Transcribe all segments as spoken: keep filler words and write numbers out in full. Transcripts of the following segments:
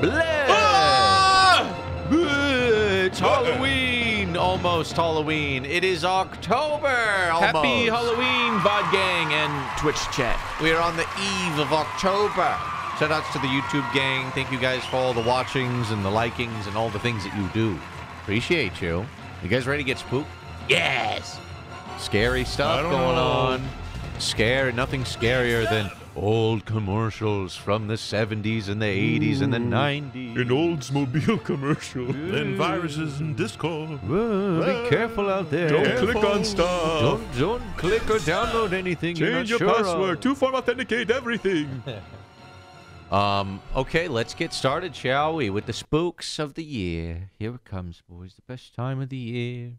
Bless. Ah! It's Halloween, almost Halloween. It is October, almost. Happy Halloween, V O D gang and Twitch chat. We are on the eve of October. Shout outs to the YouTube gang. Thank you guys for all the watchings and the likings and all the things that you do. Appreciate you. You guys ready to get spooked? Yes. Scary stuff going on. Scary, nothing scarier than old commercials from the seventies and the eighties and the nineties. An Oldsmobile commercial. Then viruses and Discord. Well, well, be careful out there. Don't careful. click on stuff. Don't, don't click or download anything. Change your sure password. Two-form authenticate everything. um. Okay, let's get started, shall we? With the spooks of the year. Here it comes, boys. The best time of the year.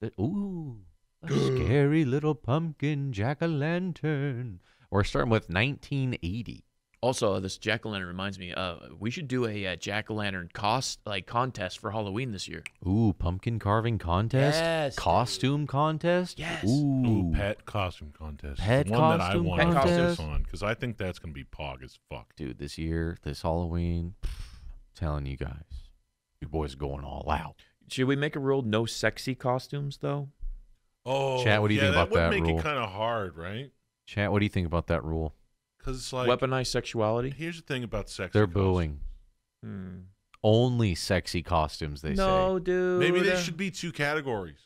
The, ooh. A scary little pumpkin jack-o'-lantern. We're starting with nineteen eighty. Also, this jack-o'-lantern reminds me, uh, we should do a, a jack-o'-lantern cost like contest for Halloween this year. Ooh, pumpkin carving contest? Yes. Costume dude. contest? Yes. Ooh. Ooh, pet costume contest. Pet costume One that I want to focus on, because I think that's going to be pog as fuck. Dude, this year, this Halloween, pff, telling you guys, you boys are going all out. Should we make a rule, no sexy costumes, though? Oh, Chat, what do you yeah, think about that, that make rule? It kind of hard, right? Chat, what do you think about that rule? Because it's like weaponized sexuality. Here's the thing about sexy. They're costumes. booing. Hmm. Only sexy costumes. They no, say. No, dude. Maybe there should be two categories: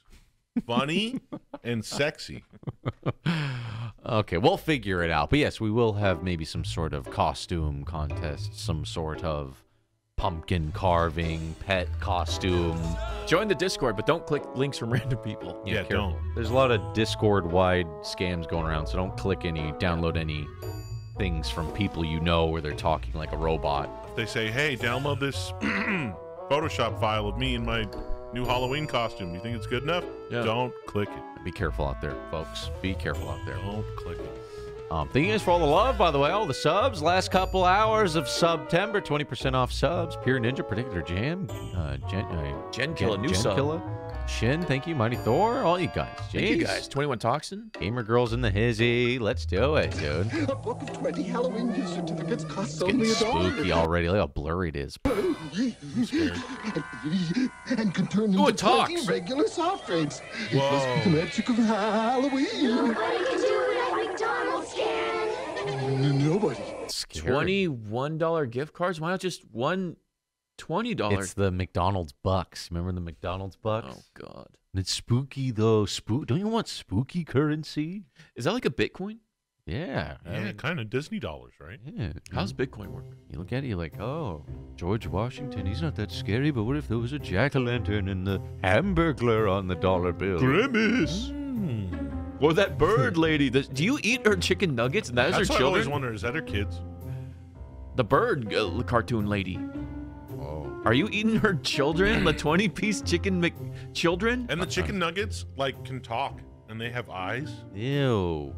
funny and sexy. Okay, we'll figure it out. But yes, we will have maybe some sort of costume contest, some sort of pumpkin carving, pet costume. Join the Discord, but don't click links from random people. Yeah, yeah don't. There's a lot of Discord-wide scams going around, so don't click any, download any things from people you know where they're talking like a robot. If they say, hey, download this Photoshop file of me in my new Halloween costume, you think it's good enough? Yeah. Don't click it. Be careful out there, folks. Be careful out there. Don't click it. Um, thank you guys for all the love, by the way, all the subs. Last couple hours of September, twenty percent off subs. Pure Ninja, Predictor Jam, uh, Gen, uh, Gen Killa, Gen, new Gen sub. Killa. Shin, thank you. Mighty Thor, all you guys. Jeez. Thank you guys. twenty-one Toxin. Gamer Girls in the Hizzy. Let's do it, dude. A book of twenty Halloween gift certificates costs only a dollar. Spooky already. Look how blurry it is. And can turn into twenty regular soft drinks. It must be the magic of Halloween. Nobody. twenty-one dollar gift cards? Why not just one twenty dollar? It's the McDonald's bucks. Remember the McDonald's bucks? Oh, God. It's spooky, though. Spook. Don't you want spooky currency? Is that like a Bitcoin? Yeah. Yeah, I mean, kind of Disney dollars, right? Yeah. How's Bitcoin work? You look at it, you're like, oh, George Washington, he's not that scary, but what if there was a jack-o'-lantern and the Hamburglar on the dollar bill? Grimace! Mm. Or that bird lady. Do you eat her chicken nuggets? And that is That's her children? I always wonder, is that her kids? The bird uh, cartoon lady. Oh. Are you eating her children? The twenty-piece chicken Mc children? And the chicken nuggets, like, can talk. And they have eyes. Ew.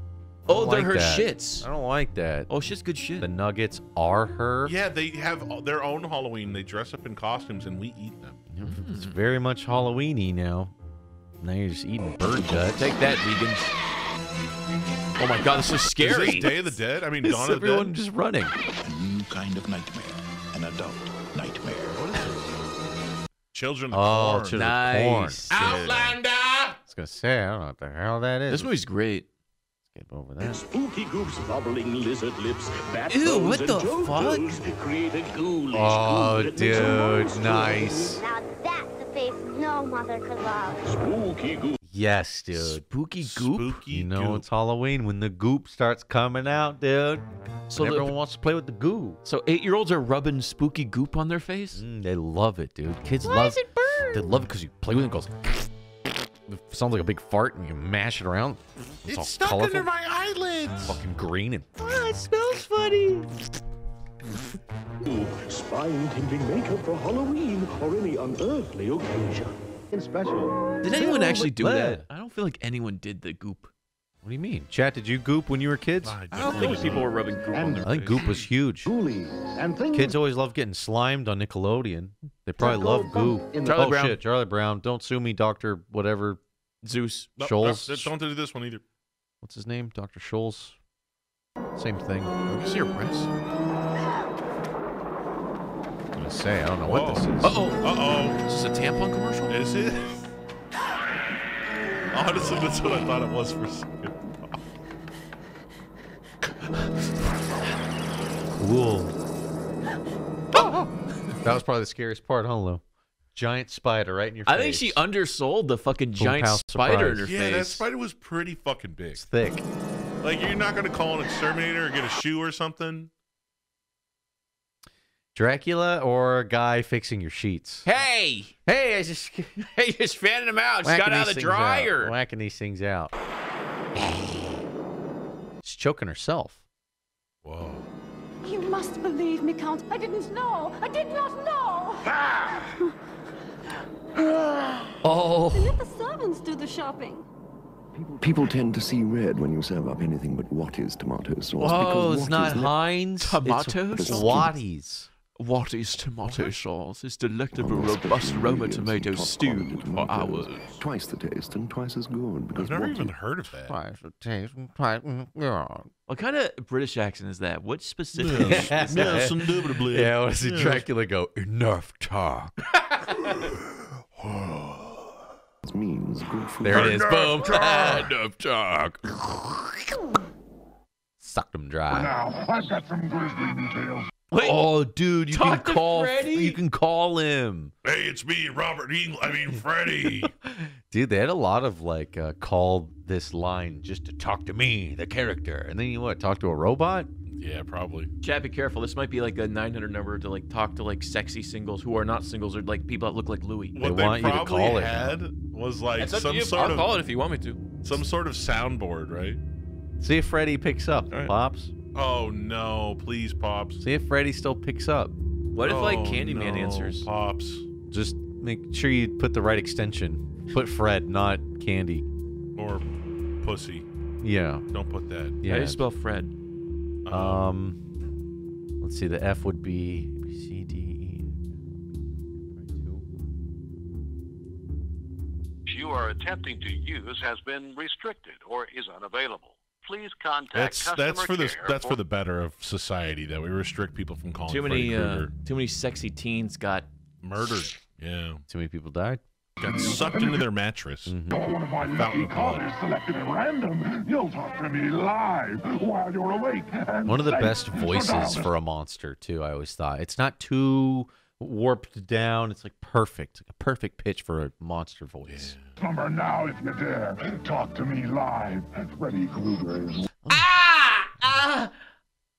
Oh, they're like her that. shits. I don't like that. Oh, shit's good shit. The nuggets are her. Yeah, they have their own Halloween. They dress up in costumes and we eat them. Mm. It's very much Halloween-y now. Now you're just eating bird gut. Take that, vegans. Oh my God, this is scary. Is this Day of the Dead? I mean, Dawn of the Dead? Everyone just running. A new kind of nightmare. An adult nightmare. What is it? Children of oh, Corn. Children nice. Corn. Outlander! I was going to say, I don't know what the hell that is. This movie's great. Skip over that. Spooky goofs, bubbling lizard lips, bat Ew, what the fuck? Created ghoulish, oh, dude, nice. Now that's a face no mother could love. Spooky goop. Yes, dude. Spooky goop. Spooky you know goop. It's Halloween when the goop starts coming out, dude. So the, everyone wants to play with the goo. So eight-year-olds are rubbing spooky goop on their face? Mm, they love it, dude. Kids Why love it. Burn? They love it because you play with it and goes... It sounds like a big fart and you mash it around. It's, it's all stuck colorful. Under my eyelids. Fucking green and... Oh, it smells funny. Ooh, spine-tingling makeup for Halloween or any unearthly occasion. Special. Did anyone actually do that? I don't feel like anyone did the goop. What do you mean? Chat, did you goop when you were kids? I don't think people were rubbing goop on their face. I think goop was huge. Kids always love getting slimed on Nickelodeon. They probably love goop. Charlie Brown. Oh shit, Charlie Brown. Don't sue me, Doctor whatever. Zeus. Scholes. Don't do this one either. What's his name? Doctor Scholes. Same thing. You see your breasts? to say. I don't know what this is. Uh-oh. Uh-oh. Is this a tampon commercial? Is it? Honestly, that's what I thought it was for a second. Cool. That was probably the scariest part, huh, Lou? Giant spider right in your face. I think she undersold the fucking giant spider in her face. Yeah, that spider was pretty fucking big. It's thick. Like, you're not going to call an exterminator or get a shoe or something? Dracula or a guy fixing your sheets? Hey! Hey, I just, I just fanned them out. Just got out of the dryer. Out. Whacking these things out. She's choking herself. Whoa. You must believe me, Count. I didn't know. I did not know. Ah! Oh. They let the servants do the shopping. People tend to see red when you serve up anything but Watty's tomato sauce. Oh, it's not Heinz. Tomatoes? It's Watty's. Watty's tomato sauce is delectable, robust Roma tomato stewed for hours. Twice the taste and twice as good. Because I've never even heard of that. Twice the taste and twice as good. What kind of British accent is that? What specific? Yes, yes, indubitably. Yeah, I want to see Dracula go, enough talk. Means good food. There it is. Boom. Enough talk. Suck them dry. Now, I've got some grisly details. Wait, oh, dude, you can call. Freddy? You can call him. Hey, it's me, Robert England. I mean, Freddy. Dude, they had a lot of like uh, call this line just to talk to me, the character, and then you what? Talk to a robot? Yeah, probably. Chad, be careful. This might be like a nine hundred number to like talk to like sexy singles who are not singles or like people that look like Louis. What they, they want probably you to call had it. Was like some you. sort I'll of. I'll call it if you want me to. Some sort of soundboard, right? See if Freddy picks up. Right. Pops. Oh no, please, Pops. See if Freddy still picks up. What if, oh, like, Candyman no, answers? Pops. Just make sure you put the right extension. Put Fred, not Candy. Or Pussy. Yeah. Don't put that. Yeah. How do you spell Fred? Um, um let's see, the F would be C, D, E. You are attempting to use has been restricted or is unavailable. Please contact that's, customer that's for care. The, that's for the better of society that we restrict people from calling. Too many, uh, too many sexy teens got murdered. Yeah. Too many people died. Got sucked into their mattress. Mm-hmm. Got one of my lucky callers selected at random. You'll talk to me live while you're awake. And one of the best voices for a monster too. I always thought it's not too warped down. It's like perfect, a perfect pitch for a monster voice. Number now, if you dare. Talk to me live. Freddy Krueger. Ah! Ah!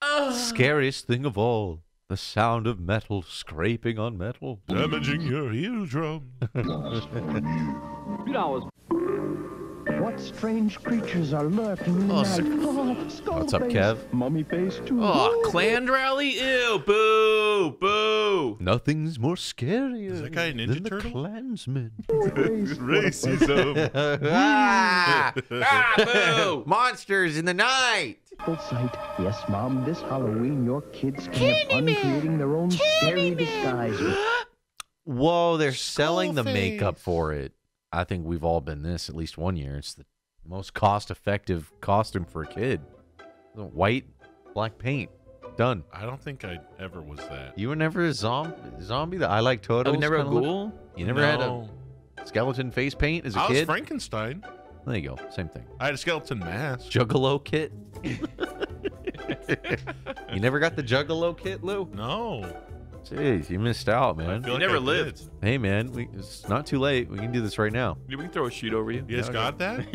Uh. Scariest thing of all. The sound of metal scraping on metal. Damaging your eardrum. What strange creatures are lurking oh, in What's up, Kev? Mummy face too. Oh, clan rally? Ew, boo, boo. Nothing's more scarier Is that guy a Ninja than Turtle? The Klansmen. Racism. ah, ah, boo. Monsters in the night. Yes, Mom, this Halloween, your kids can have fun creating their own scary disguises. Whoa, they're Skull selling the face. makeup for it. I think we've all been this at least one year. It's the most cost-effective costume for a kid. White, black paint. Done. I don't think I ever was that. You were never a zomb zombie? The I like totals? Oh, never a ghoul? You never no. had a skeleton face paint as a I kid? I was Frankenstein. There you go. Same thing. I had a skeleton mask. Juggalo kit. You never got the Juggalo kit, Lou? No. Jeez, you missed out, man. You like never I lived. Did. Hey, man, we, it's not too late. We can do this right now. Yeah, we can throw a sheet over you. You guys got that?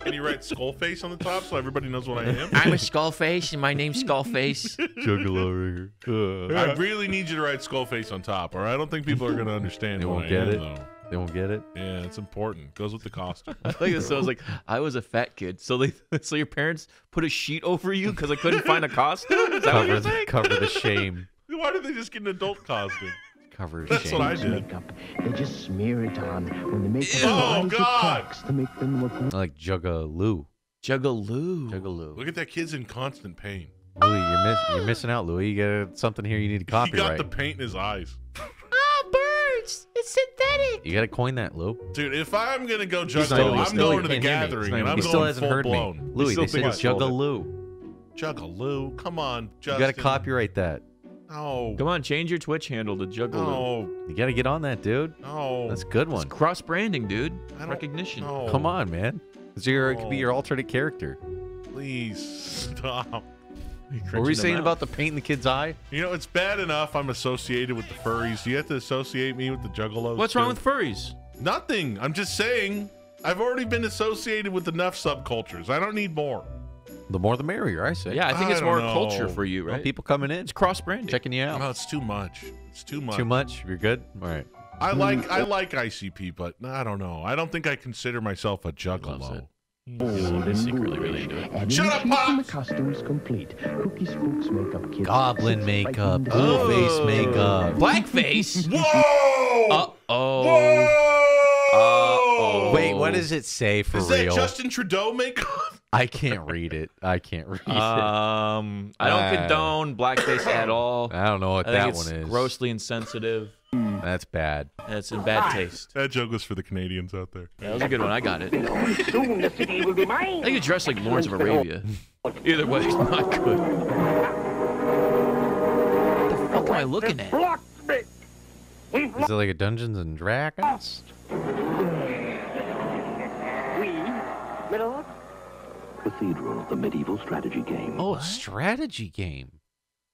Can you write Skullface on the top so everybody knows what I am? I'm a Skullface, and my name's Skullface. Juggalo Rigger. I really need you to write Skullface on top, or I don't think people are going to understand. They won't I get am, it. Though. They won't get it. Yeah, it's important. Goes with the costume. I like this. So I was like, I was a fat kid. So they, so your parents put a sheet over you because I couldn't find a costume. Is that cover, what you're saying? Cover the shame. Why did they just get an adult costume? Cover That's shame. What I did. Makeup. They just smear it on when they make Ew, oh God! To make them look I like Juggalo. Juggalo. Juggalo. Look at that kid's in constant pain. Louis, you're, miss you're missing out, Louis. You got something here you need to copyright. He got the paint in his eyes. It's synthetic. You gotta coin that, Lou. Dude, if I'm gonna go Juggalo, I'm going to the gathering, and I'm he still going hasn't full heard blown. Me. Louis, they said Juggalo. Juggalo, come on, Justin. You gotta copyright that. No. Come on, change your Twitch handle to Juggalo. No. You got to get on that, dude. No. That's a good one. It's cross branding, dude. I Recognition. No. Come on, man. Your, no. It could be your alternate character. Please stop. What were we saying out. about the paint in the kid's eye? You know, it's bad enough I'm associated with the furries. You have to associate me with the Juggalos. What's wrong too. with furries? Nothing. I'm just saying I've already been associated with enough subcultures. I don't need more. The more the merrier, I say. Yeah, I think I it's more know. culture for you, right? Well, people coming in. It's cross-branding. Checking you out. No, it's too much. It's too much. Too much? You're good? All right. I like I like I C P, but I don't know. I don't think I consider myself a Juggalo. Bold secretly really into it. Shut up, Pop! Costumes complete. Cookie spooks makeup kit. Goblin makeup. Blue face makeup. Blackface? Whoa! Uh-oh. Whoa! Uh-oh. Wait, what does it say for real? Is that real? Justin Trudeau makeup? I can't read it. I can't read um, it. I don't uh, condone blackface at all. I don't know what I that think it's one is. Grossly insensitive. That's bad. That's in bad taste. That joke was for the Canadians out there. That was a good one. I got it. Soon the city will be mine. I think you dressed like Lawrence of Arabia. Either way, it's not good. What the fuck am I looking at? Is it like a Dungeons and Dragons? Cathedral, the medieval strategy game. Oh, a strategy game.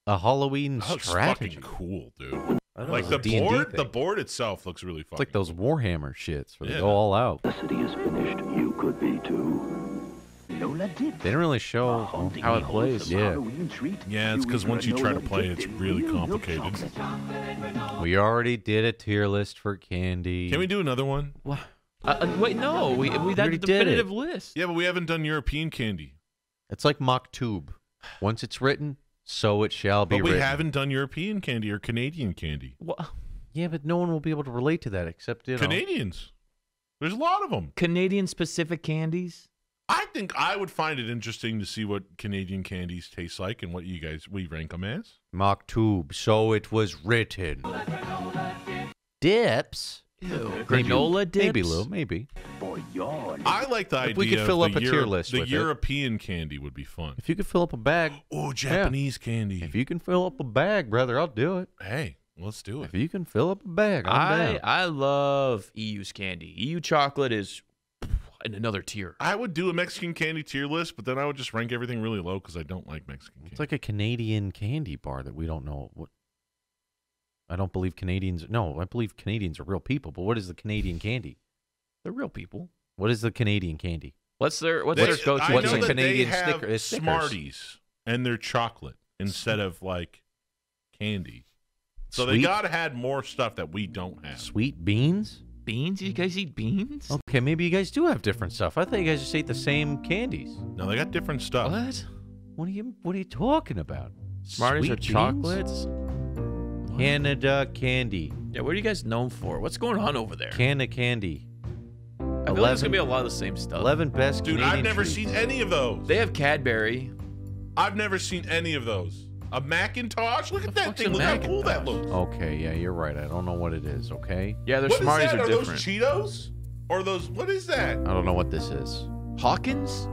A Halloween that looks strategy. Fucking cool, dude. Like the D and D board, thing. the board itself looks really fun. It's like those Warhammer shits where yeah. they go all out. The city is finished. You could be too. Lola did. They didn't really show oh, how it plays. Yeah. Yeah, it's because once you try to play, it's really complicated. We already did a tier list for candy. Can we do another one? What? Uh, wait, no. We we that we definitive list. Yeah, but we haven't done European candy. It's like Mocktube. Once it's written. So it shall be. But we written. haven't done European candy or Canadian candy. Well, yeah, but no one will be able to relate to that except you know. Canadians. There's a lot of them. Canadian-specific candies. I think I would find it interesting to see what Canadian candies taste like and what you guys we rank them as. Mocktube. So it was written. Dips. Ew. Granola dips. Maybe Lou. Maybe. Boy, I like the idea. If we could fill up a tier list. The European candy would be fun. If you could fill up a bag. Oh, Japanese candy. If you can fill up a bag, brother, I'll do it. Hey, let's do it. If you can fill up a bag, I'm down. I love E U's candy. E U chocolate is in another tier. I would do a Mexican candy tier list, but then I would just rank everything really low because I don't like Mexican candy. It's like a Canadian candy bar that we don't know what. I don't believe Canadians. No, I believe Canadians are real people. But what is the Canadian candy? They're real people. What is the Canadian candy? What's their what's they, their go to? What's the Canadian sticker? Smarties and their chocolate instead of like candy. So Sweet? they gotta had more stuff that we don't have. Sweet beans? Beans? You guys eat beans? Okay, maybe you guys do have different stuff. I thought you guys just ate the same candies. No, they got different stuff. What? What are you What are you talking about? Smarties are chocolates. Canada candy. Yeah, what are you guys known for? What's going on over there? Canada candy. I feel like it's gonna be a lot of the same stuff. Eleven best. Dude, Canadian I've never treats. seen any of those. They have Cadbury. I've never seen any of those. A Macintosh? Look at the that thing. Look Macintosh. how cool that looks. Okay, yeah, you're right. I don't know what it is. Okay. Yeah, their Smarties are, are different. Those Cheetos? Or those? What is that? I don't know what this is. Hawkins?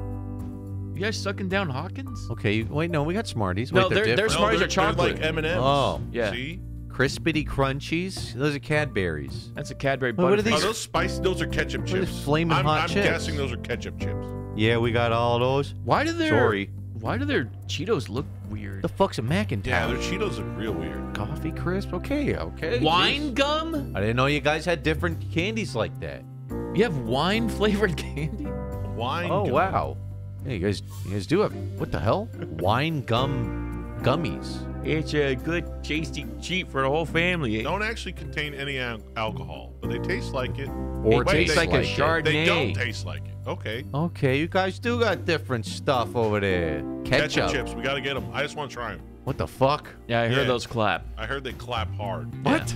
You guys sucking down Hawkins? Okay. Wait, no, we got Smarties. No, wait, they're, they're, they're Smarties no, they're, are chocolate. They're like M and M's. Oh, yeah. See? Crispity Crunchies. Those are Cadburies. That's a Cadbury butter. What are these? Are those spiced? Those are ketchup what chips. Flaming I'm, hot I'm chips. I'm guessing those are ketchup chips. Yeah, we got all those. Why do their Sorry. Why do their Cheetos look weird? The fuck's a Macintosh? Yeah, their Cheetos look real weird. Coffee crisp. Okay, okay. Wine yes. gum. I didn't know you guys had different candies like that. You have wine flavored candy. Wine. Oh gum. wow. Hey, you guys. You guys do have what the hell? Wine gum gummies. It's a good, tasty treat for the whole family. They don't actually contain any al alcohol, but they taste like it. Or it tastes like, like a Chardonnay. They don't taste like it. Okay. Okay, you guys do got different stuff over there. Ketchup. Ketchup chips. We got to get them. I just want to try them. What the fuck? Yeah, I heard yeah. those clap. I heard they clap hard. What?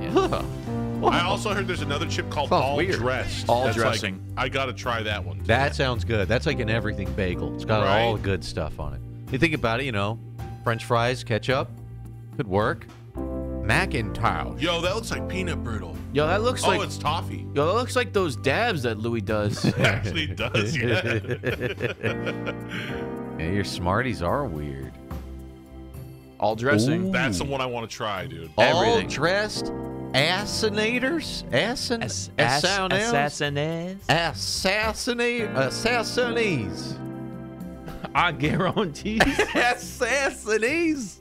Yeah. Huh. I also heard there's another chip called All weird. Dressed. All That's dressing. Like, I got to try that one. Too. That sounds good. That's like an everything bagel. It's got right. all the good stuff on it. You think about it, you know. French fries, ketchup, could work. Macintosh. Yo, that looks like peanut brittle. Yo, that looks oh, like... Oh, it's toffee. Yo, that looks like those dabs that Louis does. Actually does, yeah. Yeah. Your Smarties are weird. All dressing. Ooh. That's the one I want to try, dude. Everything. All dressed. Assassinators? Assin As ass assassinates? Assassinate assassinees. I guarantee. Assassinees?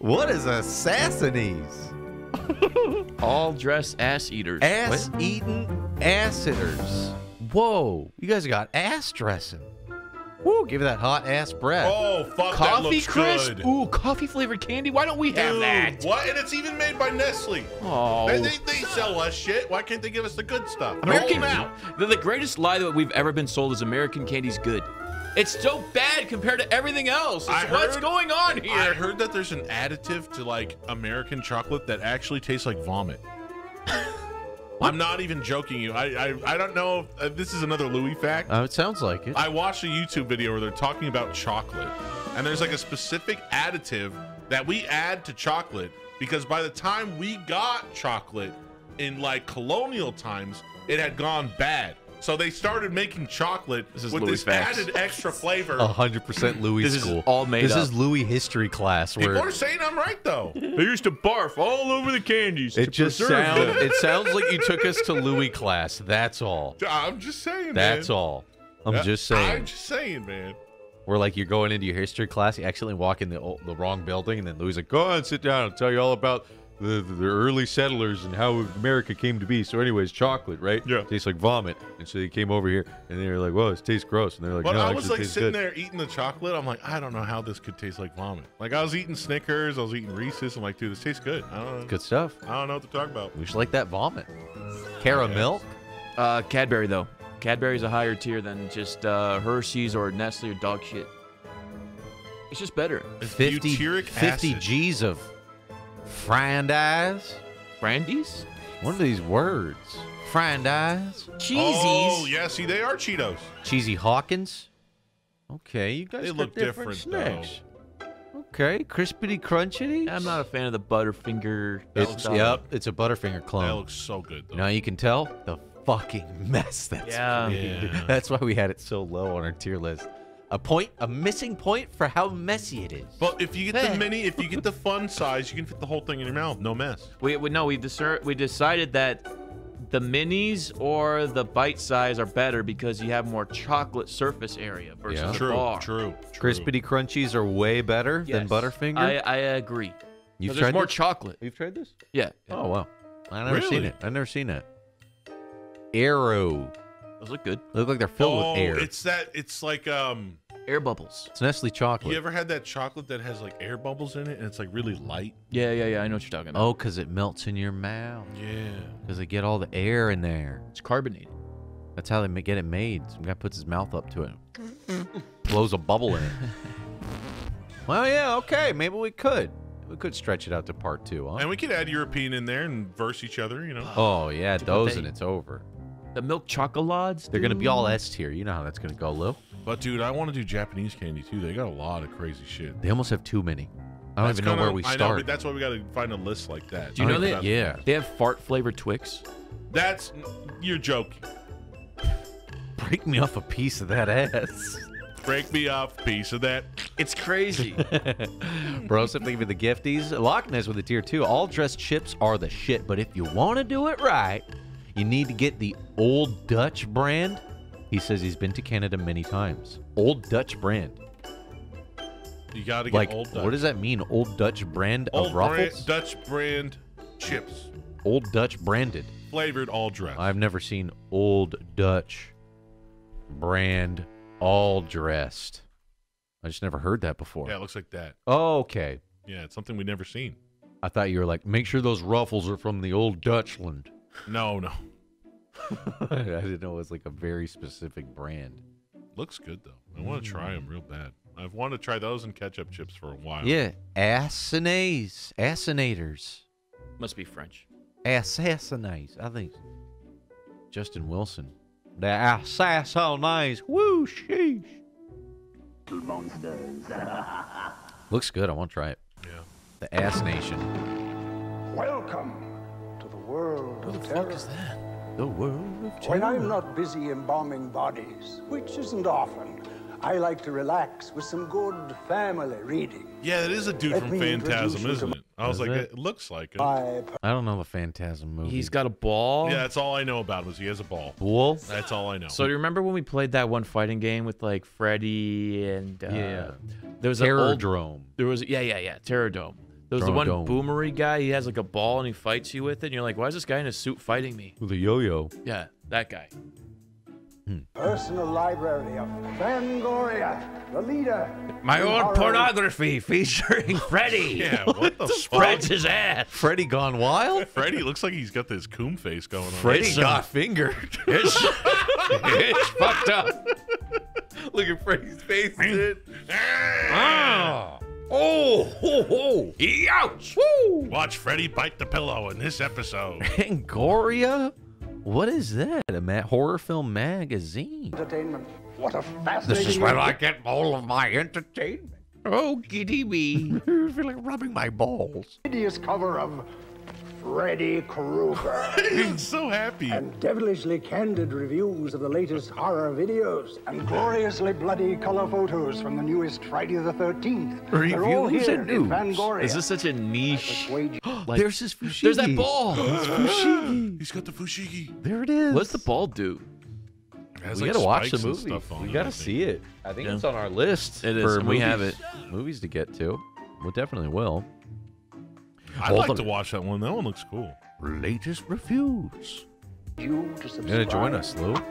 What is assassinees? All dressed ass eaters. Ass what? Eating ass eaters. Whoa. You guys got ass dressing. Woo, give it that hot ass breath. Oh, fuck, coffee that looks crisp. Good. Ooh, coffee flavored candy. Why don't we Dude, have that? What? And it's even made by Nestle. Oh. They, they, they sell us shit. Why can't they give us the good stuff? American, the, the greatest lie that we've ever been sold is American candy's good. It's so bad compared to everything else. It's I what's heard, going on here? I heard that there's an additive to like American chocolate that actually tastes like vomit. What? I'm not even joking you. I, I I don't know if uh, this is another Louis fact. Oh, uh, it sounds like it. I watched a YouTube video where they're talking about chocolate, and there's like a specific additive that we add to chocolate because by the time we got chocolate in like colonial times, it had gone bad. So they started making chocolate this is with Louis this facts. Added extra flavor. one hundred percent Louis this school. This is all made This up. Is Louis history class. Where people are saying I'm right, though. They used to barf all over the candies. It just sounds, it sounds like you took us to Louis class. That's all. I'm just saying, That's man. That's all. I'm uh, just saying. I'm just saying, man. We're like, you're going into your history class, you accidentally walk in the, old, the wrong building, and then Louis is like, go on, sit down. I'll tell you all about... The, the early settlers and how America came to be. So anyways, chocolate, right? Yeah. Tastes like vomit. And so they came over here and they were like, whoa, this tastes gross. And they're like, but no, I was like sitting good. there eating the chocolate. I'm like, I don't know how this could taste like vomit. Like I was eating Snickers. I was eating Reese's. I'm like, dude, this tastes good. I don't know. Good stuff. I don't know what to talk about. We should like that vomit. Caramel? Uh, Cadbury though. Cadbury's a higher tier than just uh, Hershey's or Nestle or dog shit. It's just better. It's fifty, fifty G's of Frandies? Frandies? What are these words? Frandies? Cheesies? Oh, yeah, see, they are Cheetos. Cheesy Hawkins? Okay, you guys they look different, different snacks. Though. Okay, crispity crunchity? I'm not a fan of the Butterfinger. It's, yep, it's a Butterfinger clone. That looks so good, though. Now you can tell the fucking mess that's yeah. yeah. That's why we had it so low on our tier list. A point, a missing point for how messy it is. But if you get the mini, if you get the fun size, you can fit the whole thing in your mouth, no mess. We, we no, we discern, we decided that the minis or the bite size are better because you have more chocolate surface area versus yeah. true, the bar. True, true. Crispity crunchies are way better yes. than Butterfinger. I, I agree. You've tried there's more this? Chocolate. You've tried this? Yeah. yeah. Oh wow, I never really? seen it. I've never seen that. Arrow. Those look good. They look like they're filled oh, with air. It's that. It's like um, air bubbles. It's Nestle chocolate. You ever had that chocolate that has like air bubbles in it and it's like really light? Yeah, yeah, yeah. I know what you're talking about. Oh, because it melts in your mouth. Yeah. Because they get all the air in there. It's carbonated. That's how they get it made. Some guy puts his mouth up to it, blows a bubble in it. Well, yeah. Okay, maybe we could. We could stretch it out to part two, huh? And we could add European in there and verse each other, you know. Oh yeah, those and it's over. The milk chocolates. They're going to be all S tier. You know how that's going to go, Lou. But, dude, I want to do Japanese candy, too. They got a lot of crazy shit. They almost have too many. I don't that's even kinda, know where we I start. Know, but that's why we got to find a list like that. Do you I know that? Yeah. They have fart-flavored Twix. That's... You're joking. Break me off a piece of that ass. Break me off a piece of that. It's crazy. Bro, something for the gifties. Loch Ness with a tier two. All dressed chips are the shit, but if you want to do it right... You need to get the Old Dutch brand. He says he's been to Canada many times. Old Dutch brand. You gotta get like, Old Dutch. What does that mean? Old Dutch brand Old of Ruffles? Old Dutch brand chips. Old Dutch branded. Flavored all dressed. I've never seen Old Dutch brand all dressed. I just never heard that before. Yeah, it looks like that. Oh, okay. Yeah, it's something we've never seen. I thought you were like, make sure those Ruffles are from the Old Dutchland. No, no. I didn't know it was like a very specific brand. Looks good though. I want to try them real bad. I've wanted to try those and ketchup chips for a while. Yeah, assassins, assassinators. Must be French. Assassins, I think. Justin Wilson. The assassins. Woo, sheesh. Monsters. Looks good. I want to try it. Yeah. The Ass Nation. Welcome. World what the fuck terror. Is that? The world of terror. When I'm not busy embalming bodies, which isn't often, I like to relax with some good family reading. Yeah, that is a dude Let from Phantasm, isn't it? I was is like, it? it looks like it. I don't know the Phantasm movie. He's got a ball. Yeah, that's all I know about him is he has a ball. Bull? That's all I know. So you remember when we played that one fighting game with like Freddy and uh, yeah, there was Terrordrome. There was yeah yeah yeah Terrordome. There was Drone the one Dome. boomery guy. He has like a ball and he fights you with it. And you're like, why is this guy in a suit fighting me? With a yo-yo. Yeah, that guy. Personal library of Fangoria, the leader. My own pornography featuring Freddy. Yeah, what the Spreads fuck? his ass. Freddy gone wild? Freddy looks like he's got this coom face going on. Freddy got fingered. It's, it's fucked up. Look at Freddy's face. Ah. Oh, ho, ho. E ouch. Woo. Watch Freddy bite the pillow in this episode. Fangoria? What is that? A ma horror film magazine? Entertainment. What a fascinating... This is where I get all of my entertainment. Oh, giddy me. I feel like rubbing my balls. Hideous cover of Freddy Krueger. He's so happy. And devilishly candid reviews of the latest horror videos. And gloriously bloody color photos from the newest Friday the thirteenth. Reviews They're all here and in Fangoria. Is this such a niche... Like, there's his fushigi. There's that ball. It's fushigi. He's got the fushigi. There it is. What's the ball do? Has, we like, gotta watch the movie. We gotta see it. I think yeah. it's on our list. It is. For we have it. Movies to get to. We definitely will. I'd Hold like on. to watch that one. That one looks cool. Latest reviews. You gonna join us, Lou? Oh,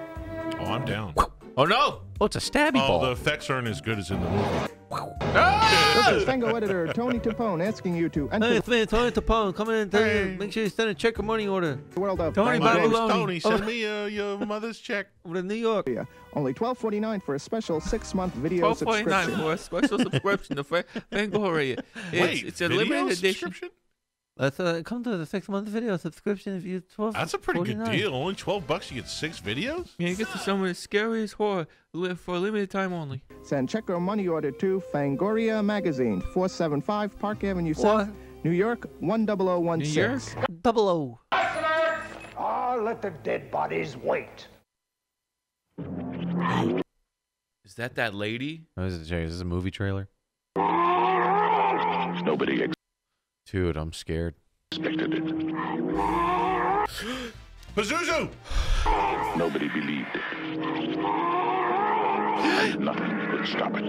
I'm down. Oh no! Oh, it's a stabby oh, ball. Oh, the effects aren't as good as in the movie. Ah! This is Fango editor Tony Tapone asking you to. Hey, it's me, Tony Tapone. Come in, hey. Make sure you send a check or money order. World of Tony, Tony, send oh. me uh, your mother's check. We're in New York. Only twelve forty-nine for a special six-month video subscription. twelve forty-nine for a special subscription to Fangoria. Wait, it's a limited edition. Let's uh, come to the six-month video subscription if you twelve. That's a pretty forty-nine. Good deal. Only twelve bucks, you get six videos. Yeah, you get to some of the scariest horror for a limited time only. Send check or money order to Fangoria Magazine, four seven five Park Avenue South, New York one double o one six. Double o. I'll let the dead bodies wait. Is that that lady? Oh, is, it, is this a movie trailer? Nobody. Dude, I'm scared. Expected it. Pazuzu! Nobody believed it. Nothing could stop it.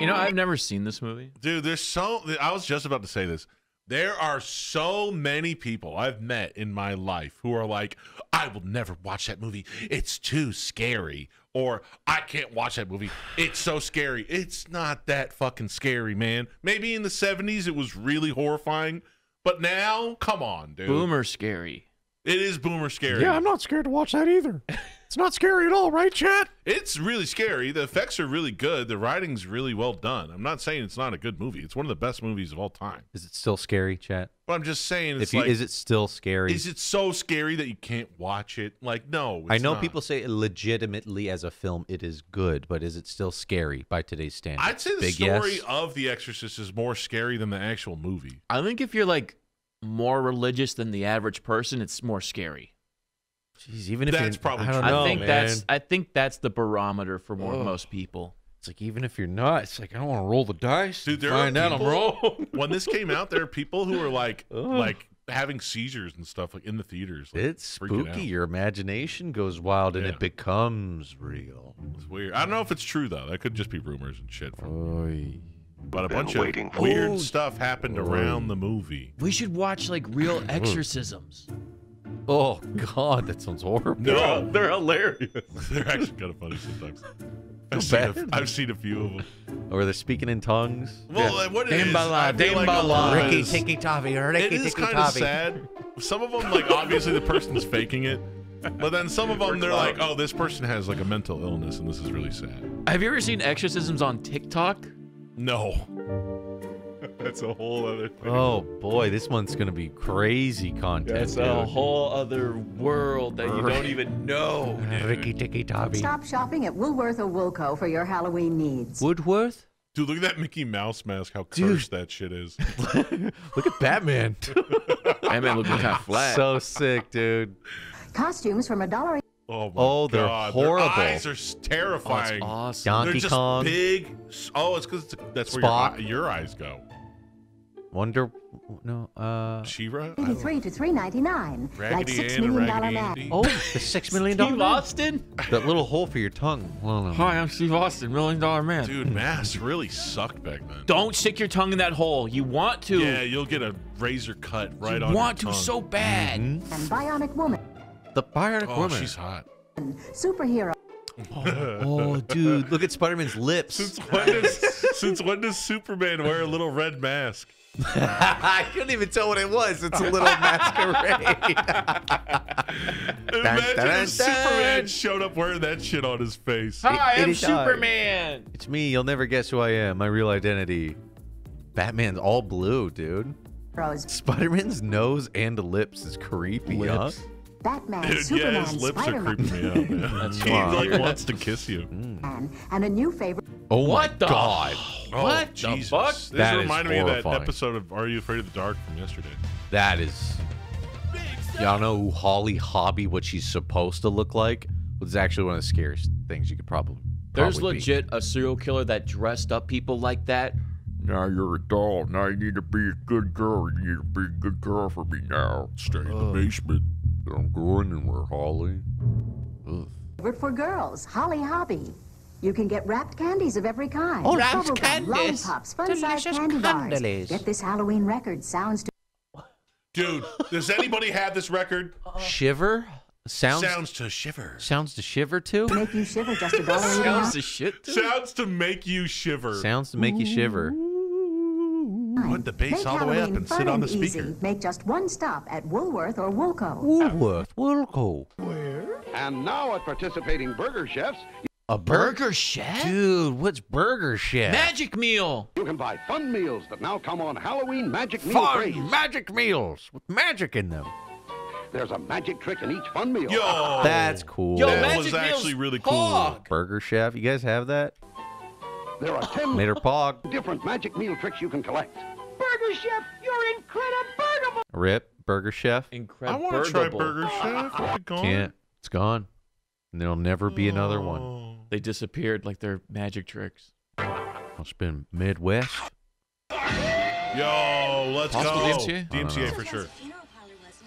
You know, I've never seen this movie. Dude, there's so... I was just about to say this. There are so many people I've met in my life who are like, I will never watch that movie. It's too scary. Or, I can't watch that movie. It's so scary. It's not that fucking scary, man. Maybe in the seventies it was really horrifying, but now, come on, dude. Boomer scary. It is boomer scary. Yeah, I'm not scared to watch that either. It's not scary at all, right, chat? It's really scary. The effects are really good. The writing's really well done. I'm not saying it's not a good movie. It's one of the best movies of all time. Is it still scary, chat? But I'm just saying, it's if you, like, is it still scary? Is it so scary that you can't watch it? Like, no, it's I know not. People say legitimately as a film it is good, but is it still scary by today's standards? I'd say the Big story yes. of The Exorcist is more scary than the actual movie. I think if you're, like, more religious than the average person, it's more scary. Jeez, even if that's you're, probably I, don't true. Know, I think man. that's I think that's the barometer for more, most people. It's like, even if you're not, it's like, I don't want to roll the dice. Dude, there find are people, out I'm wrong. When this came out, there are people who were like Ugh. like having seizures and stuff like in the theaters. Like, it's spooky. Out. Your imagination goes wild and yeah. it becomes real. It's weird. I don't know if it's true though. That could just be rumors and shit. From But a Been bunch waiting. of weird oh. stuff happened oh. around the movie. We should watch like real exorcisms. Oh God, that sounds horrible. No, they're hilarious. They're actually kind of funny sometimes. I've, seen a, I've seen a few of them. Or they're speaking in tongues. Well, yeah. what it Dimbala, is, Dimbala, like Ricky Tiki Tavi, Ricky Tiki Tavi. It is kind of sad. Some of them, like, obviously the person's faking it, but then some of them, they're like, oh, this person has like a mental illness, and this is really sad. Have you ever seen exorcisms on TikTok? No. That's a whole other thing. Oh boy, this one's gonna be crazy content. That's dude. a whole other world that you don't even know. Ricky Tiki Tavi. Stop shopping at Woolworth or Woolco for your Halloween needs. Woodworth? Dude, look at that Mickey Mouse mask, how cursed dude. that shit is. Look at Batman. Batman looking kind of flat. So sick, dude. Costumes from a dollar. Oh, my oh, they're God. horrible. Their eyes are terrifying. Oh, awesome. Donkey they're just Kong. Big. Oh, it's because that's Spot. where your, your eyes go. Wonder. No. Uh. She-Ra? Eighty-three to three ninety-nine. Like six Ann, million dollar man. Oh, the six million dollar. Steve Austin. That little hole for your tongue. Well, no, Hi, I'm Steve Austin, million dollar man. Dude, masks really sucked back then. Don't stick your tongue in that hole. You want to? Yeah, you'll get a razor cut right you on. You want your tongue. to so bad. Mm-hmm. And bionic woman. The bionic oh, woman. Oh, she's hot. Superhero. Oh, oh, dude, look at Spider-Man's lips. Since when, does, since when does Superman wear a little red mask? I couldn't even tell what it was. It's a little masquerade. Imagine dun, dun, if Superman dun. showed up wearing that shit on his face. Hi, it, I'm it Superman. I. It's me. You'll never guess who I am. My real identity. Batman's all blue, dude. Spider-Man's nose and lips is creepy, lips. huh? Batman, Dude, Superman, yeah, his lips Spider-Man. are creeping me out, man. That's he like wants to kiss you. Mm. And a new favorite. Oh what my the God! Oh, what Jesus. the fuck? This that reminded is me of that episode of Are You Afraid of the Dark from yesterday. That is. Y'all know who Holly Hobby, what she's supposed to look like, was actually one of the scariest things you could probably. There's probably legit be. a serial killer that dressed up people like that. Now you're a doll. Now you need to be a good girl. You need to be a good girl for me now. Stay in the basement. Don't go anywhere, Holly. Ugh. For girls, Holly Hobby. You can get wrapped candies of every kind. Oh, wrapped candies! Lollipops, fun-sized candy bars. Get this Halloween record. Sounds to... Dude, does anybody have this record? Shiver? Sounds, sounds to shiver. Sounds to shiver too? Make you shiver just a dollar. Sounds to shit too? Sounds to make you shiver. Sounds to make you shiver. Put the bass all the way up and sit on the speaker. Make just one stop at Woolworth or Woolco. Woolworth, Woolco. Where? And now at participating Burger Chefs. A Burger Chef? Dude, what's Burger Chef? Magic Meal. You can buy fun meals that now come on Halloween Magic Meal craze. Fun Magic Meals with magic in them. There's a magic trick in each fun meal. Yo, that's cool. Yo, that magic was actually really cool. Hog. Burger Chef, you guys have that? There are ten different magic meal tricks you can collect. Burger Chef, you're incredible. Rip, Burger Chef. Incredible. I want to try Burger Chef. It's gone. Can't. It's gone. And there'll never be another one. They disappeared like their magic tricks. It's been Midwest. Yo, let's Possible go. D M C A? D M C A for sure.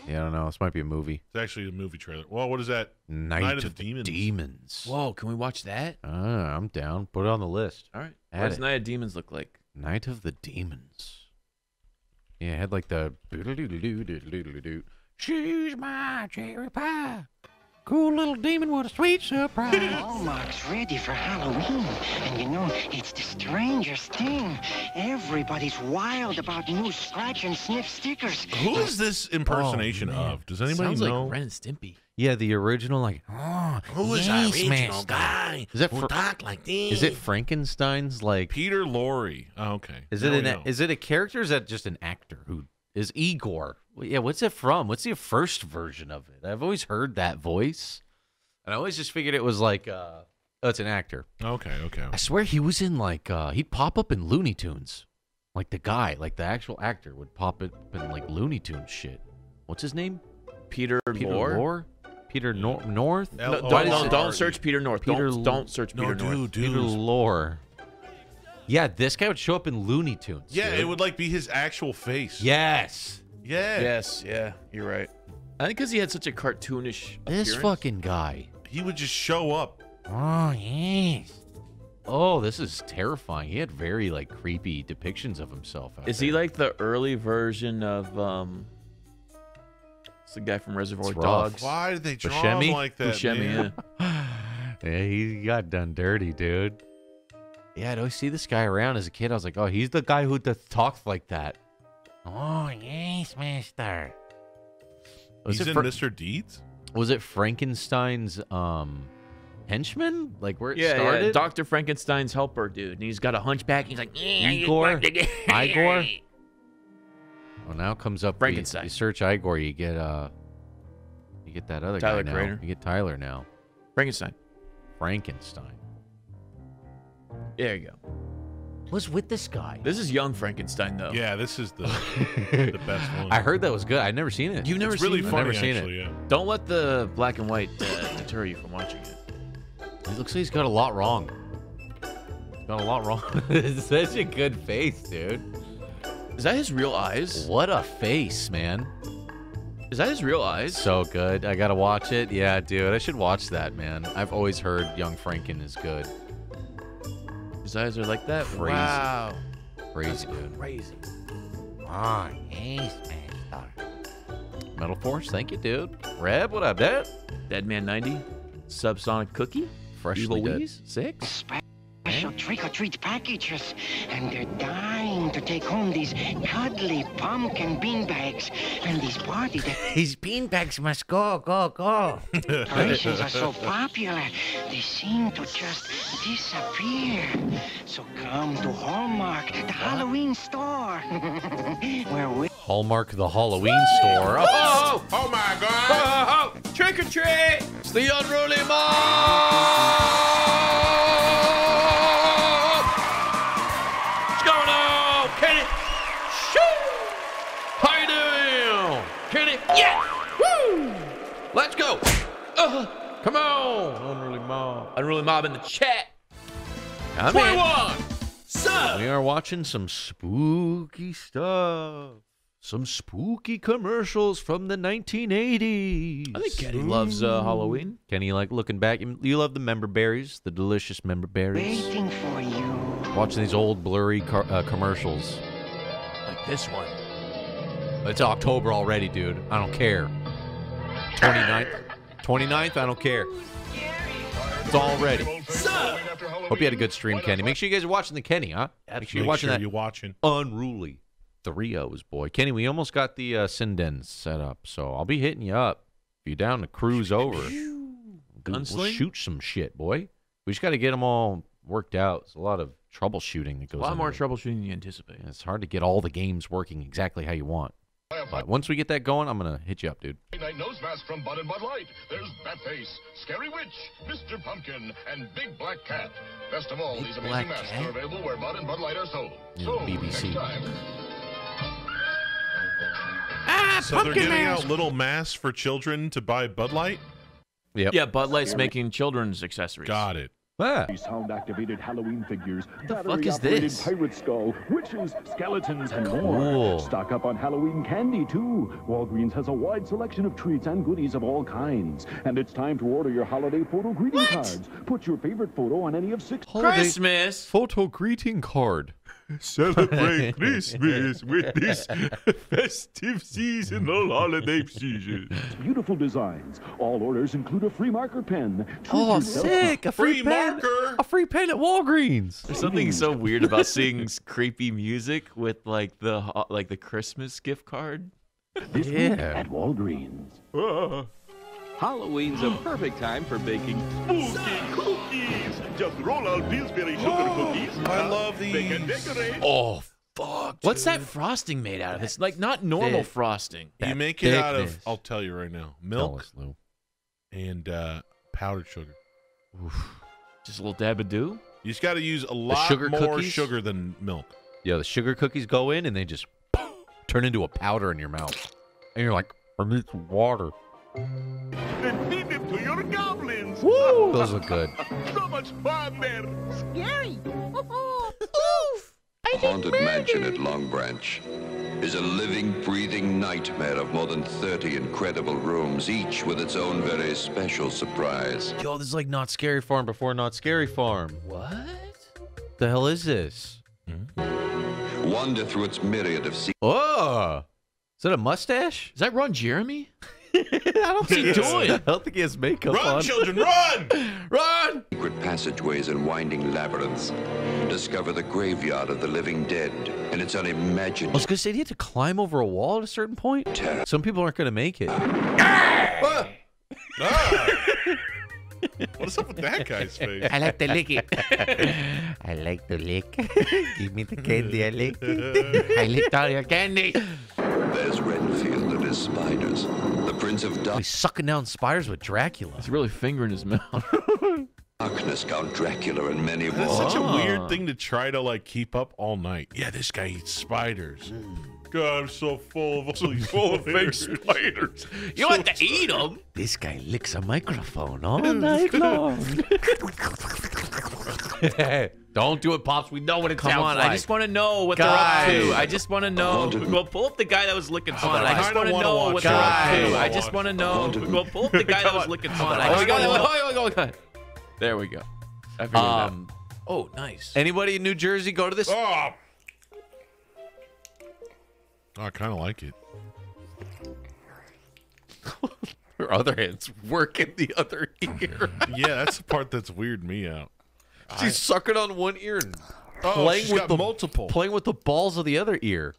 Yeah, I don't know. This might be a movie. It's actually a movie trailer. Well, what is that? Night, Night of, of the Demons. Demons. Whoa, can we watch that? Uh, I'm down. Put it on the list. All right. Add what does it. Night of Demons look like? Night of the Demons. Yeah, it had like the... She's my cherry pie. Cool little demon with a sweet surprise. Hallmark's ready for Halloween. And you know, it's the strangest thing. Everybody's wild about new scratch and sniff stickers. Who is this impersonation oh, of? Does anybody Sounds know? Sounds like Ren and Stimpy. Yeah, the original, like, oh, who is that original guy? Is that talk like this? Is it Frankenstein's, like... Peter Lorre. Oh, okay. Is it, an, is it a character or is that just an actor who... Is Igor? Yeah, what's it from? What's the first version of it? I've always heard that voice, and I always just figured it was like, uh, oh, it's an actor. Okay, okay. I swear he was in like, uh, he'd pop up in Looney Tunes, like the guy, like the actual actor would pop up in like Looney Tunes shit. What's his name? Peter Lorre. Peter Nor North. No, don't, don't, don't search Peter North. Peter don't, don't search Peter no, North. Dude, dude. Peter Lorre. Yeah, this guy would show up in Looney Tunes. Yeah, dude. It would like be his actual face. Yes. Yeah. Yes. Yeah. You're right. I think because he had such a cartoonish. This appearance. fucking guy. He would just show up. Oh yes. Oh, this is terrifying. He had very like creepy depictions of himself. Out is there. he like the early version of um? It's the guy from Reservoir Dogs. Why did they draw Buscemi? him like that? Buscemi, yeah. Yeah, he got done dirty, dude. Yeah, I'd always see this guy around as a kid. I was like, oh, he's the guy who talks like that. Oh, yes, mister. Was he's it in Mister Deeds? Was it Frankenstein's um, henchman? Like where it yeah, started? Yeah, Doctor Frankenstein's helper, dude. And he's got a hunchback. He's like, Igor? Igor? Well, now comes up Frankenstein. You, you search Igor, you get, uh, you get that other Tyler guy Crater. now. You get Tyler now. Frankenstein. Frankenstein. There you go. was with this guy? This is young Frankenstein, though. Yeah, this is the, the best one. I heard that was good. I've never seen it. You've never it's seen really it? Funny, I've never seen actually, it. Yeah. Don't let the black and white uh, deter you from watching it. It looks like he's got a lot wrong. He's got a lot wrong. It's such a good face, dude. Is that his real eyes? What a face, man. Is that his real eyes? So good. I gotta watch it. Yeah, dude. I should watch that, man. I've always heard Young Franken is good. His eyes are like that? Crazy. Wow. Crazy, that's dude. Crazy. My ace, man. Metal Force, thank you, dude. Reb, what up, dude? Deadman ninety. Subsonic Cookie. Freshly Evil Wheeze. Six. Special trick-or-treat packages, and they're dying to take home these cuddly pumpkin beanbags and these party that these beanbags must go, go, go. Decorations are so popular, they seem to just disappear. So come to Hallmark, the Halloween store. Where we Hallmark, the Halloween store. Oh, oh my God! Oh, oh. Trick-or-treat! It's the unruly mob. Yeah! Woo! Let's go! Uh, come on! Unruly Mob. Unruly Mob in the chat. I'm twenty-one! Sup? We are watching some spooky stuff. Some spooky commercials from the nineteen eighties. I think Kenny Ooh. loves uh, Halloween. Kenny, like, looking back. You love the member berries. The delicious member berries. Waiting for you. Watching these old blurry car uh, commercials. Like this one. It's October already, dude. I don't care. twenty-ninth, twenty-ninth, I don't care. It's already. Hope you had a good stream, Kenny. Make sure you guys are watching the Kenny, huh? Make sure you're watching that. You're watching. Unruly. Three O's, boy. Kenny, we almost got the uh, Sinden set up, so I'll be hitting you up. If you're down to cruise over, we'll shoot some shit, boy. We just got to get them all worked out. It's a lot of troubleshooting that goes on. A lot more troubleshooting than you anticipate. Yeah, it's hard to get all the games working exactly how you want. But once we get that going, I'm gonna hit you up, dude. Nose mask from Bud and Bud Light. There's Batface, Scary Witch, Mister Pumpkin, and Big Black Cat. Best of all, Big these amazing masks cat? are available where Bud and Bud Light are sold. Yeah, so B B C. Ah, so pumpkin they're giving out little masks for children to buy Bud Light. Yep. Yeah, Bud Light's making children's accessories. Got it. Ah. These sound-activated Halloween figures, the fuck is this? Pirate skull, witches, skeletons, and cool. more. Stock up on Halloween candy too. Walgreens has a wide selection of treats and goodies of all kinds. And it's time to order your holiday photo greeting what? cards. Put your favorite photo on any of six holiday Christmas photo greeting card. Celebrate Christmas with this festive seasonal holiday season. Beautiful designs. All orders include a free marker pen. Oh, I'm sick! A free, free pen, marker! A free pen at Walgreens. There's something so weird about seeing creepy music with like the like the Christmas gift card. This yeah. week at Walgreens. Uh. Halloween's a perfect time for baking spooky cookies. Just roll out Pillsbury sugar oh, cookies. I love these. They can decorate. Oh, fuck. What's dude. that frosting made out of? It's like not normal Thick. frosting. That you make it thickness. out of, I'll tell you right now, milk and uh, powdered sugar. Oof. Just a little dab-a-doo? You just got to use a lot sugar more cookies? sugar than milk. Yeah, the sugar cookies go in and they just turn into a powder in your mouth. And you're like, I'm it's water. Then feed it to your goblins. Woo! Those look good. So much fun there. Scary. Oof! I Haunted Mansion at Long Branch is a living, breathing nightmare of more than thirty incredible rooms, each with its own very special surprise. Yo, this is like Not Scary Farm before Not Scary Farm. What? The hell is this? Hmm? Wander through its myriad of secrets. Oh! Is that a mustache? Is that Ron Jeremy? I don't see yes. doing. I don't think he has makeup run, on. Run, children, run! Run! Secret passageways and winding labyrinths. Discover the graveyard of the living dead and its unimaginable. I was gonna say, do you have to climb over a wall at a certain point? Terror. Some people aren't gonna make it. Ah! Ah! What is up with that guy's face? I like to lick it. I like to lick. Give me the candy. I lick it. I licked all your candy. There's Renfield and his spiders. The Prince of Darkness. He's sucking down spiders with Dracula. He's really fingering his mouth. Darkness, Count Dracula, and many more. That's such a weird thing to try to like keep up all night. Yeah, this guy eats spiders. God, I'm so full of all so these full of fake spiders. You so have to eat them. This guy licks a microphone all night long. Don't do it, Pops. We know what it Come sounds on, like. I just want to know what guys. they're up to. I just want to know. Well, pull up the guy that was licking fun. I just want to know what they're up to. I just want to know. Well, pull up the guy that was licking fun. I There we go. Um, oh, nice. Anybody in New Jersey go to this? Oh. Oh, I kind of like it. Her other hand's working the other ear. Yeah, that's the part that's weirded me out. She's I... sucking on one ear and oh, playing with the multiple, playing with the balls of the other ear.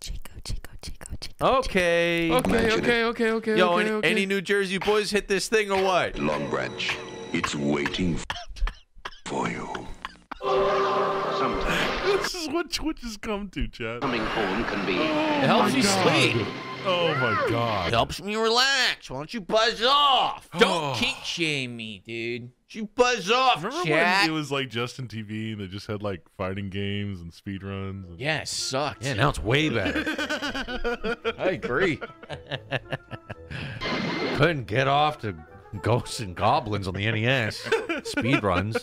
Chico, Chico, Chico, Chico. Okay. Okay, Imagine okay, it. okay, okay. Yo, okay, any, okay. any New Jersey boys hit this thing or what? Long Branch, it's waiting for you. Sometimes. This is what Twitch has come to, Chad. Coming home can be. It helps you sleep. Oh my God. It helps me relax. Why don't you buzz off? Don't kick shame me, dude. You buzz off, Remember Chad? when it was like Justin T V and they just had like fighting games and speed runs? And... Yeah, it sucked. Yeah, now it's way better. I agree. Couldn't get off to Ghosts and Goblins on the N E S. Speed runs.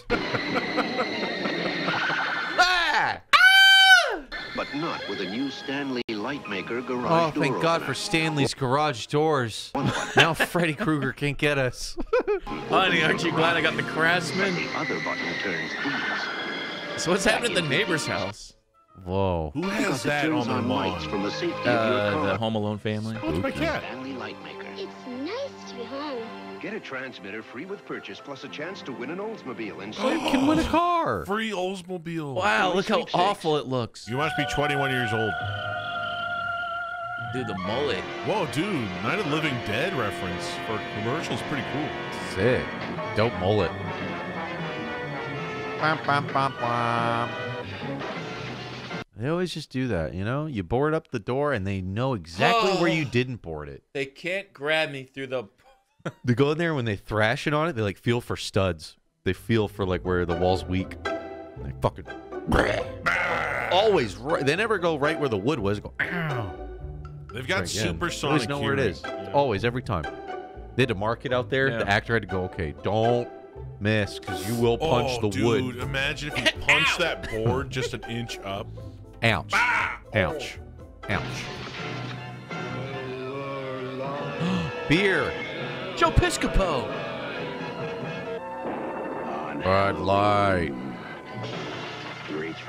But not with a new Stanley Lightmaker garage door. Oh, thank God for Stanley's garage doors. Now Freddy Krueger can't get us. Honey, aren't you glad I got the Craftsman? The other button turns these. So what's happening at the neighbor's house? Whoa. Who has that on their lights from the safety of your car? The Home Alone family. What's my cat? Stanley Lightmaker. It's nice to be home. Get a transmitter free with purchase, plus a chance to win an Oldsmobile. And oh, can win a car. Free Oldsmobile. Wow, look how awful it looks. You must be twenty-one years old. Dude, the mullet. Whoa, dude. Night of the Living Dead reference for commercials. Pretty cool. Sick. Dope mullet. Bum, bum, bum, bum. They always just do that, you know? You board up the door, and they know exactly oh, where you didn't board it. They can't grab me through the... They go in there, when they thrash it on it, they like feel for studs. They feel for like where the wall's weak. And they fucking always right. They never go right where the wood was. Go. They've got right supersonic. They know where it is. Yeah. Always, every time. They had to mark it out there. Yeah. The actor had to go, okay, don't miss, because you will punch oh, the dude, wood. Dude, imagine if you punch that board just an inch up. Ouch! Bah! Ouch! Oh. Ouch! Beer. Joe Piscopo. Bud Light.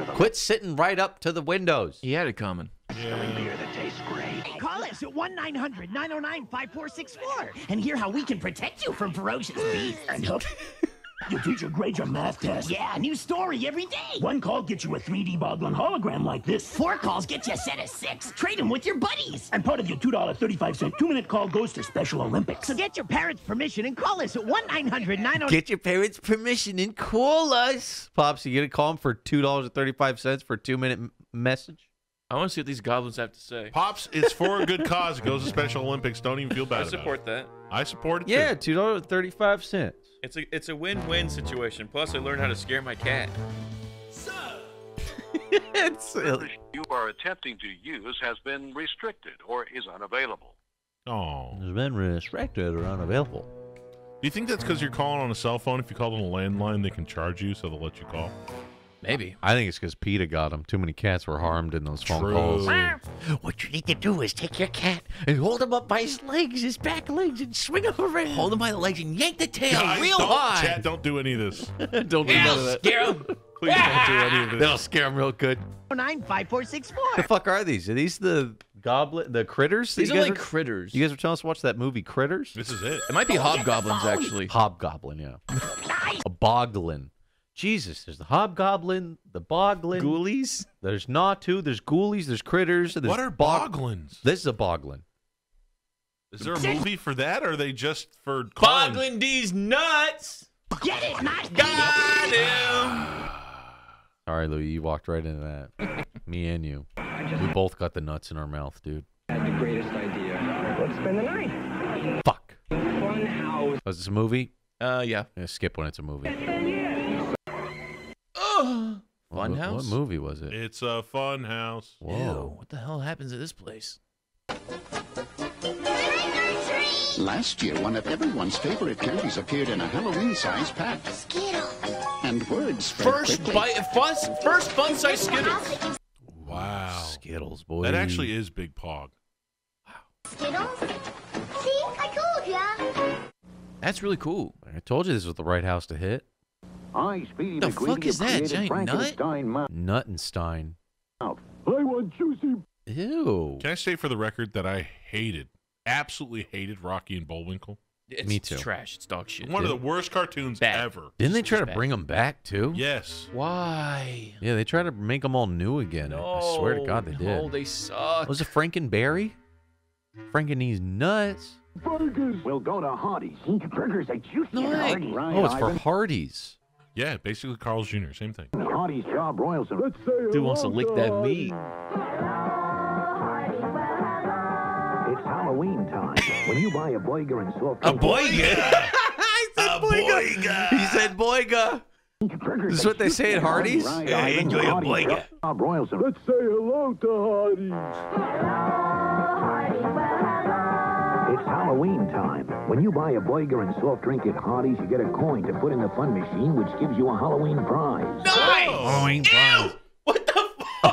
Quit sitting right up to the windows. He had it coming. Yeah. Beer that tastes great. Hey, call us at one nine hundred nine oh nine five four six four and hear how we can protect you from ferocious beasts. And hook. Your teacher grades your math test. Yeah, new story every day. One call gets you a three D boggling hologram like this. Four calls get you a set of six. Trade them with your buddies. And part of your two dollar thirty-five cent two-minute call goes to Special Olympics. So get your parents' permission and call us at one nine hundred nine oh nine. Get your parents' permission and call us. Pops, you gonna call them for two dollars and thirty-five cents for a two-minute message? I want to see what these goblins have to say. Pops, it's for a good cause. It goes to Special Olympics. Don't even feel bad I support about it. that. I support it, yeah, too. Yeah, two dollars and thirty-five cents. It's a it's a win-win situation. Plus, I learned how to scare my cat. So, it's silly. You are attempting to use has been restricted or is unavailable. Oh, has been restricted or unavailable. Do you think that's because you're calling on a cell phone? If you call on a landline, they can charge you, so they'll let you call. Maybe. I think it's because PETA got him. Too many cats were harmed in those True. phone calls. What you need to do is take your cat and hold him up by his legs, his back legs, and swing him around. Hold him by the legs and yank the tail Guys, real don't, hard. Chad, don't do any of this. don't do yeah, none of that. Scare him. Please don't do any of this. That'll scare him real good. nine five four six four. The fuck are these? Are these the goblet, the critters? These, these are like are, critters. You guys were telling us to watch that movie Critters? This is it. It might be oh, hobgoblins, actually. Hobgoblin, yeah. Nice. A boglin. Jesus, there's the hobgoblin, the boglin. Ghoulies? There's Natu, there's ghoulies, there's critters. There's what are bog boglins? This is a boglin. Is there a movie for that, or are they just for calling? Boglin D's nuts! Get it, not got him! Sorry, Louie, you walked right into that. Me and you. We both got the nuts in our mouth, dude. I had the greatest idea. Let's spend the night. Fuck. Fun house. always... Oh, is this a movie? Uh, yeah. I'm gonna skip when it's a movie. Uh, Funhouse? What, what movie was it? It's a Funhouse. Whoa. Ew, what the hell happens at this place? Last year, one of everyone's favorite candies appeared in a Halloween-sized pack. Skittle. And words spread first quickly. Bite, first, first fun-sized Skittles. Wow. Skittles, boy. That actually is Big Pog. Wow. Skittles? See, I told ya. That's really cool. I told you this was the right house to hit. I, Speedy the McGrady, fuck is that, giant nut? Nut and Stein. I want juicy. Ew. Can I say for the record that I hated, absolutely hated Rocky and Bullwinkle? It's, Me too. It's trash. It's dog shit. One dude. of the worst cartoons Bad. ever. Didn't they try to bring them back too? Yes. Why? Yeah, they tried to make them all new again. No, I swear to God, they no, did. Oh, they suck. Was it Frankenberry? Frankenese nuts. Burgers. We'll go to Hardee's. Burgers are juicy. No, right. Oh, it's for Hardee's. Yeah, basically Carl's Junior Same thing. Hardee's job royals. Let's say dude wants to lick that meat. Halloween time. When you buy a boiga and soft a boiga. I said a boiga. boiga. He said boiga. This is what they say at Hardee's. Hey, enjoy a boiga. Let's say hello to Hardee's. Hello, it's Halloween time. When you buy a boiga and soft drink at Hardee's, you get a coin to put in the fun machine, which gives you a Halloween prize. Nice. Halloween prize.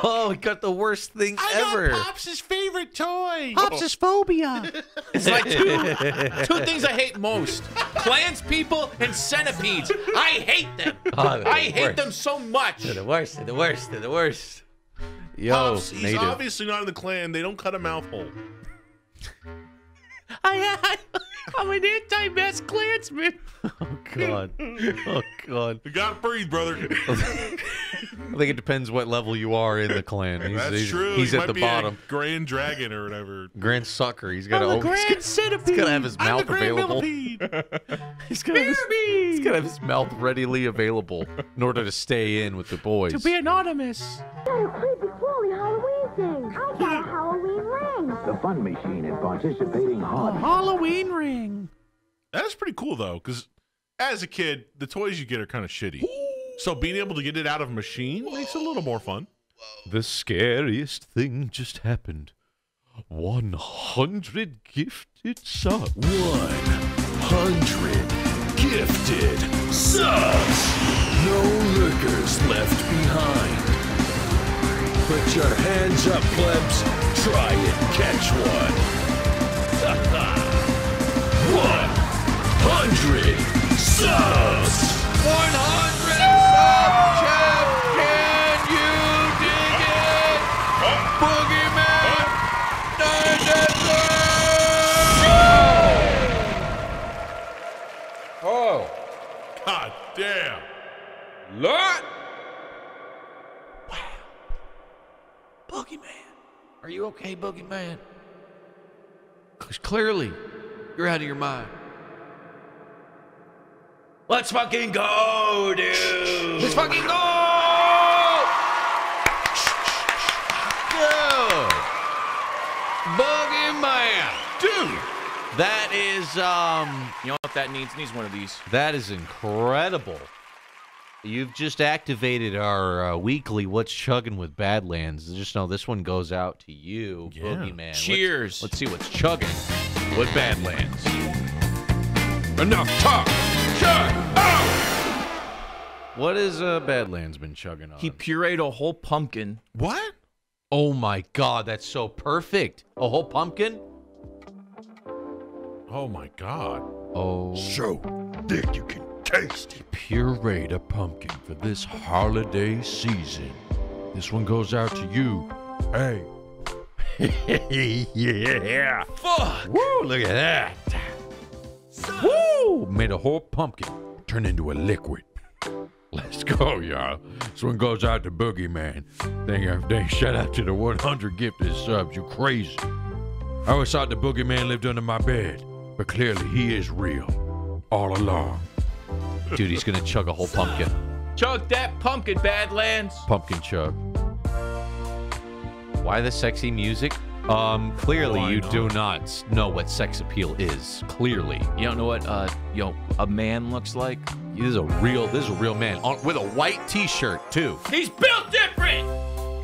Oh, he got the worst thing I ever. I got Pops' favorite toy. Pops' phobia. It's like two, two things I hate most. Clans people and centipedes. I hate them. Oh, I the hate worst. them so much. They're the worst. They're the worst. They're the worst. Yo, Pops, he's native. Obviously not in the clan. They don't cut a mouth hole. I, I, I'm an anti-mask Klansman. Oh, God. Oh, God. You got to breathe, brother. I think it depends what level you are in the clan. He's, That's he's, true. He's he at the bottom. Grand dragon or whatever. Grand sucker. He's got to. Grand he's centipede. He's gotta have his mouth available. he's gonna have his, he's gotta have his mouth readily available in order to stay in with the boys. To be anonymous. Got a creepy crawly Halloween thing. I got a Halloween ring. The fun machine and participating hard. Halloween ring. That's pretty cool though, because as a kid, the toys you get are kind of shitty. So being able to get it out of a machine Whoa. makes it a little more fun. The scariest thing just happened. one hundred gifted subs. one hundred gifted subs. No lurkers left behind. Put your hands up, plebs. Try and catch one. one hundred subs. one hundred. Chef, can you dig it? Boogeyman, nine oh! Oh! God damn! Lord! Wow! Boogeyman! Are you okay, Boogeyman? Because clearly, you're out of your mind. Let's fucking go, dude! Let's fucking go! Dude! Boogeyman! Dude! That is, um... you know what that needs? It needs one of these. That is incredible. You've just activated our uh, weekly What's Chugging with Badlands. Just know this one goes out to you, yeah. Boogeyman. Cheers! Let's, let's see what's chugging with Badlands. Enough talk! Chug out! What has uh, Badlands been chugging on? He pureed a whole pumpkin. What? Oh my God, that's so perfect. A whole pumpkin? Oh my God. Oh. So thick you can taste it. Pureed a pumpkin for this holiday season. This one goes out to you. Hey. Yeah. Fuck. Woo, look at that. Woo! Made a whole pumpkin turn into a liquid. Let's go, y'all. This one goes out to Boogeyman. Thank you. Thank you. Shout out to the one hundred gifted subs. You crazy. I always thought the Boogeyman lived under my bed, but clearly he is real all along. Dude, he's gonna chug a whole pumpkin. Chug that pumpkin, Badlands. Pumpkin chug. Why the sexy music? Um, clearly you do not know what sex appeal is. Clearly. You don't know what, uh, you know, a man looks like? This is a real, this is a real man. On, with a white t-shirt, too. He's built different!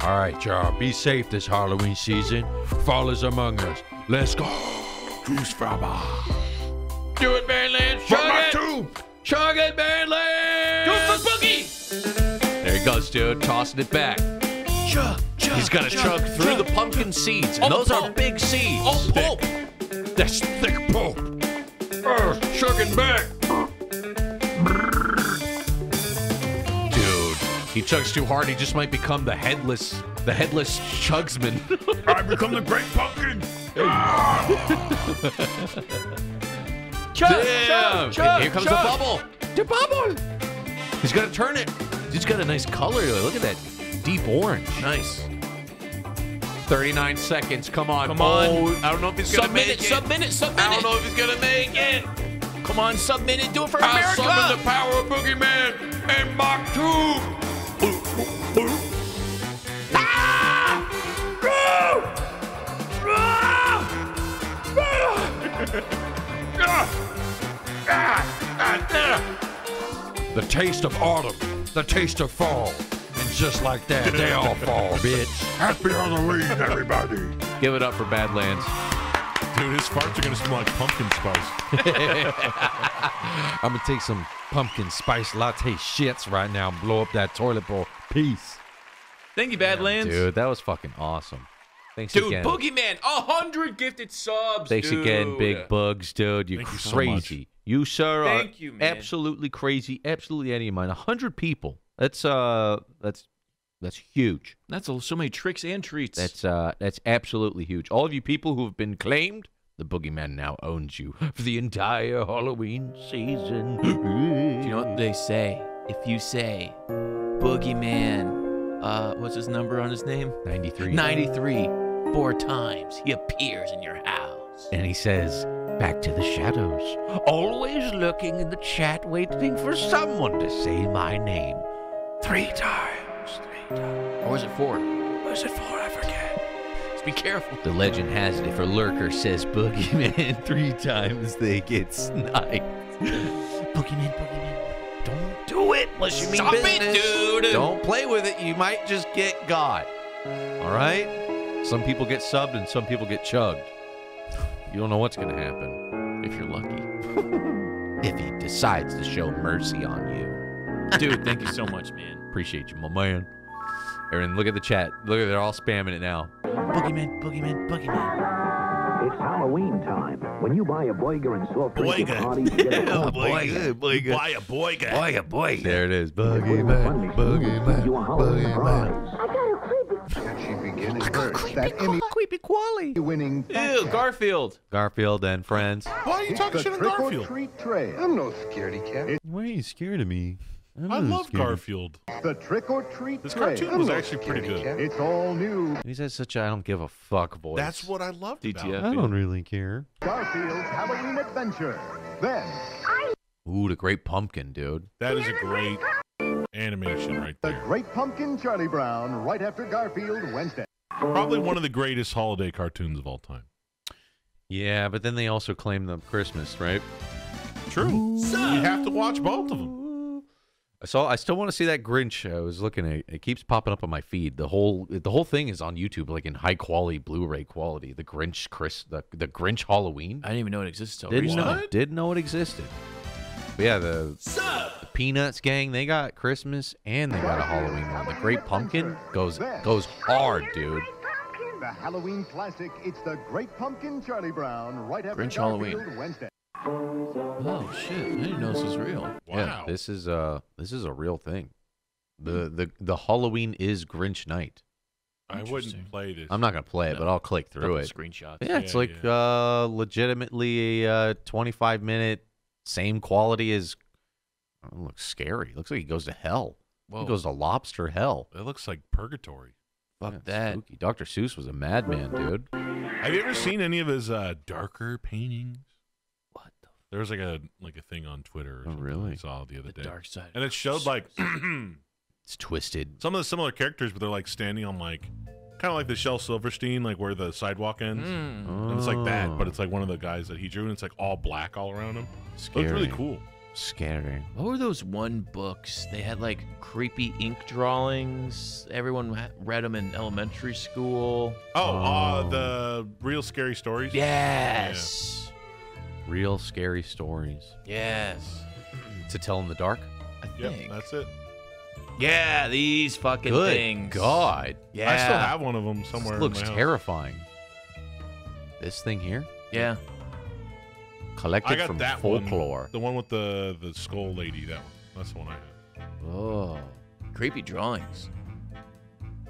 All right, y'all. Be safe this Halloween season. Fall is among us. Let's go. Goose Fraba. Do it, Maryland. Chug it. Chug it, Maryland. Do it for Boogie. There he goes, dude. Tossing it back. Chug. He's got to chug, chug through chug, the pumpkin chug, seeds, and oh, those pulp. Are big seeds. Oh, pulp. Thick. That's thick pulp. Uh, chugging back. Dude, he chugs too hard. He just might become the headless, the headless chugsman. I become the great pumpkin. Chug, damn. Chug, chug, here comes chug. The bubble. The bubble. He's got to turn it. He's got a nice color. Look at that. Deep orange. Nice. thirty-nine seconds. Come on. Come on. Oh, I don't know if he's going to make it. Submit it. Submit it. I don't know if he's going to make it. Come on. Submit it. Do it for I'll America. I'll summon the power of Boogeyman and Mach two. Ah! The taste of autumn. The taste of fall. Just like that, they all fall, bitch. Happy Halloween, everybody. Give it up for Badlands. Dude, his farts are going to smell like pumpkin spice. I'm going to take some pumpkin spice latte shits right now and blow up that toilet bowl. Peace. Thank you, Badlands. Damn, dude, that was fucking awesome. Thanks dude, again. Dude, Boogeyman, one hundred gifted subs, Thanks dude. again, Big yeah. Bugs, dude. You're Thank crazy. You, so you sir, Thank are you, man. absolutely crazy, absolutely out of your mind. one hundred people. That's uh, that's that's huge. That's so many tricks and treats. That's uh, that's absolutely huge. All of you people who have been claimed, the Boogeyman now owns you for the entire Halloween season. Do you know what they say? If you say, Boogeyman, uh, what's his number on his name? ninety-three. ninety-three. Four times he appears in your house, and he says. Back to the shadows. Always looking in the chat, waiting for someone to say my name. Three times. Three times. Or was it four? Was it four? I forget. Just be careful. The legend has it if a lurker says Boogeyman three times, they get sniped. Boogeyman, Boogeyman. Don't do it unless you mean Stop business. It, dude. Don't play with it. You might just get got. All right? Some people get subbed and some people get chugged. You don't know what's going to happen if you're lucky. If he decides to show mercy on you. Dude, thank you so much, man. Appreciate you, my man. Aaron, look at the chat. Look at they're all spamming it now. Boogeyman, Boogeyman, Boogeyman. It's Halloween time. When you buy a boiger and soft drink, it's hard to get a boiger. Boiger. Buy a boiger. Buy a boiger. There it is. Boogeyman, Boogeyman, Boogeyman. I got a beginning first, that any creepy quality winning Ew, Garfield Garfield and friends. Why are you talking shit on Garfield? I'm no scaredy cat. Why are you scared of me? I'm I love scared. Garfield. The trick or treat. This cartoon I'm was no actually pretty good. Cat. It's all new. He says such a I don't give a fuck voice. That's what I love about it. I don't really care. Garfield's Halloween adventure. Then I Ooh, the Great Pumpkin, dude. That is a great animation right there. The Great Pumpkin Charlie Brown right after Garfield Wednesday. Probably one of the greatest holiday cartoons of all time. Yeah, but then they also claim them Christmas, right? True. So, you have to watch both of them. I saw I still want to see that Grinch. I was looking at it keeps popping up on my feed. The whole the whole thing is on YouTube like in high quality Blu-ray quality. The Grinch Chris the, the Grinch Halloween. I didn't even know it existed. Didn't know, didn't know it existed. But yeah, the, the Peanuts gang, they got Christmas and they got a Halloween one. The Great Pumpkin goes goes hard, dude. The Halloween classic, it's the Great Pumpkin Charlie Brown right after Grinch Halloween Wednesday. Oh shit, I didn't know this was real. Wow. Yeah, this is uh this is a real thing. The the the Halloween is Grinch Night. I wouldn't play this. I'm not gonna play it, no. but I'll click through it. Screenshots. Yeah, it's yeah, like yeah. uh legitimately a uh, twenty-five minute same quality as oh, it looks scary. It looks like he goes to hell. Whoa. He goes to lobster hell. It looks like purgatory. Fuck yeah, that. Spooky. Doctor Seuss was a madman, dude. Have you ever seen any of his uh, darker paintings? What? The there was like a like a thing on Twitter. Or oh, really? I saw the other the day. Dark side. And it showed like it's twisted. Some of the similar characters, but they're like standing on like Kind of like the Shel Silverstein, like where the sidewalk ends. Mm. Oh. And it's like that, but it's like one of the guys that he drew, and it's like all black all around him. Scary. It looks really cool. Scary. What were those one books? They had like creepy ink drawings. Everyone read them in elementary school. Oh, oh. Uh, the Real Scary Stories? Yes. Yeah. Real Scary Stories. Yes. To Tell in the Dark? I think. Yep, that's it. Yeah, these fucking Good things. Good God. Yeah. I still have one of them somewhere. This looks in my terrifying. House. This thing here? Yeah. Collected I got from that folklore. One, the one with the, the skull lady, that one. That's the one I have. Oh. Creepy drawings.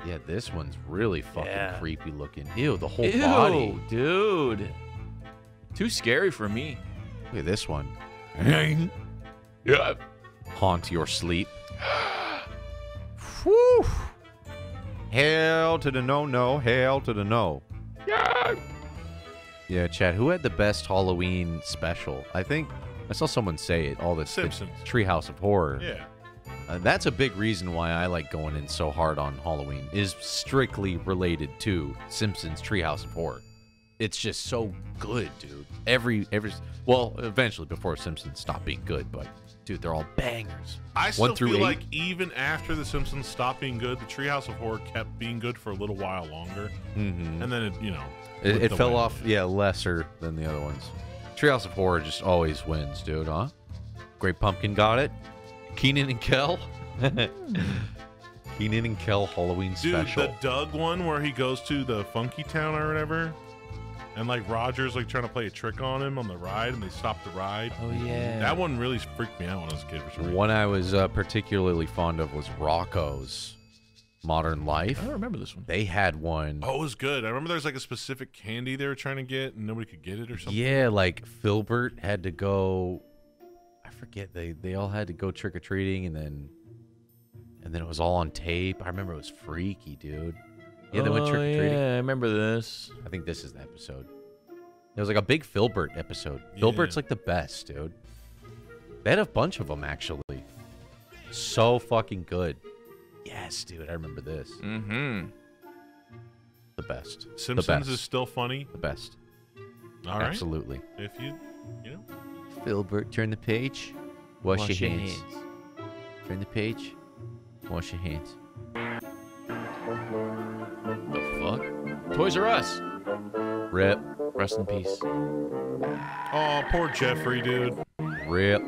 Yeah, this one's really fucking yeah. creepy looking. Ew, the whole Ew, body. Dude. Too scary for me. Look at this one. Yeah. Haunt your sleep. Woo! Hail to the no-no, hail to the no. Yeah! Yeah, Chad, who had the best Halloween special? I think I saw someone say it, all this Simpsons. The Treehouse of Horror. Yeah. Uh, that's a big reason why I like going in so hard on Halloween, is strictly related to Simpsons Treehouse of Horror. It's just so good, dude. Every, every, well, eventually before Simpsons stopped being good, but... Dude, they're all bangers. I still feel eight. like even after The Simpsons stopped being good, the Treehouse of Horror kept being good for a little while longer. Mm-hmm. And then it, you know... It, it fell off, yeah, lesser than the other ones. Treehouse of Horror just always wins, dude, huh? Great Pumpkin got it. Keenan and Kel. Keenan and Kel Halloween dude, special. Dude, the Doug one where he goes to the Funky Town or whatever... And like Roger's like trying to play a trick on him on the ride, and they stopped the ride. Oh yeah, that one really freaked me out when I was a kid. For some reason. One I was uh, particularly fond of was Rocco's Modern Life. I don't remember this one. They had one. Oh, it was good. I remember there was like a specific candy they were trying to get, and nobody could get it or something. Yeah, like Filbert had to go. I forget they they all had to go trick or treating, and then and then it was all on tape. I remember it was freaky, dude. Yeah, they went trick or treating. Yeah, I remember this. I think this is the episode. It was like a big Filbert episode. Yeah. Filbert's like the best, dude. They had a bunch of them, actually. So fucking good. Yes, dude, I remember this. Mm-hmm. The best. Simpsons the best. Is still funny. The best. All right. Absolutely. If you, you know. Filbert, turn the page. Wash, Wash your, your hands. hands. Turn the page. Wash your hands. The fuck? Toys R Us. Rip. Rest in peace. Oh, poor Jeffrey, dude. Rip.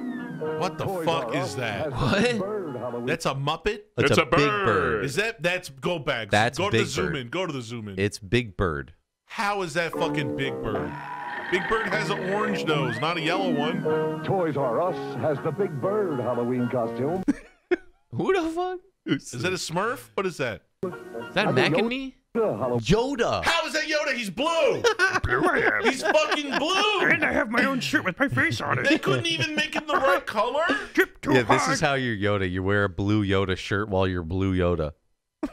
What the Toys fuck is that? What? That's a Muppet? That's it's a, a big bird. bird. Is that? That's go back. That's go to big the zoom bird. in. Go to the zoom in. It's Big Bird. How is that fucking Big Bird? Big Bird has an orange nose, not a yellow one. Toys R Us has the Big Bird Halloween costume. Who the fuck? Is that a Smurf? What is that? Is that Mac and me? Yoda. How is that Yoda? He's blue. Blue I am. He's fucking blue. And I have my own shirt with my face on it. They couldn't even make it the right color. Trip too yeah, hard. This is how you're Yoda. You wear a blue Yoda shirt while you're blue Yoda.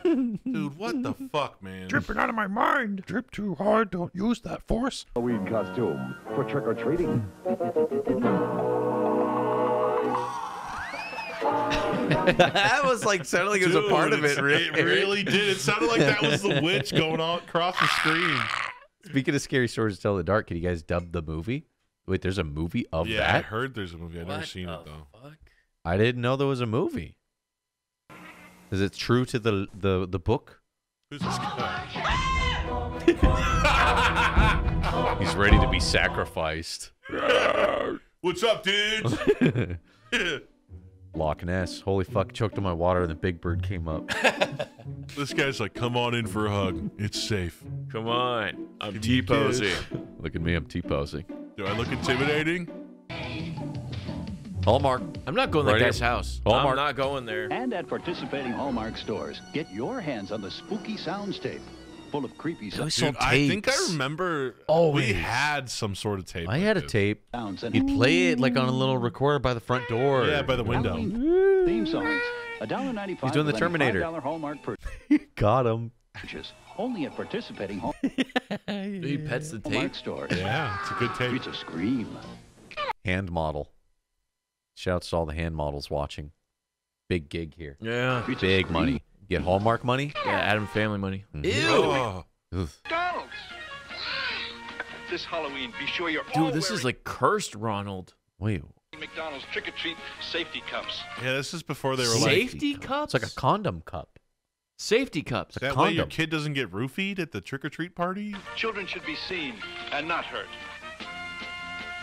Dude, what the fuck, man? Dripping out of my mind. Drip too hard. Don't use that force. Halloween costume for trick or treating. That was like sounded like it was Dude, a part of it. It really did. It sounded like that was the witch going all across the screen. Speaking of Scary Stories to Tell in the Dark, can you guys dub the movie? Wait, there's a movie of yeah, that? Yeah, I heard there's a movie. I've what never seen it though. Fuck? I didn't know there was a movie. Is it true to the the the book? Who's this guy? He's ready to be sacrificed. What's up, dudes? Loch Ness. Holy fuck, choked on my water and the Big Bird came up. This guy's like, come on in for a hug. It's safe. Come on. I'm T-posing. Look at me, I'm T-posing. Do I look intimidating? Hallmark. I'm not going to that guy's house. Hallmark. I'm not going there. And at participating Hallmark stores, get your hands on the spooky sounds tape. Full of creepy sounds. Dude, I think I remember Always. we had some sort of tape. I like had a this. tape. You'd play it like on a little recorder by the front door. Yeah, by the window. Theme songs. one dollar ninety-five. He's doing the Terminator. Hallmark Got him. Only at participating home. yeah. He pets the tape store. Yeah, it's a good tape. It's a scream. Hand model. Shouts to all the hand models watching. Big gig here. Yeah. Big money. Get Hallmark money? Yeah, Adam Family money. Mm-hmm. Ew. Oh. Donald. This Halloween, be sure you're Dude, all this wearing... is like cursed, Ronald. Wait. McDonald's trick-or-treat safety cups. Yeah, this is before they were safety like... Safety cups? It's like a condom cup. Safety cups. That way your kid doesn't get roofied at the trick-or-treat party? Children should be seen and not hurt.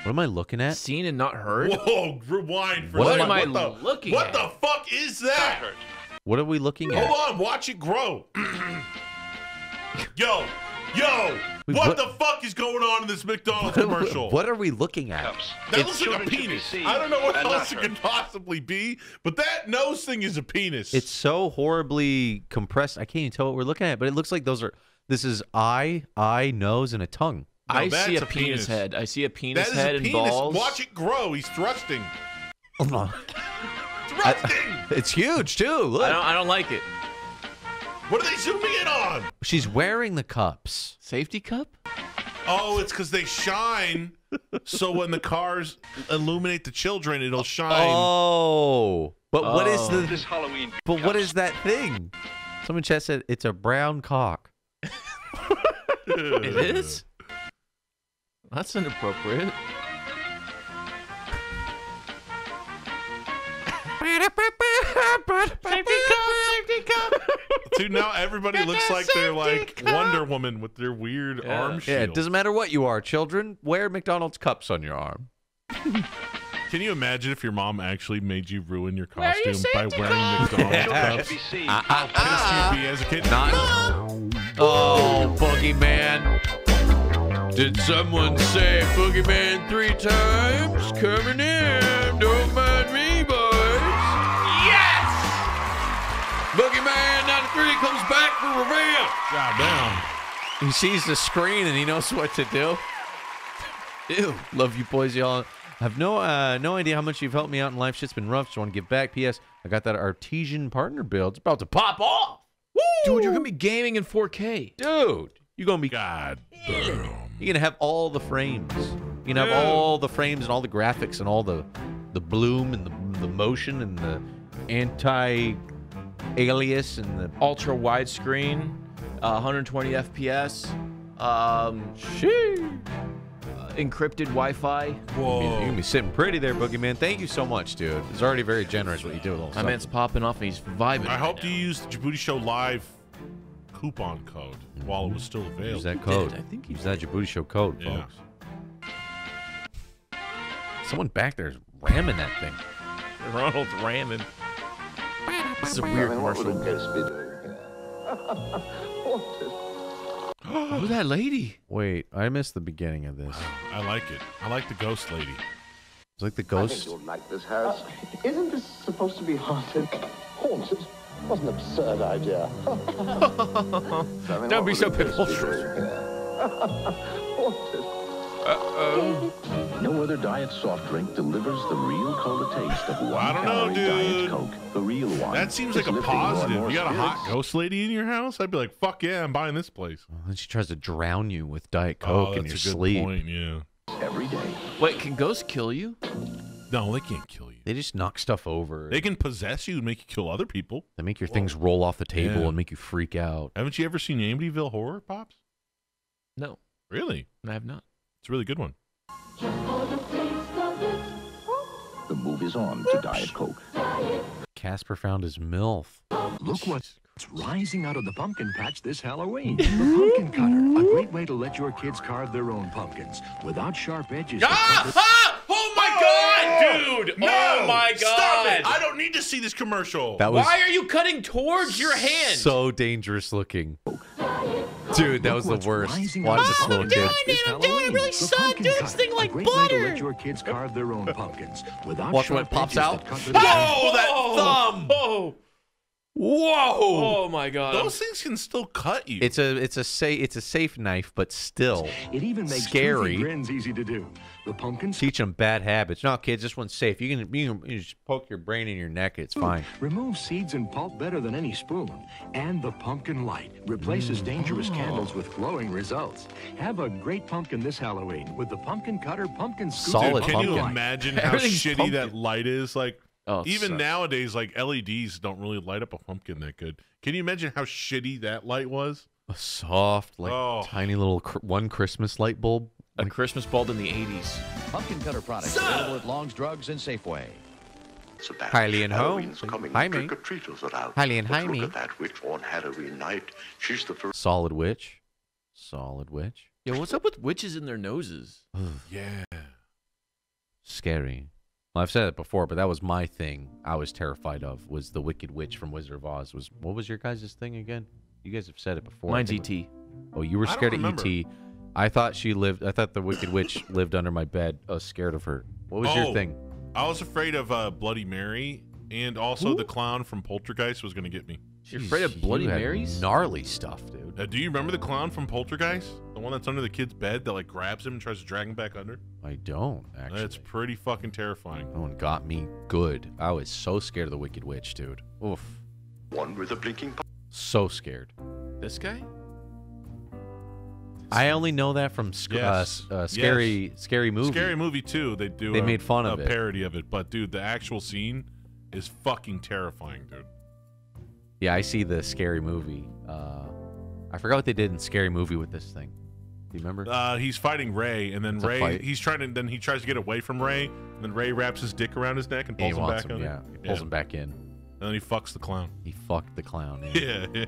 What am I looking at? Seen and not heard? Whoa, rewind for what a second. Am I what am I looking what at? What the fuck is that? Not heard. What are we looking Hold at? Hold on, watch it grow. Yo, yo, Wait, what, what the fuck is going on in this McDonald's what, commercial? What are we looking at? That it's looks like a penis. I don't know what else it could possibly be, but that nose thing is a penis. It's so horribly compressed. I can't even tell what we're looking at, but it looks like those are, this is eye, eye, nose, and a tongue. No, I see a, a penis. penis head. I see a penis that is head a penis. and balls. Watch it grow. He's thrusting. Hold on. I, it's huge too. Look. I don't, I don't like it. What are they zooming in on? She's wearing the cups. Safety cup? Oh, it's because they shine. So when the cars illuminate the children, it'll shine. Oh, but oh. what is the, this Halloween? But cups. What is that thing? Someone just said it's a brown cock. It is. That's inappropriate. Safety cup, safety cup. Dude, now everybody looks like they're like cup. Wonder Woman with their weird yeah. arm shield. Yeah, it doesn't matter what you are, children. Wear McDonald's cups on your arm. Can you imagine if your mom actually made you ruin your costume you by wearing cup? McDonald's yeah. cups? Uh, uh, How pissed you'd be as a kid. Not Mom. Oh, Boogeyman. Did someone say Boogeyman three times? Coming in. Don't mind me, boy. Boogeyman ninety-three comes back for revenge. God damn. He sees the screen and he knows what to do. Ew. Love you boys, y'all. I have no uh, no idea how much you've helped me out in life. Shit's been rough. Just want to give back. P S. I got that Artesian partner build. It's about to pop off. Woo! Dude, you're going to be gaming in four K. Dude, you're going to be... God damn. You're going to have all the frames. You're going to have all the frames and all the graphics and all the, the bloom and the, the motion and the anti... alias and the ultra widescreen, uh, one hundred twenty F P S, um, uh, encrypted Wi-Fi. Whoa! You're gonna be sitting pretty there, Boogeyman. Thank you so much, dude. It's already very generous what you do with all stuff. My man's popping off and he's vibing. I hope you use the Djibouti Show Live coupon code while it was still available. Use that code. I think use that Djibouti Show code, folks. Someone back there is ramming that thing. Ronald's ramming. This is a weird commercial. Oh, that lady. Wait, I missed the beginning of this. I like it. I like the ghost lady. It's like the ghost. I think you'll like this, Harris. Uh, isn't this supposed to be haunted? Haunted? What an absurd idea. So, I mean, don't be so preposterous. Haunted. Uh-oh. No other diet soft drink delivers the real cola taste of one I don't know, dude. Diet Coke, the real one. That seems it's like a positive. You got spirits. A hot ghost lady in your house? I'd be like, fuck yeah, I'm buying this place. Well, then she tries to drown you with Diet Coke oh, in your sleep. Point, yeah. Every day. Wait, can ghosts kill you? No, they can't kill you. They just knock stuff over. They can possess you and make you kill other people. They make your Whoa. things roll off the table yeah. and make you freak out. Haven't you ever seen Amityville Horror, Pops? No. Really? I have not. It's a really good one. The move is on to Diet Coke. Casper found his MILF. Look what's rising out of the pumpkin patch this Halloween. The pumpkin cutter. A great way to let your kids carve their own pumpkins without sharp edges. Ah! Ah! Oh my oh! God, dude! No! Oh my God! Stop it! I don't need to see this commercial. That was Why are you cutting towards your hand? So dangerous looking. Dude, that was the worst. Watch this little kid. I'm doing it really suck, dude. This thing like butter. Let your kids carve their own pumpkins without Watch when it pops out. Oh, that thumb. Oh. Whoa. Oh my God. Those things can still cut you. It's a it's a say it's a safe knife, but still it even makes scary. Grins easy to do. The pumpkins teach them bad habits. No, kids, this one's safe. You can you can you just poke your brain in your neck. It's fine. Remove seeds and pulp better than any spoon. And the pumpkin light replaces mm. dangerous oh. candles with glowing results. Have a great pumpkin this Halloween with the pumpkin cutter, pumpkin scooper. Solid Dude, can pumpkin. Can you imagine how shitty pumpkin. that light is? Like Oh, even sucks. Nowadays, like, L E Ds don't really light up a pumpkin that good. Can you imagine how shitty that light was? A soft, like, oh. tiny little cr one Christmas light bulb. A like Christmas bulb in the eighties. Pumpkin cutter products available at Long's Drugs and Safeway. Highly and Home. Jaime. Highly and Jaime. Look at that witch on Halloween night. She's the first. Solid witch. Solid witch. Yo, what's up with witches in their noses? Yeah. Scary. Well, I've said it before, but that was my thing I was terrified of, was the Wicked Witch from Wizard of Oz. Was What was your guys' thing again? You guys have said it before. Mine's E T Oh, you were scared of E T I thought she lived, I thought the Wicked Witch lived under my bed. I was scared of her. What was oh, your thing? I was afraid of uh, Bloody Mary, and also Ooh. the clown from Poltergeist was going to get me. Jeez, you're afraid of Bloody Marys? Gnarly stuff, dude. Uh, do you remember the clown from Poltergeist? The one that's under the kid's bed that like grabs him and tries to drag him back under? I don't, actually. That's pretty fucking terrifying. That one got me good. I was so scared of the Wicked Witch, dude. Oof. One with a blinking... So scared. This guy? I only know that from sc yes. uh, uh, scary, yes. scary movie. Scary movie too. They do. They a, made fun of a it. parody of it, but dude, the actual scene is fucking terrifying, dude. Yeah, I see the Scary Movie. Uh, I forgot what they did in Scary Movie with this thing. Do you remember? Uh, he's fighting Ray, and then it's Ray, he's trying to, then he tries to get away from Ray, and then Ray wraps his dick around his neck and pulls and him back him, in. Yeah, he pulls yeah. him back in. And then he fucks the clown. He fucked the clown. Yeah. yeah.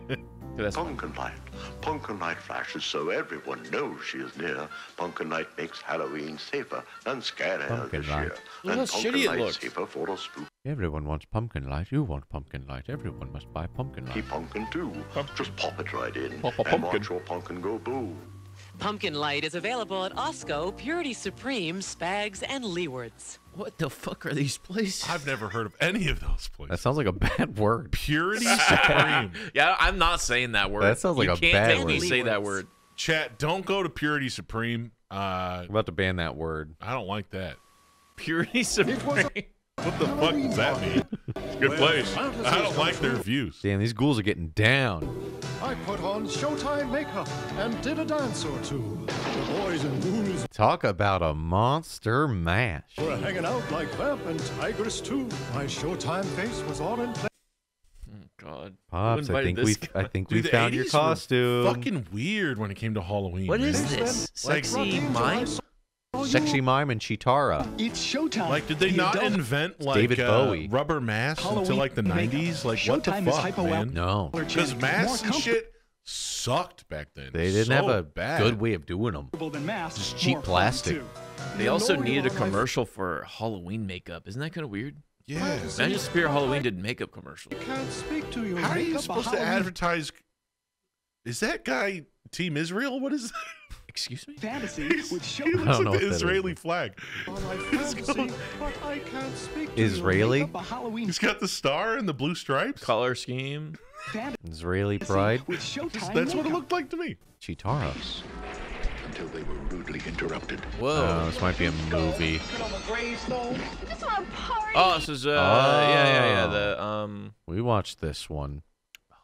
Dude, pumpkin fun. Light. Pumpkin light flashes so everyone knows she is near. Pumpkin light makes Halloween safer and scarier this light. year. Look and how pumpkin shitty light it looks. Safer for a spook. Everyone wants pumpkin light. You want pumpkin light. Everyone must buy pumpkin light. Keep pumpkin too. Pump. Just pop it right in. Pop a pumpkin. And watch your pumpkin go boo. Pumpkin light is available at Osco, Purity Supreme, Spags, and Leeward's. What the fuck are these places? I've never heard of any of those places. That sounds like a bad word. Purity Supreme. Yeah, I'm not saying that word. That sounds like you a bad word. You can't say that word. Chat, don't go to Purity Supreme. Uh, I'm about to ban that word. I don't like that. Purity Supreme. What the fuck does that mean? It's a good place. I don't like their views. Damn, these ghouls are getting down. I put on Showtime makeup and did a dance or two. The boys and ghouls. Talk about a monster mash. We're hanging out like vamp and tigress too. My Showtime face was all in place. Oh God, Pops, I think we, I think Dude, we found your costume. Fucking weird when it came to Halloween. What man. is this? Sexy like, mime. Sexy Mime and Chitara. It's Showtime. Like, did they you not invent, like, David Bowie. Uh, rubber masks until, like, the nineties? Like, Showtime what the fuck, man? No. Because masks and shit sucked back then. They didn't so have a bad. good way of doing them. Just cheap plastic. They also needed a commercial for Halloween makeup. Isn't that kind of weird? Yeah. Imagine Spear Halloween did makeup commercials. Can't speak to you. How are you supposed to advertise... Is that guy Team Israel? What is that? Excuse me? Fantasy would show. He looks like the Israeli is. flag. He's going, but I can't speak Israeli? He's got the star and the blue stripes. Color scheme. Israeli pride. That's makeup. what it looked like to me. Chitara. Until they were rudely interrupted. Whoa. Oh, this might be a movie. Oh, this is, uh, oh. yeah, yeah, yeah. The, um... We watched this one.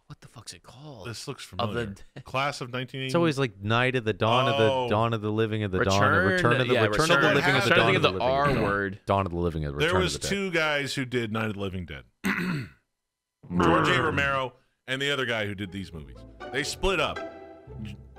What the fuck's it called? This looks familiar. Of the... Class of nineteen eighty. It's always like Night of the Dawn oh. of the Dawn of the Living of the Return, Dawn. Return of the yeah, Return, Return of the Living of the Dawn of the R word. Dawn of the Living of the Return. There was of the two dead. guys who did Night of the Living Dead. George A. Romero and the other guy who did these movies. They split up.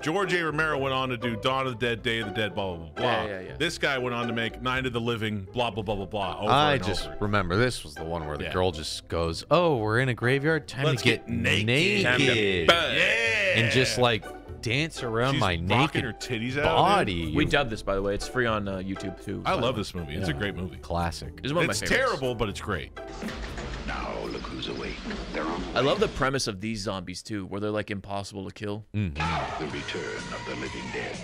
George A. Romero went on to do Dawn of the Dead, Day of the Dead, blah blah blah. Yeah, yeah, yeah. This guy went on to make Night of the Living, blah blah blah blah blah. Over I and just over. remember this was the one where the yeah. girl just goes, "Oh, we're in a graveyard. Time Let's to get, get naked, naked. Time to yeah. and just like dance around She's my naked her titties out body." Out we dubbed this, by the way. It's free on uh, YouTube too. I love this movie. It's yeah. a great movie. Classic. It's, one of it's my terrible, but it's great. Now look who's awake. They're on I love the premise of these zombies too, where they're like impossible to kill. Mm. The return of the living dead.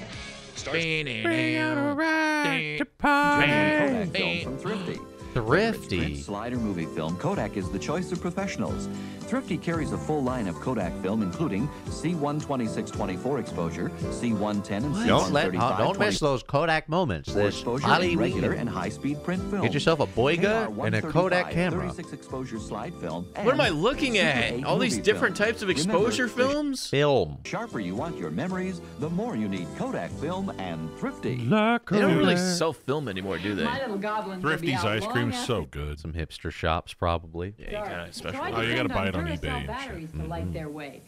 Bring out a ride to party. Film from Thrifty. Thrifty. Slider movie film. Kodak is the choice of professionals. Thrifty carries a full line of Kodak film, including C one twenty-six twenty-four exposure, C one ten and C one thirty-five. Don't, let, uh, don't miss those Kodak moments. There's highly regular and high-speed print film. Get yourself a Boyga and a Kodak camera. Exposure slide film. What am I looking at? All these different film. types of exposure Remember, films? Film. The sharper you want your memories, the more you need Kodak film and Thrifty. Not they don't really sell film anymore, do they? My little goblin Thrifty's ice cream's after. so good. Some hipster shops, probably. Yeah, you gotta special. Oh, you gotta buy it on eBay. Batteries to light their way,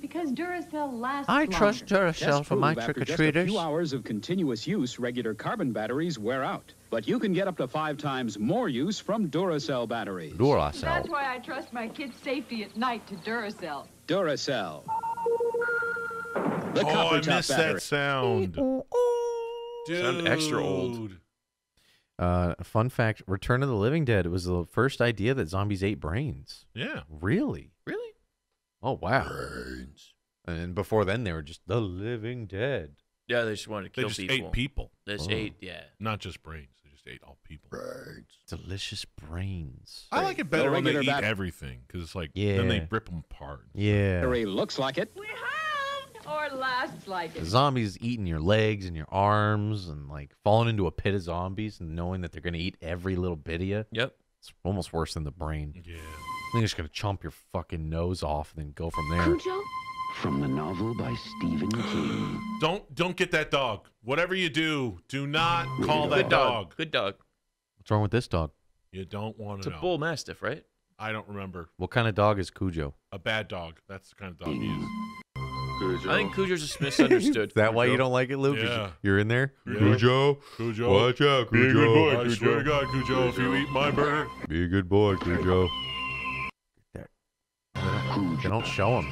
because Duracell lasts I trust Duracell for my trick-or-treaters. A few hours of continuous use, regular carbon batteries wear out, but you can get up to five times more use from Duracell batteries. Duracell. That's why I trust my kids' safety at night to Duracell. Duracell. The oh, I miss battery. that sound. Dude. Sound extra old. Uh, fun fact, Return of the Living Dead was the first idea that zombies ate brains. Yeah. Really? Really? Oh, wow. Brains. And before then, they were just the living dead. Yeah, they just wanted to kill people. They just people. ate people. They just oh. ate, yeah. Not just brains. They just ate all people. Brains. Delicious brains. I like it better when they eat everything, because it's like, yeah. then they rip them apart. Yeah. It looks like it. We're Or lasts like it. The zombies eating your legs and your arms and like falling into a pit of zombies and knowing that they're going to eat every little bit of you. Yep. It's almost worse than the brain. Yeah. They're just going to chomp your fucking nose off and then go from there. Cujo? From the novel by Stephen King. Don't don't get that dog. Whatever you do, do not call that dog. Good dog. What's wrong with this dog? You don't want to know. It's a bull mastiff, right? I don't remember. What kind of dog is Cujo? A bad dog. That's the kind of dog he is. Cujo. I think Cujo's just misunderstood. Is that Cujo. why you don't like it, Luke? Yeah. You're in there? Yeah. Cujo? Cujo? Watch out, Cujo. Be a good boy, Cujo. I swear to God, Cujo, Cujo, if you eat my burger. Be a good boy, Cujo. Get that. They don't show him.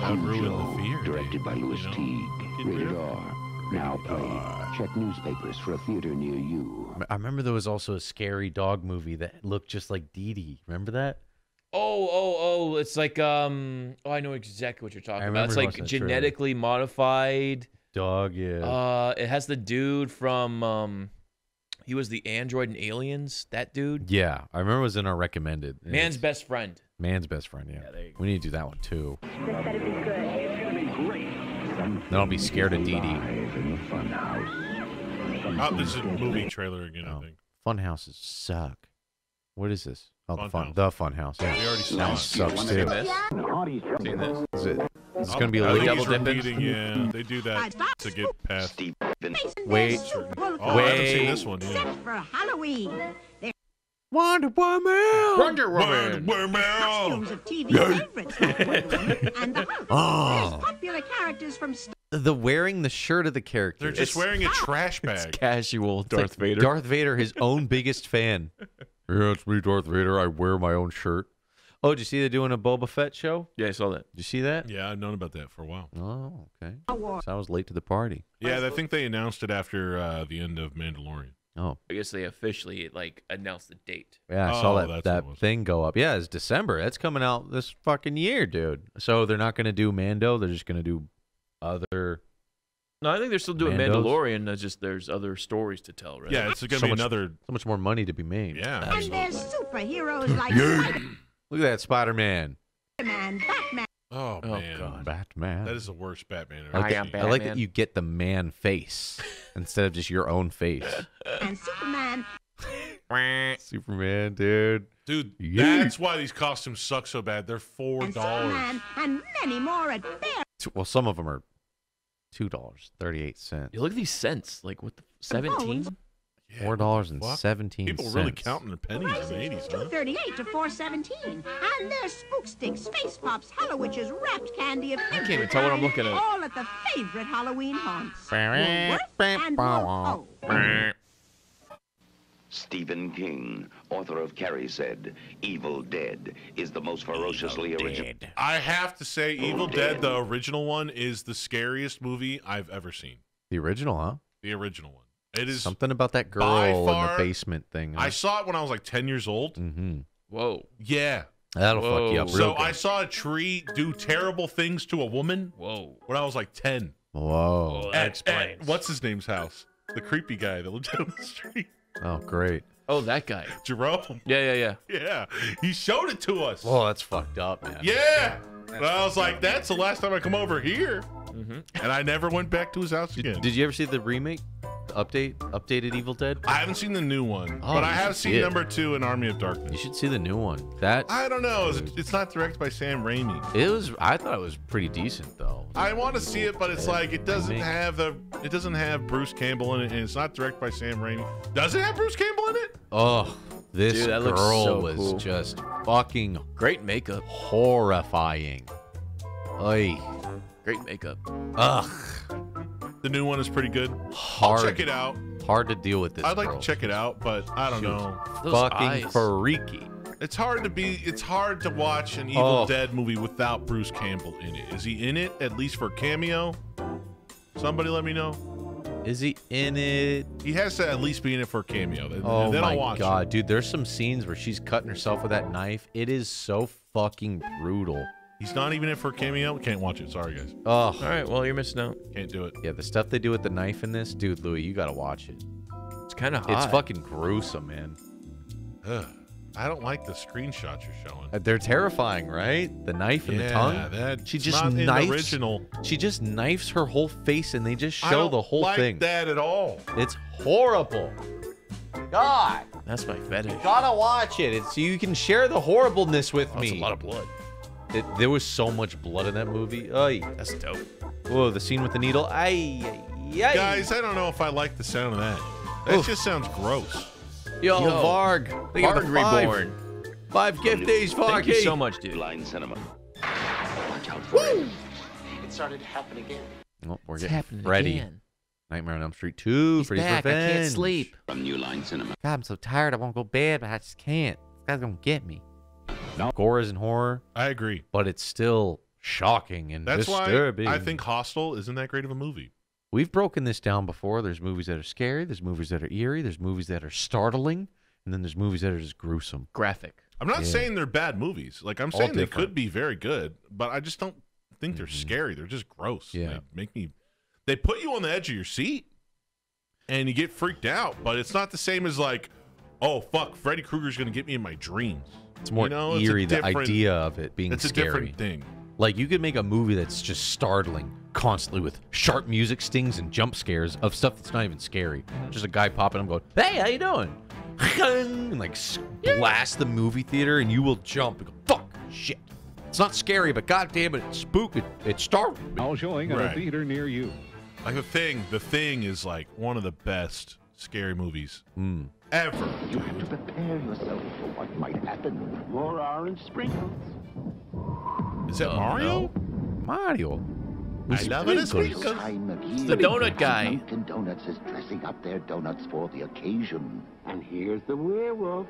Cujo, ruin the fear, directed by Louis you know? Teague. Rated R. Now play. Check newspapers for a theater near you. I remember there was also a scary dog movie that looked just like Dee Dee. Remember that? Oh, oh, oh, it's like, um, oh, I know exactly what you're talking about. It's like genetically trailer. modified. Dog, yeah. Uh, it has the dude from, um, he was the android in Aliens, that dude. Yeah, I remember it was in our recommended. It Man's Best Friend. Man's Best Friend, yeah. yeah there you go. We need to do that one, too. That's gotta be good. It's gonna be great. Then I'll be scared of Dee Dee. Oh, this is a movie trailer again, oh. I think. Fun houses suck. What is this? Oh, fun the fun, house. the fun house. Yeah. We already saw it. Sucks too. Seen this? Is it? It's gonna be a little double dipping. Yeah, they do that to get past. Wait, wait. Oh, I haven't seen this one. Except yeah. for Halloween. Wonder Woman. Wonder Woman. Wonder Woman. Costumes of T V favorites like Wonder Woman and the Hulk. Oh. There's popular characters from. The wearing the shirt of the character. They're just it's, wearing a trash bag. It's casual. It's Darth like Vader. Darth Vader, his own biggest fan. Yeah, it's me, Darth Vader. I wear my own shirt. Oh, did you see they're doing a Boba Fett show? Yeah, I saw that. Did you see that? Yeah, I've known about that for a while. Oh, okay. So I was late to the party. Yeah, I think they announced it after uh, the end of Mandalorian. Oh. I guess they officially, like, announced the date. Yeah, I oh, saw that, that thing go up. Yeah, it's December. That's coming out this fucking year, dude. So they're not going to do Mando. They're just going to do other... No, I think they're still doing Mandos. Mandalorian. It's just there's other stories to tell, right? Yeah, it's going to so be much, another... So much more money to be made. Yeah. Absolutely. And there's superheroes like... Look at that, Spider-Man. Batman, Batman. Oh, man. Oh, God. Batman. That is the worst Batman I've ever seen. I am Batman. I like that you get the man face instead of just your own face. And Superman. Superman, dude. Dude, yeah. that's why these costumes suck so bad. They're four dollars. And Superman and many more at fair. Well, some of them are... Two dollars thirty-eight cents. You look at these cents, like what? The, Seventeen. Yeah, four dollars and seventeen cents. People really counting their pennies in the eighties, huh? Two thirty-eight to four seventeen, and there's spook sticks, face pops, hollow witches, wrapped candy. I can't even tell what I'm looking at. All at the favorite Halloween haunts. and oh. Stephen King, author of Carrie, said, Evil Dead is the most ferociously original. I have to say, Evil Dead, the original one, is the scariest movie I've ever seen. The original, huh? The original one. It is something about that girl far, in the basement thing. Huh? I saw it when I was like ten years old. Mm-hmm. Whoa. Yeah. That'll Whoa. fuck you up real So good. I saw a tree do terrible things to a woman Whoa. when I was like ten. Whoa. At, that explains. At, what's his name's house? The creepy guy that lived down the street. Oh, great. Oh, that guy. Jerome. Yeah, yeah, yeah. Yeah. He showed it to us. Well, that's fucked up, man. Yeah. That's and I was like, up, that's the last time I come over here. Mm-hmm. And I never went back to his house again. Did, did you ever see the remake? The update? Updated Evil Dead? I haven't seen the new one. Oh, but I have seen it. number two in Army of Darkness. You should see the new one. That I don't know. It's, it's not directed by Sam Raimi. It was I thought it was pretty decent though. I want to see it, but it's like it doesn't have the it doesn't have Bruce Campbell in it, and it's not directed by Sam Raimi. Does it have Bruce Campbell in it? Oh, this Dude, that girl looks so was cool. just fucking great makeup. Horrifying. Oy. Great makeup. Ugh. The new one is pretty good. Hard, I'll check it out. Hard to deal with this. I'd like girl. to check it out, but I don't Shoot. know. Those fucking eyes. freaky. It's hard to be. It's hard to watch an Evil oh. Dead movie without Bruce Campbell in it. Is he in it at least for a cameo? Somebody let me know. Is he in it? He has to at least be in it for a cameo. They, oh they don't my watch god, it. dude! There's some scenes where she's cutting herself with that knife. It is so fucking brutal. He's not even in for a cameo. Can't watch it. Sorry, guys. Oh. All right. Well, you're missing out. Can't do it. Yeah, the stuff they do with the knife in this, dude, Louis, you gotta watch it. It's kind of hot. It's fucking gruesome, man. Ugh. I don't like the screenshots you're showing. They're terrifying, right? The knife and yeah, the tongue. Yeah, that. She just not knifes. In the original. She just knifes her whole face, and they just show I don't the whole like thing. Like that at all? It's horrible. God. That's my fetish. You gotta watch it. It's so you can share the horribleness with oh, that's me. That's a lot of blood. It, there was so much blood in that movie. Ay. That's dope. Whoa, the scene with the needle. Ay, ay, ay. Guys, I don't know if I like the sound of that. That Oof. just sounds gross. Yo, Yo Varg. Varg, Varg reborn. Five, five gift days, Varg. Thank you so much, dude. Blind cinema. Watch out for Woo! it. It started to happen again. Oh, we're it's getting ready. Again. Nightmare on Elm Street two. He's Freddy's back. Revenge. I can't sleep. From New Line Cinema. God, I'm so tired. I won't go to bed, but I just can't. This guy's gonna get me. No. Gore isn't horror. I agree. But it's still shocking and That's disturbing. Why I think Hostel isn't that great of a movie. We've broken this down before. There's movies that are scary. There's movies that are eerie. There's movies that are startling. And then there's movies that are just gruesome. Graphic. I'm not yeah. saying they're bad movies. Like, I'm saying they could be very good. But I just don't think they're mm-hmm. scary. They're just gross. Yeah. They make me... They put you on the edge of your seat. And you get freaked out. But it's not the same as like, oh, fuck, Freddy Krueger's going to get me in my dreams. It's more you know, eerie, it's the idea of it being it's scary. It's a different thing. Like, you could make a movie that's just startling constantly with sharp music, stings, and jump scares of stuff that's not even scary. Just a guy popping up going, hey, how you doing? And, like, blast the movie theater, and you will jump and go, fuck, shit. It's not scary, but goddamn it, it's spooky. It's startling. All showing at right. a theater near you. Like, The Thing, The Thing is, like, one of the best scary movies. Mm. Ever. You have to prepare yourself for what might happen. More orange sprinkles. Is that uh, Mario? No. Mario. I love it. It's the donut guy. Dunkin' Donuts is dressing up their donuts for the occasion. And here's the werewolf.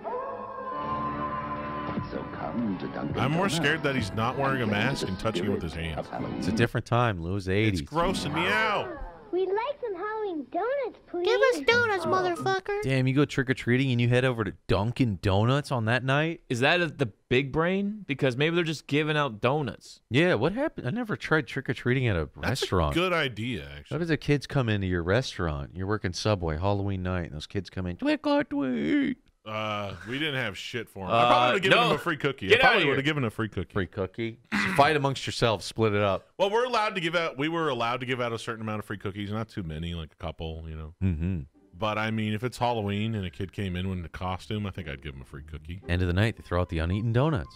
So come to Dunkin' I'm more Donuts. scared that he's not wearing a mask and touching it with his hands. It's a different time, Lou. It's eighties. It's grossing me out. We'd like some Halloween donuts, please. Give us donuts, motherfucker. Damn, you go trick-or-treating and you head over to Dunkin' Donuts on that night? Is that a, the big brain? Because maybe they're just giving out donuts. Yeah, what happened? I never tried trick-or-treating at a That's restaurant. That's a good idea, actually. What if the kids come into your restaurant? You're working Subway Halloween night, and those kids come in, twick or tweet. Uh, we didn't have shit for him. Uh, I probably would have given no. him a free cookie. Get I probably would have given him a free cookie. Free cookie. Fight amongst yourselves. Split it up. Well, we're allowed to give out. We were allowed to give out a certain amount of free cookies. Not too many, like a couple, you know. Mm-hmm. But I mean, if it's Halloween and a kid came in with a costume, I think I'd give him a free cookie. End of the night, they throw out the uneaten donuts.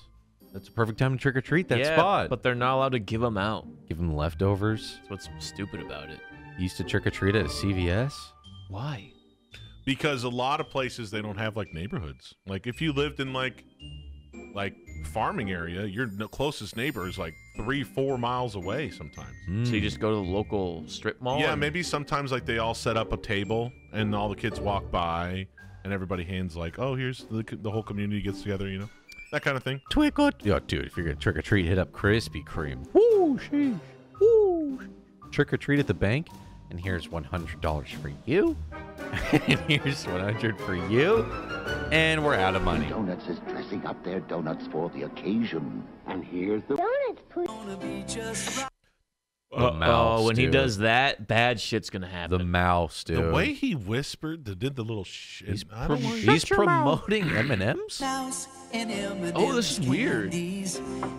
That's a perfect time to trick or treat that yeah, spot. But they're not allowed to give them out. Give them leftovers. That's what's stupid about it. You used to trick or treat at a C V S. Why? Because a lot of places, they don't have, like, neighborhoods. Like, if you lived in, like, like farming area, your closest neighbor is, like, three, four miles away sometimes. Mm. So you just go to the local strip mall? Yeah, and... maybe sometimes, like, they all set up a table, and all the kids walk by, and everybody hands, like, oh, here's the, the whole community gets together, you know? That kind of thing. Twinkle. Yo, dude, if you're going to trick-or-treat, hit up Krispy Kreme. Woo, sheesh. Woo. Trick-or-treat at the bank, and here's one hundred dollars for you. And here's one hundred for you, and we're out of money. Donuts is dressing up their donuts for the occasion, and here's the donuts. Please. The mouse, when dude. he does that, bad shit's gonna happen. The mouse, dude. The way he whispered, the, did the little shit. He's, prom he's promoting M and M's? M and M's. Oh, this is weird.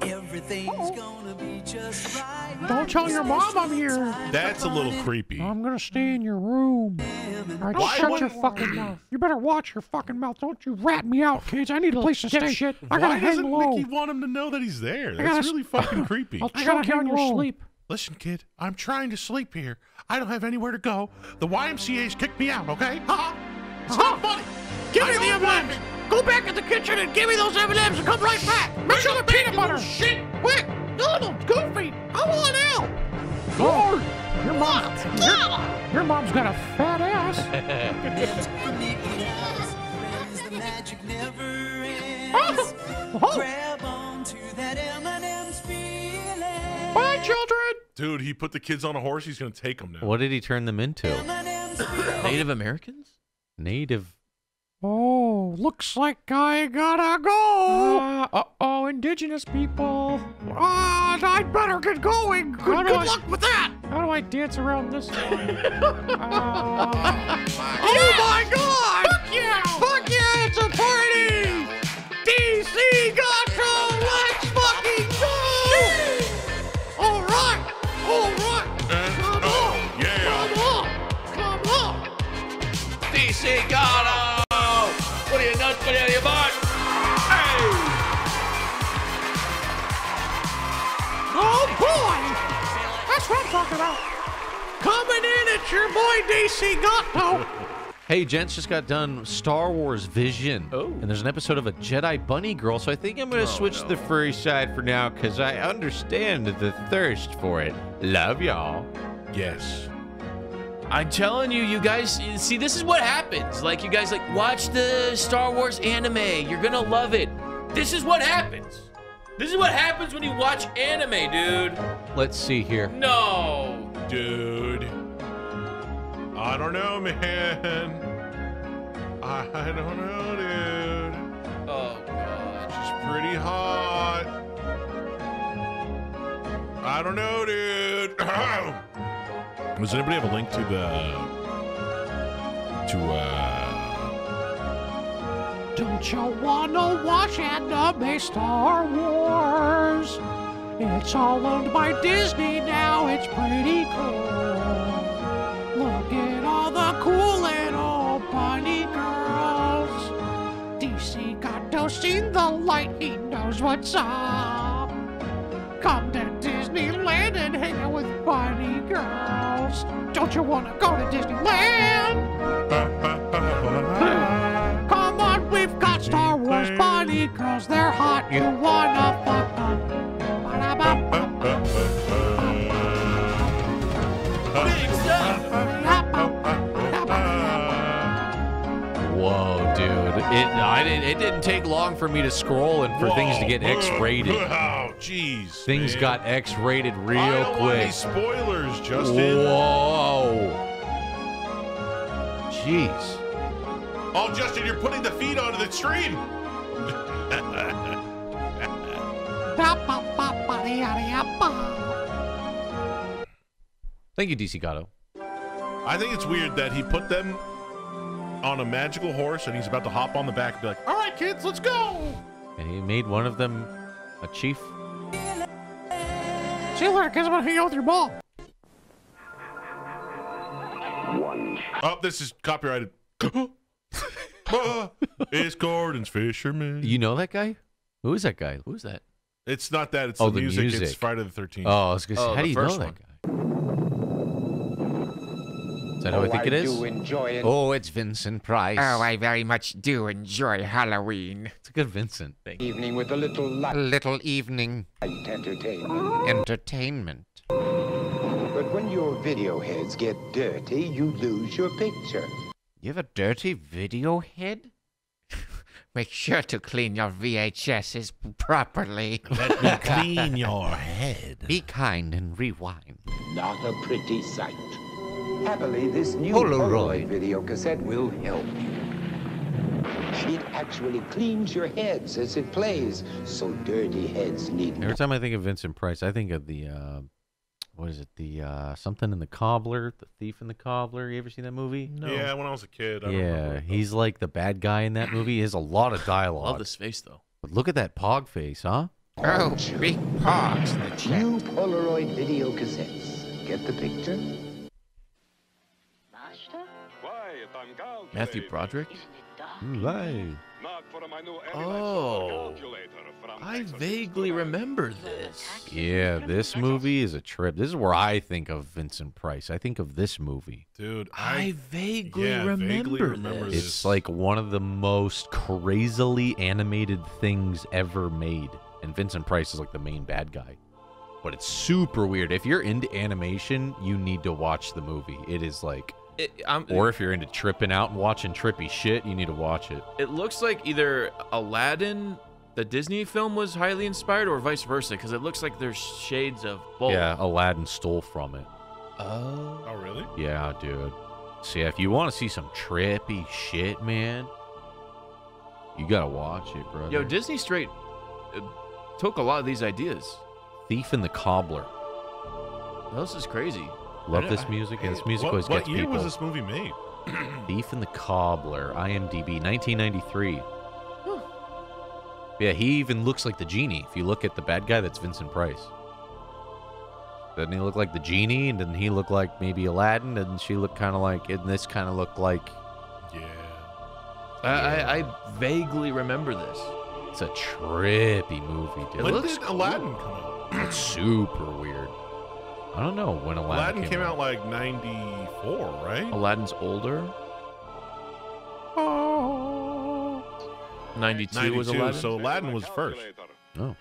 Everything's gonna be just right. Don't tell your mom I'm here. That's a little creepy. I'm gonna stay in your room. All right, Why shut would... your fucking mouth. You better watch your fucking mouth. Don't you rat me out, kids. I need a place to Get stay. Shit. I gotta Why hang doesn't low. Mickey want him to know that he's there? That's gotta... really fucking creepy. I'll choke you on your sleep. Listen, kid, I'm trying to sleep here. I don't have anywhere to go. The Y M C A's kicked me out, okay? Ha-ha! It's uh-huh. not funny! Give me the M and M's! Go back in the kitchen and give me those M and M's and come right back! Make Where's sure the peanut butter! Shit! Quick! Donald, Goofy! I want out! Lord! Your mom, your, your mom's got a fat ass! oh. Oh. Grab onto that M and M's feeling. Bye, children! Dude, he put the kids on a horse. He's going to take them now. What did he turn them into? Native Americans? Native. Oh, looks like I gotta go. Uh oh, indigenous people. Ah, uh, I'd better get going. Good, good I, luck with that. How do I dance around this? uh, oh yeah. my God! Fuck yeah! Fuck yeah! It's a party. D C got to let's fucking go. All right. All right. Come oh, on. Yeah. Come on. Come on. D C got to. What are you nuts? What are you about? Hey! Oh boy! That's what I'm talking about. Coming in at your boy D C Gotto. Hey, gents, just got done Star Wars Vision. Oh. And there's an episode of a Jedi Bunny Girl, so I think I'm going to oh, switch no. to the furry side for now because I understand the thirst for it. Love y'all. Yes. I'm telling you, you guys, see, this is what happens. Like, you guys, like, watch the Star Wars anime. You're gonna love it. This is what happens. This is what happens when you watch anime, dude. Let's see here. No. Dude. I don't know, man. I don't know, dude. Oh, God. She's pretty hot. I don't know, dude. Does anybody have a link to the to uh? Don't you wanna watch anime Star Wars? It's all owned by Disney now. It's pretty cool. Look at all the cool little bunny girls. D C Gatto's seen the light. He knows what's up. Come to Disneyland and hang out with bunny girls. Don't you want to go to Disneyland? Come on, we've got Star Wars bunny girls. They're hot. You wanna fuck them? Whoa, dude! It I didn't. It didn't take long for me to scroll and for Whoa. things to get X-rated. Jeez, Things man. got X-rated real I don't quick. Want any spoilers, Justin. Whoa. Jeez. Oh, Justin, you're putting the feet onto the stream. Thank you, D C Gatto. I think it's weird that he put them on a magical horse and he's about to hop on the back and be like, all right, kids, let's go. And he made one of them a chief. See you later, kids. I'm gonna hang out with your ball. Oh, this is copyrighted. It's Gordon's Fisherman. You know that guy? Who is that guy? Who is that? It's not that. It's oh, the, the music. music. It's Friday the thirteenth. Oh, I was gonna say, oh, how do you know one. that guy? Is that oh, how I think I it is? Enjoy it. Oh, it's Vincent Price. Oh, I very much do enjoy Halloween. It's a good Vincent thing. Evening with a little light. Little evening. Entertainment. Entertainment. But when your video heads get dirty, you lose your picture. You have a dirty video head? Make sure to clean your V H Ses properly. Let me clean your head. Be kind and rewind. Not a pretty sight. Happily, this new Polaroid video cassette will help you. It actually cleans your heads as it plays, so dirty heads need. Every time I think of Vincent Price, I think of the. Uh, what is it? The uh, something in the Cobbler, the thief in the Cobbler. You ever seen that movie? No. Yeah, when I was a kid. I yeah, he's like the bad guy in that movie. He has a lot of dialogue. Love his face though. But look at that Pog face, huh? Oh, big Pogs. New Polaroid video cassettes. Get the picture? Matthew Broderick? Right. Oh, I vaguely remember this. Yeah, this movie is a trip. This is where I think of Vincent Price. I think of this movie. Dude, I, I vaguely, yeah, remember vaguely remember this. It's like one of the most crazily animated things ever made. And Vincent Price is like the main bad guy. But it's super weird. If you're into animation, you need to watch the movie. It is like... It, I'm, or if you're into tripping out and watching trippy shit, you need to watch it. It looks like either Aladdin, the Disney film, was highly inspired, or vice versa, because it looks like there's shades of both. Yeah, Aladdin stole from it. Oh. Oh, really? Yeah, dude. So, yeah, if you want to see some trippy shit, man, you got to watch it, brother. Yo, Disney straight uh, took a lot of these ideas. Thief and the Cobbler. This is crazy. Love this music, and this music always gets people. What year was this movie made? Thief and the Cobbler, I M D B, nineteen ninety-three. Huh. Yeah, he even looks like the genie. If you look at the bad guy, that's Vincent Price. Doesn't he look like the genie? And doesn't he look like maybe Aladdin? And she look kind of like, and this kind of look like... Yeah. yeah. I, I vaguely remember this. It's a trippy movie, dude. When did Aladdin come out? It's super weird. I don't know when Aladdin, Aladdin came, came out. Aladdin came out like ninety-four, right? Aladdin's older. Oh. ninety-two was Aladdin. So Aladdin was first. Oh.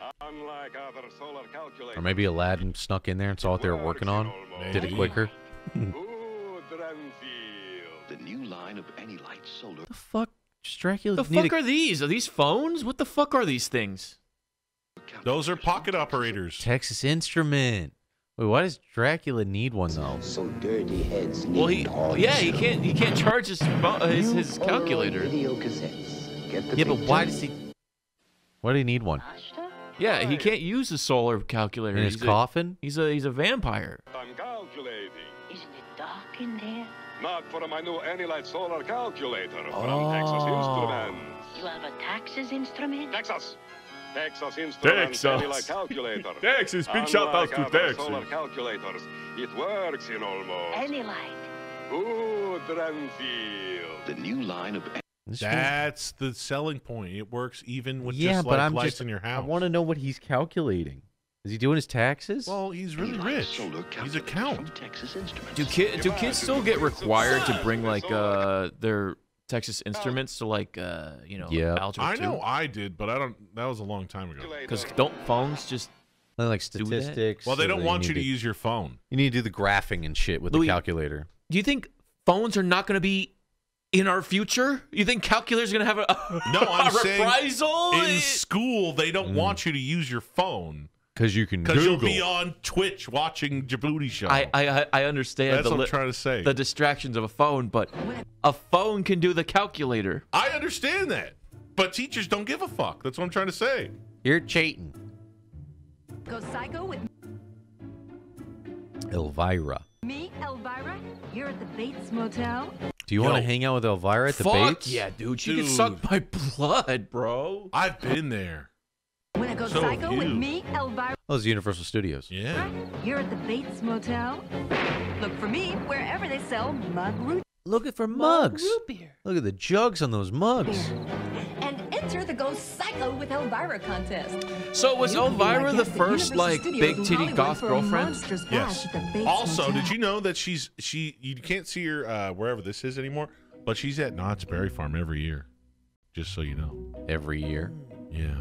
Or maybe Aladdin snuck in there and saw what they were working on. Maybe. Did it quicker. The new line of any light solar. The fuck? Just Dracula. The fuck are these? Are these phones? What the fuck are these things? Those are pocket operators. Texas Instrument. Wait, why does Dracula need one though? So dirty heads need well, he, yeah, he can't he can't charge his his, his calculator. Video cassettes. Get the yeah, but why does he? Why do he need one? Yeah, he can't use a solar calculator. In his he's coffin? A, he's a he's a vampire. I'm calculating. Isn't it dark in there? Not for my new Anilite solar calculator oh. from Texas Instruments. You have a Texas Instrument? Texas. Texas Instruments Texas. Calculator. Texas, big unlike shout out to Texas. Solar calculators, it works in almost any light. Good Renfield. The new line of. That's the selling point. It works even with yeah, just like I'm lights just, in your house. I want to know what he's calculating. Is he doing his taxes? Well, he's really rich. He's a count. Texas Instruments. Do, kid, do kids still get required to bring like uh their Texas Instruments to like, uh, you know, yeah. Algebra I know two. I did, but I don't. That was a long time ago. Because don't phones just they like statistics? Well, they don't want you to use your phone. You need to do the graphing and shit with Louis, the calculator. Do you think phones are not going to be in our future? You think calculators are going to have a no? I'm a saying reprisal? In school they don't mm. want you to use your phone. Because you can Google. Because you'll be on Twitch watching Djibouti show. I I, I understand. That's what I'm trying to say. The distractions of a phone, but a phone can do the calculator. I understand that, but teachers don't give a fuck. That's what I'm trying to say. You're cheating. Go psycho with Elvira. Me, Elvira, here at the Bates Motel. Do you want to hang out with Elvira at the Bates? Fuck yeah, dude. She dude. can suck my blood, bro. I've been there. When I go so psycho with me, Elvira. Oh, it's Universal Studios. Yeah. Here at the Bates Motel. Look for me wherever they sell mug root. Looking for mugs. Mug root beer. Look at the jugs on those mugs. And enter the Go Psycho with Elvira contest. So was you Elvira the first like big titty goth girlfriend? Yes. Also, Motel. Did you know that she's she you can't see her uh, wherever this is anymore, but she's at Knott's Berry Farm every year. Just so you know. Every year. Yeah.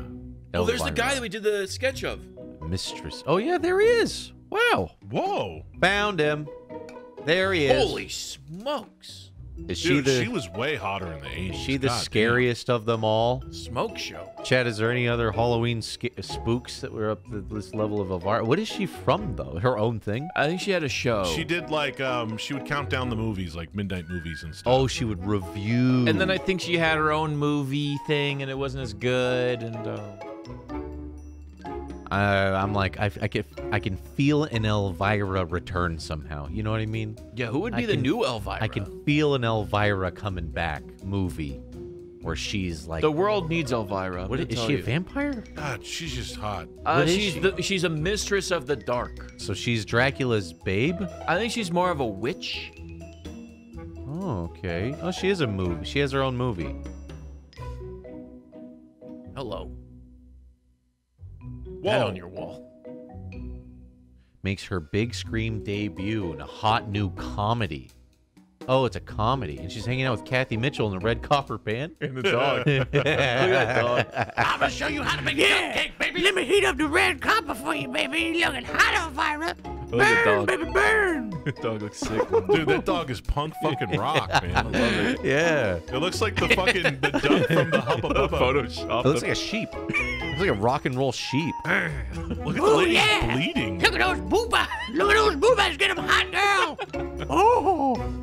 Oh, there's the guy that we did the sketch of. Mistress. Oh, yeah, there he is. Wow. Whoa. Found him. There he is. Holy smokes. Is Dude, she, the, she was way hotter in the eighties. Is she the God, scariest damn. of them all? Smoke show. Chad, is there any other Halloween spooks that were up to this level of Elvira? What is she from, though? Her own thing? I think she had a show. She did, like, um, she would count down the movies, like midnight movies and stuff. Oh, she would review. And then I think she had her own movie thing, and it wasn't as good, and... Uh... Uh, I'm like, I, I, can, I can feel an Elvira return somehow. You know what I mean? Yeah, who would be I the can, new Elvira? I can feel an Elvira coming back movie where she's like... The world needs Elvira. What, is she you. a vampire? God, she's just hot. Uh, she's she? the, she's a mistress of the dark. So she's Dracula's babe? I think she's more of a witch. Oh, okay. Oh, she is a movie. She has her own movie. Hello. Wall on your wall. Makes her big screen debut in a hot new comedy. Oh, it's a comedy. And she's hanging out with Kathy Mitchell in the red copper band. And the dog. Look at that dog. I'm going to show you how to make yeah. cupcake, baby. Let me heat up the red copper for you, baby. Looking hot on fire. Burn, the dog. baby, burn. The dog looks sick. Dude, that dog is punk fucking rock, man. I love it. Yeah. It looks like the fucking the duck from the Hubba Bubba. Photoshop. It looks like a sheep. It's like a rock and roll sheep. Look at Ooh, the lady yeah. bleeding. Look at those boobas. Look at those boobas. Get them hot now. Oh.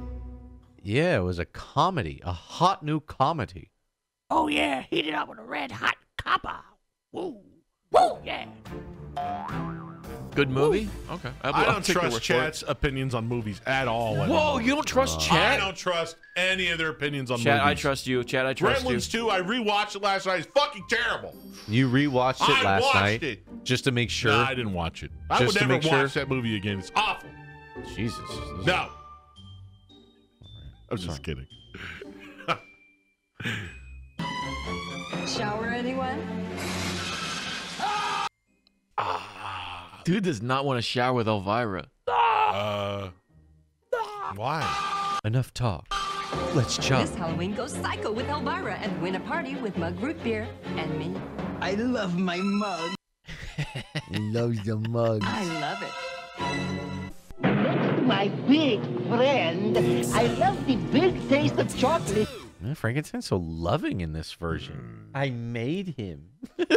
Yeah, it was a comedy. A hot new comedy. Oh, yeah. Heat it up with a red hot copper. Woo. Woo, yeah. Good movie? Woo. Okay. I, I don't trust chat's opinions on movies at all. Whoa, anymore. You don't trust uh, chat? I don't trust any of their opinions on chat, movies. Chat, I trust you. Chat, I trust Gremlins you. Gremlins two, I rewatched it last night. It's fucking terrible. You rewatched it I last night? It. Just to make sure? No, I didn't watch it. Just I would never watch sure? that movie again. It's awful. Jesus. No. I'm just kidding. Shower anyone? Ah, dude does not want to shower with Elvira. Uh, why? Enough talk. Let's chop. This Halloween, go psycho with Elvira and win a party with mug root beer and me. I love my mug. He loves the mug. I love it. My big friend, I love the big taste of chocolate. Frankenstein's so loving in this version. I made him.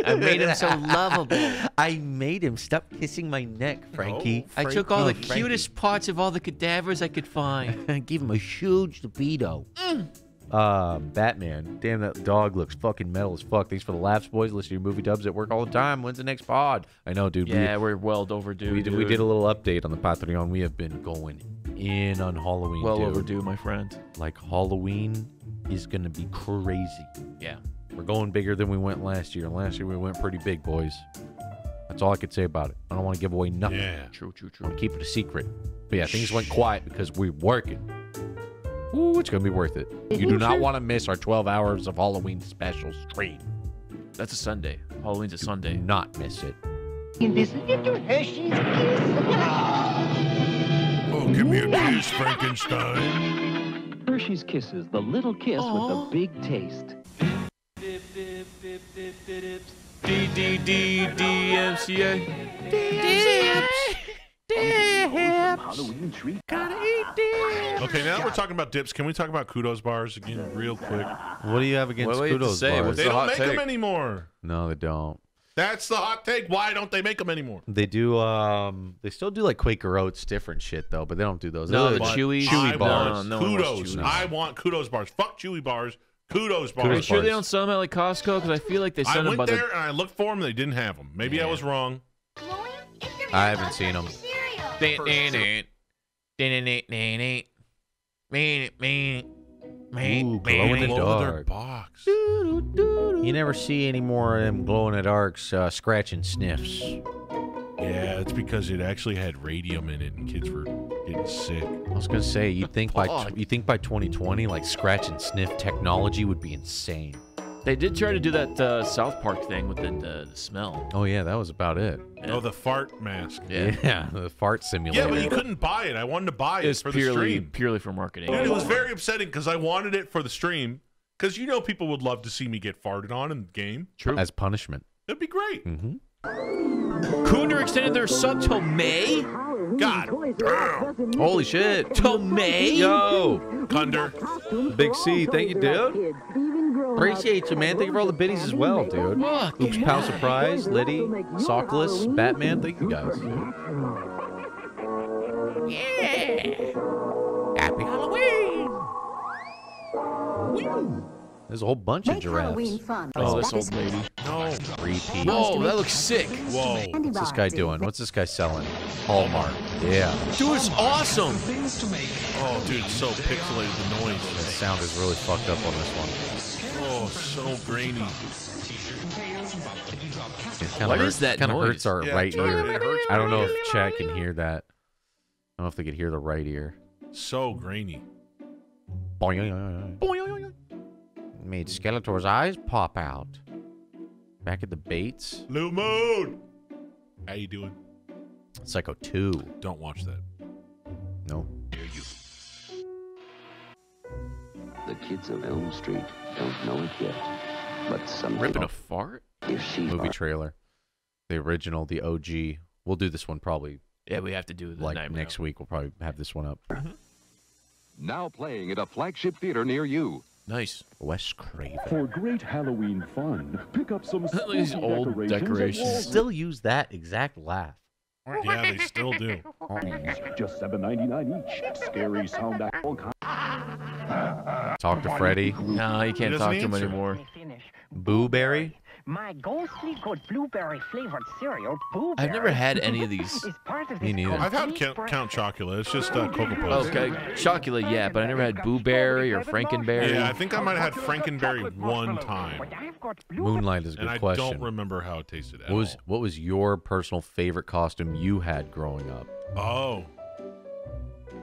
I made him so lovable. I made him stop kissing my neck, Frankie. Oh, Frankie. I took all the oh, cutest parts of all the cadavers I could find. I gave him a huge libido. Mm. Uh, Batman. Damn, that dog looks fucking metal as fuck. Thanks for the laughs, boys. Listen to your movie dubs at work all the time. When's the next pod? I know, dude. Yeah, we, we're well overdue. We did, we did a little update on the Patreon. We have been going in on Halloween. Well dude. overdue, my friend. Like, Halloween is going to be crazy. Yeah. We're going bigger than we went last year. Last year, we went pretty big, boys. That's all I could say about it. I don't want to give away nothing. Yeah. True, true, true. Keep it a secret. But yeah, things went quiet because we're working. Ooh, it's going to be worth it. You do not want to miss our twelve hours of Halloween special stream. That's a Sunday. Halloween's a Sunday. Do not miss it. In this little Hershey's kiss. Oh, give me a kiss, Frankenstein. Hershey's Kisses, the little kiss Aww. with the big taste. Dip, dip, dip, dip, dip, dip. D, D, D, D, M, C, A. Dips. Halloween treat. Gotta eat dips. Okay, now that we're talking about dips, can we talk about kudos bars again real quick? What do you have against what kudos have bars? They the don't make take? them anymore. No, they don't. That's the hot take. Why don't they make them anymore? They do. Um, they still do like Quaker Oats, different shit though, but they don't do those. No, the chewy, chewy I bars. No, no kudos. Chewy. I want kudos bars. Fuck chewy bars. Kudos bars. Are you sure bars. they don't sell them at like Costco? Because I feel like they sell them. I went them by there the... and I looked for them. They didn't have them. Maybe yeah. I was wrong. I haven't seen them. Ooh, glow in the dark. You never see any more of them glow in the darks uh, scratching sniffs. Yeah, it's because it actually had radium in it, and kids were getting sick. I was gonna say, you think by you think by twenty twenty, like scratch and sniff technology would be insane. They did try to do that uh, South Park thing with the, uh, the smell. Oh, yeah, that was about it. Yeah. Oh, the fart mask. Yeah. yeah, the fart simulator. Yeah, but you couldn't buy it. I wanted to buy it, it for purely, the stream. purely for marketing. Dude, it was very upsetting because I wanted it for the stream because, you know, people would love to see me get farted on in the game. True. As punishment. That'd be great. Mm-hmm. Cooner extended their sub till May? God. Holy shit. Till May? Yo. Thunder. Big C, thank you, dude. Appreciate you, man. Thank you for all the biddies as well, dude. Fuck, Oops, yeah. Pow Surprise, Liddy, Sockless, Batman. Thank you guys. Yeah. Happy Halloween. Woo. There's a whole bunch Make of giraffes. Halloween fun. Oh, this old lady. No. Repeat. Whoa, that looks sick. Whoa. What's this guy doing? What's this guy selling? Hallmark. Yeah. Dude, it's awesome. Oh, dude, it's so pixelated, the noise. The sound is really fucked up on this one. Oh, so grainy. It kind what of is hurt, that kind noise? Of hurts our yeah, right ear. It hurts. I don't know if Chad can hear that. I don't know if they could hear the right ear. So grainy. Boing. Boing. Made Skeletor's eyes pop out. Back at the Bates. Blue Moon! How you doing? Psycho two. Don't watch that. No. Hear you. The kids of Elm Street don't know it yet. But some ripping a fart? Movie trailer. The original, the O G. We'll do this one probably. Yeah, we have to do the like nightmare. Next week. We'll probably have this one up. Mm-hmm. Now playing at a flagship theater near you. Nice. Wes Craven. For great Halloween fun, pick up some these old decorations. decorations. Still use that exact laugh. Yeah, they still do. Just seven ninety-nine each. Scary sound. Talk to Freddy. No, you can't talk to him anymore. Booberry. My ghostly good blueberry flavored cereal, Boo Berry. I've never had any of these. of Me neither. I've had Count, Count Chocula. It's just uh, Cocoa Puffs. Okay, Chocula, yeah, but I never had Boo Berry or Frankenberry. Yeah, I think I might have had Frankenberry one time. Moonlight is a good and I question. I don't remember how it tasted at what was, all. What was your personal favorite costume you had growing up? Oh.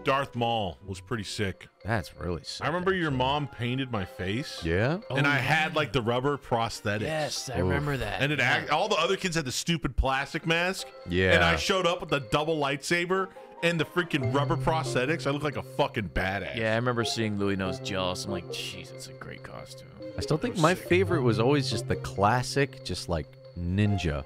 Darth Maul was pretty sick. That's really sick. I remember actually. Your mom painted my face. Yeah. Oh, and I yeah. had like the rubber prosthetics. Yes, I Oof. remember that. And it yeah. act, all the other kids had the stupid plastic mask. Yeah. And I showed up with the double lightsaber and the freaking rubber prosthetics. I looked like a fucking badass. Yeah, I remember seeing Louis Knows Jealous. I'm like, jeez, that's a great costume. I still think my sick. favorite was always just the classic, just like ninja.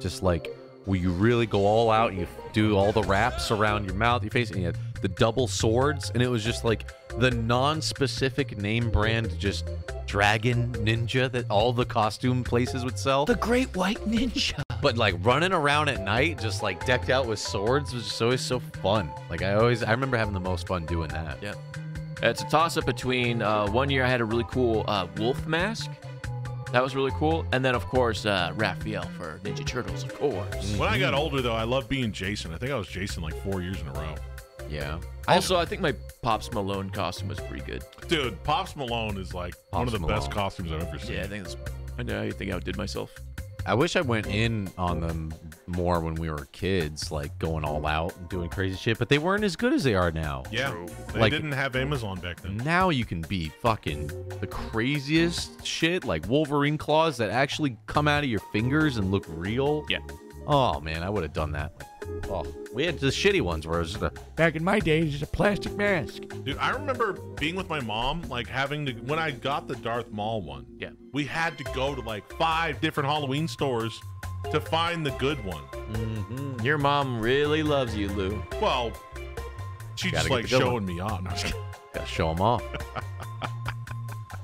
Just like where you really go all out and you do all the wraps around your mouth, your face, and you have the double swords, and it was just like the non-specific name brand, just dragon ninja that all the costume places would sell. The Great White Ninja. But like running around at night, just like decked out with swords, was just always so fun. Like I always, I remember having the most fun doing that. Yeah. It's a toss-up between uh, one year I had a really cool uh, wolf mask. That was really cool. And then, of course, uh, Raphael for Ninja Turtles, of course. When I got older, though, I loved being Jason. I think I was Jason like four years in a row. Yeah. Also, I think my Pops Malone costume was pretty good. Dude, Pops Malone is like Pops one of the Malone. best costumes I've ever seen. Yeah, I think that's, I know. I think I outdid myself. I wish I went in on them more when we were kids, like going all out and doing crazy shit, but they weren't as good as they are now. Yeah, True. they like, didn't have Amazon back then. Now you can be fucking the craziest shit, like Wolverine claws that actually come out of your fingers and look real. Yeah. Oh, man, I would have done that. Like, oh, we had the shitty ones where it was just a... Back in my day, it was just a plastic mask. Dude, I remember being with my mom, like having to... When I got the Darth Maul one, yeah, we had to go to like five different Halloween stores to find the good one. Mm-hmm. Your mom really loves you, Lou. Well, she's just like showing one. me off. Gotta show them off.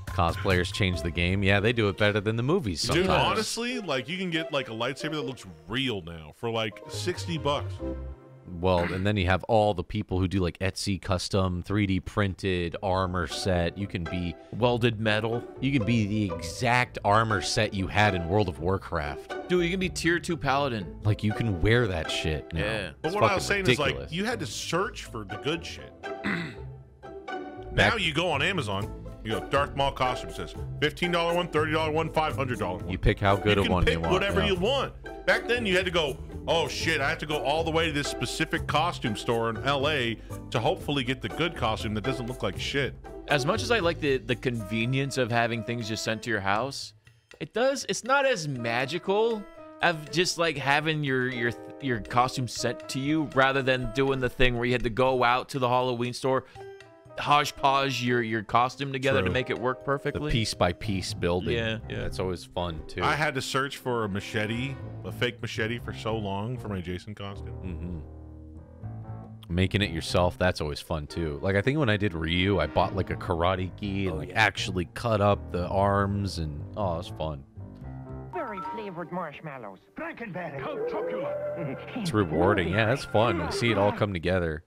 Cosplayers change the game. Yeah, they do it better than the movies sometimes. Dude, honestly, like you can get like a lightsaber that looks real now for like sixty bucks. Well, and then you have all the people who do like Etsy custom three D printed armor set. You can be welded metal. You can be the exact armor set you had in World of Warcraft. Dude, you can be tier two paladin. Like you can wear that shit now. Yeah. But it's what I was saying ridiculous. is like you had to search for the good shit. Now you go on Amazon. You go, Darth Maul costume says fifteen dollar one, thirty dollar one, five hundred dollar one. You pick how good a one you want. You can pick whatever yeah. you want. Back then, you had to go, oh, shit, I have to go all the way to this specific costume store in L A to hopefully get the good costume that doesn't look like shit. As much as I like the, the convenience of having things just sent to your house, it does, it's not as magical of just like having your, your, your costume sent to you rather than doing the thing where you had to go out to the Halloween store, hodgepodge your your costume together True. to make it work perfectly. The piece by piece building. Yeah, yeah, that's always fun too. I had to search for a machete, a fake machete, for so long for my Jason costume. Mm-hmm. Making it yourself, that's always fun too. Like I think when I did Ryu, I bought like a karate gi and oh, like yeah. actually cut up the arms, and oh, it was fun. Berry flavored marshmallows, Frankenberry, Count Chocula. It's rewarding. Yeah, that's fun. I see it all come together.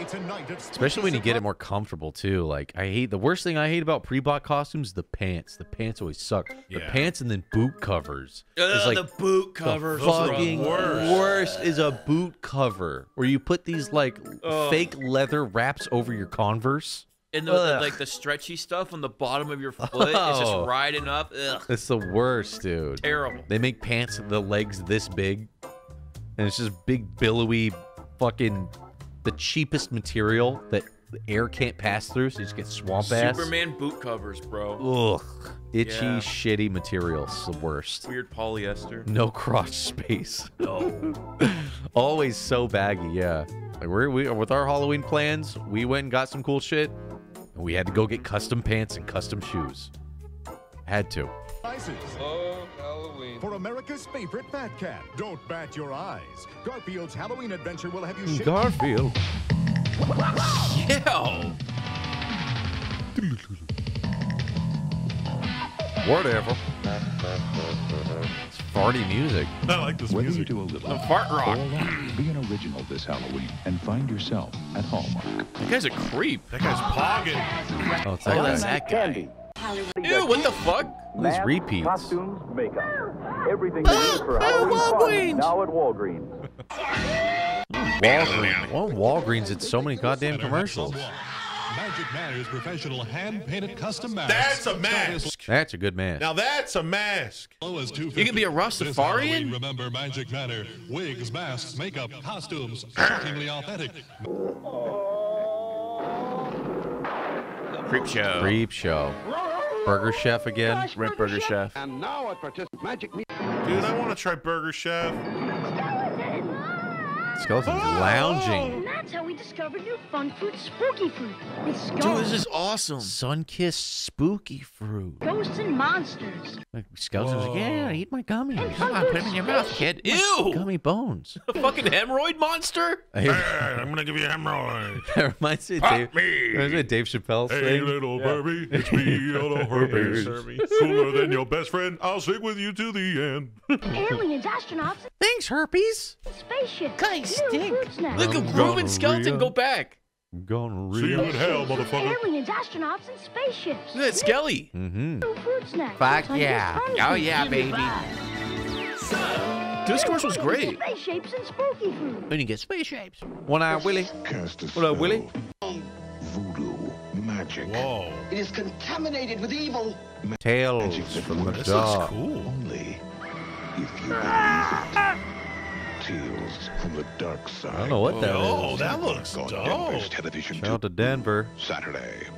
Especially when you get it more comfortable too. Like I hate the worst thing I hate about pre-bought costumes, the pants. The pants always suck. Yeah. The pants and then boot covers. Ugh, like, the boot covers. The fucking worst. worst is a boot cover where you put these like Ugh. fake leather wraps over your Converse. And the, the, like the stretchy stuff on the bottom of your foot oh. is just riding up. Ugh. It's the worst, dude. Terrible. They make pants the legs this big, and it's just big billowy fucking. The cheapest material that the air can't pass through, so you just get swamp ass. Superman boot covers, bro. Ugh. Itchy, yeah. shitty materials. The worst. Weird polyester. No crotch space. No. Always so baggy, yeah. Like we're, we, with our Halloween plans, we went and got some cool shit, and we had to go get custom pants and custom shoes. Had to. Hello, Halloween. For America's favorite fat cat, don't bat your eyes. Garfield's Halloween adventure will have you. Garfield. Yo. Whatever. It's farty music. I like this Whether music. You do a little the fart rock. Or be an original this Halloween and find yourself at Hallmark. That guy's a creep. That guy's pogging. Oh, it's that, oh, guy. that guy. Ew, what the fuck? These repeats. Costumes, makeup. Everything you need for Halloween now at Walgreens. Walgreens. Well, Walgreens, it's so many goddamn commercials. Magic Man is professional hand-painted custom mask. That's a mask. That's a good mask. Now that's a mask. You can be a Rastafarian? Remember Magic Manor. Wigs, masks, makeup, costumes. Shockingly authentic. Creep show. Creep show. Burger Chef again. Gosh, Rip Burger, Burger Chef. Chef. And now at Magic Dude, I want to try Burger Chef. Skeleton. Skeleton's oh, lounging. And that's how we discovered new fun fruit, spooky fruit. It's Dude, this is awesome. Sun-kissed spooky fruit. Ghosts and monsters. Like, Skeleton's Whoa. like, yeah, eat my gummies. And Come on, put them in your mouth, kid. Ew. Gummy bones. A fucking hemorrhoid monster? Hey, I'm going to give you a hemorrhoid. That reminds me of Dave, reminds me of Dave Chappelle's hey, thing. Hey, little yeah. Herbie. It's me, little Herbie. Cooler than your best friend. I'll stick with you to the end. Aliens, astronauts. Thanks, herpes. Spaceship. Guys, stink. Look at Groove and Skeleton go back. Gonorrhea. See you in hell, motherfucker. Aliens, astronauts, and spaceships. Look at Skelly. Mm-hmm. Fuck yeah. Oh yeah, baby. This course was great. Space shapes and spooky food. When you get space shapes. One eye, Willie. What up, Willie? Voodoo magic. Whoa. It is contaminated with evil. Tales from the dark. Cool. Only if you believe it. Tales from the dark side. I don't know what that oh, is. Oh, that looks dope. Denver's television Shout out to Denver. Saturday.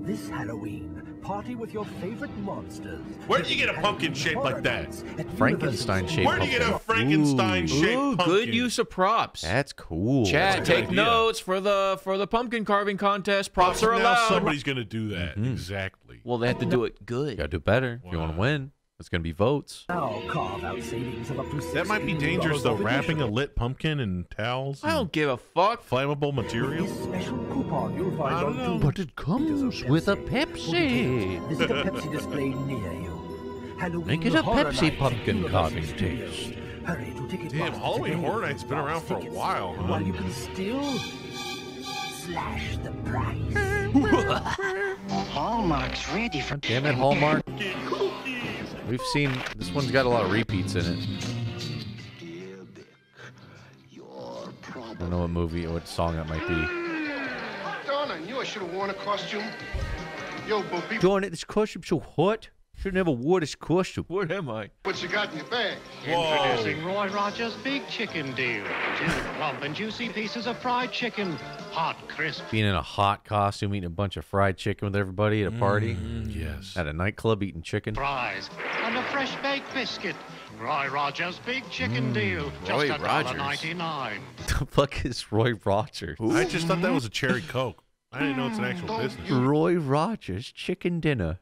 This Halloween, party with your favorite monsters. Where do you get a pumpkin shape like that? Frankenstein shape. Where do you get a Frankenstein shape? Good use of props. That's cool. Chad, That's take idea. notes for the for the pumpkin carving contest. Props are now allowed. Somebody's gonna do that. Mm-hmm. Exactly. Well, they have to do it good. You gotta do better. Wow. If you want to win. It's gonna be votes. That might be dangerous though, wrapping a lit pumpkin in towels. I don't give a fuck. Flammable materials. I don't know. But it comes with a Pepsi. Visit a Pepsi display near you. Make it a Pepsi pumpkin carving taste. Damn, Halloween Horror Night's been around for a while, huh? While you can still slash the price. Hallmark's ready for. Damn it, Hallmark. We've seen this one's got a lot of repeats in it. I don't know what movie or what song that might be. Darn, I knew I should have worn a costume. Yo, Bobby. Darn it, this costume's so hot. Should never wore this costume. What am I? What you got in your bag? Whoa. Introducing Roy Rogers' Big Chicken Deal. Two plump and juicy pieces of fried chicken, hot, crisp. Being in a hot costume, eating a bunch of fried chicken with everybody at a party. Mm, yes. At a nightclub, eating chicken. Fries and a fresh baked biscuit. Roy Rogers' Big Chicken mm, Deal. Roy just one ninety-nine. The fuck is Roy Rogers? Ooh. I just thought that was a cherry Coke. I didn't know it's an actual business. Roy Rogers Chicken Dinner.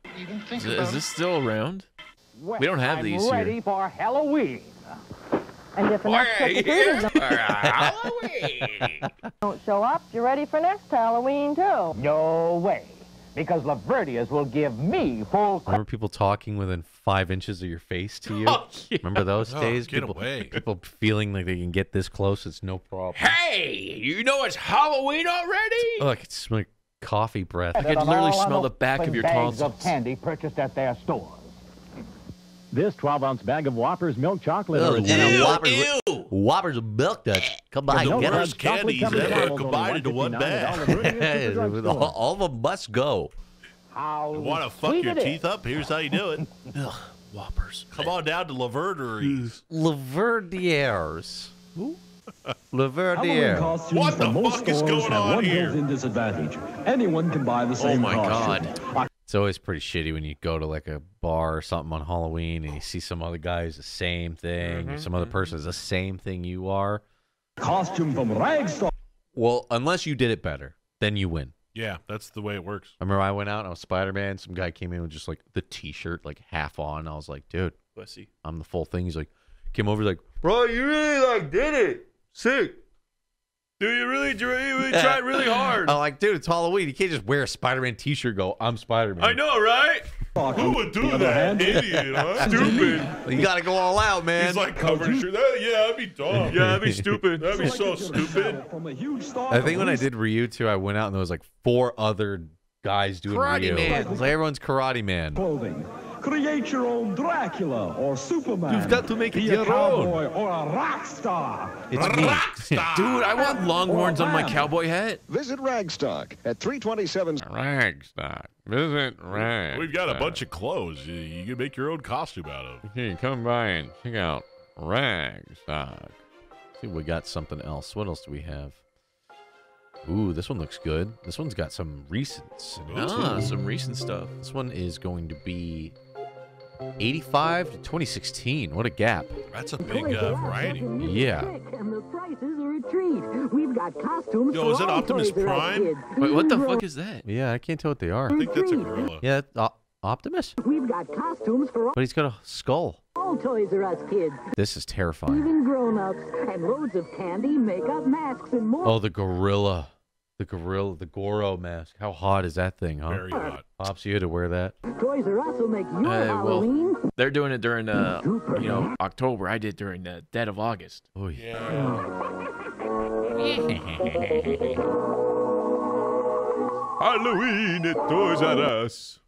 Is, is this still around? Well, we don't have I'm these ready here. For Halloween. And if enough trick-or-treaters don't show up, you're ready for next Halloween too. No way. because Laverdius will give me full... Remember people talking within five inches of your face to you? Oh, yeah. Remember those oh, days? Get people, away. People feeling like they can get this close, it's no problem. Hey, you know it's Halloween already? Look, it's like coffee breath. I can literally smell the back of your tonsils. Bags of candy purchased at their stores. This twelve ounce bag of Whoppers milk chocolate. Ew, ew, Whoppers, ew. Whoppers milk Dutch. Come by, get us candies ever combined into one bag. all, all of them must go. How you want to fuck your teeth up? Here's how you do it. Ugh, Whoppers. Come on down to Laverdiers. Laverdiers. Who? Laverdiers. What the fuck is going on here? In disadvantage. Anyone can buy the same. Oh my god. It's always pretty shitty when you go to like a bar or something on Halloween and you see some other guy who's the same thing, mm-hmm. or some other person is the same thing you are. Costume from Ragstore. Well, unless you did it better, then you win. Yeah, that's the way it works. I remember I went out and I was Spider-Man. Some guy came in with just like the T-shirt, like half on. I was like, dude, bless you. I'm the full thing. He's like, came over, he's like, bro, you really like did it. Sick. Dude, you really, you really tried really hard. I'm like, dude, it's Halloween. You can't just wear a Spider-Man T-shirt and go, I'm Spider-Man. I know, right? Who would do that? Idiot, huh? Stupid. You got to go all out, man. He's like covered in shirt. Yeah, that'd be dumb. Yeah, that'd be stupid. That'd be so stupid. I think when I did Ryu two, I went out and there was like four other guys doing karate Ryu. Man. Like everyone's Karate Man. Clothing. Create your own Dracula or Superman. You've got to make it your own. Be a cowboy or a rock star. It's me. Rock star. Dude, I want longhorns on my cowboy hat. Visit Ragstock at three twenty-seven. Ragstock. Visit Ragstock. We've got a bunch of clothes you can make your own costume out of. Hey, come by and check out Ragstock. See, we got something else. What else do we have? Ooh, this one looks good. This one's got some recents. Ah, some recent stuff. This one is going to be... eighty-five to twenty sixteen. What a gap. That's a big uh, variety. Yeah. And the prices are a treat. We've got costumes. Yo, is that Optimus Prime? Wait, what the fuck is that? Yeah, I can't tell what they are. I think that's a gorilla. Yeah, uh, Optimus? We've got costumes for all. But he's got a skull. All Toys R Us kids. This is terrifying. Even grown-ups and loads of candy, makeup, masks, and more. Oh, the gorilla. The gorilla, the Goro mask. How hot is that thing, huh? Very hot. Pops, you had to wear that. Toys R Us will make you uh, Halloween. Well, they're doing it during, uh, you know, October. I did during the dead of August. Oh, yeah. Halloween at Toys R Us.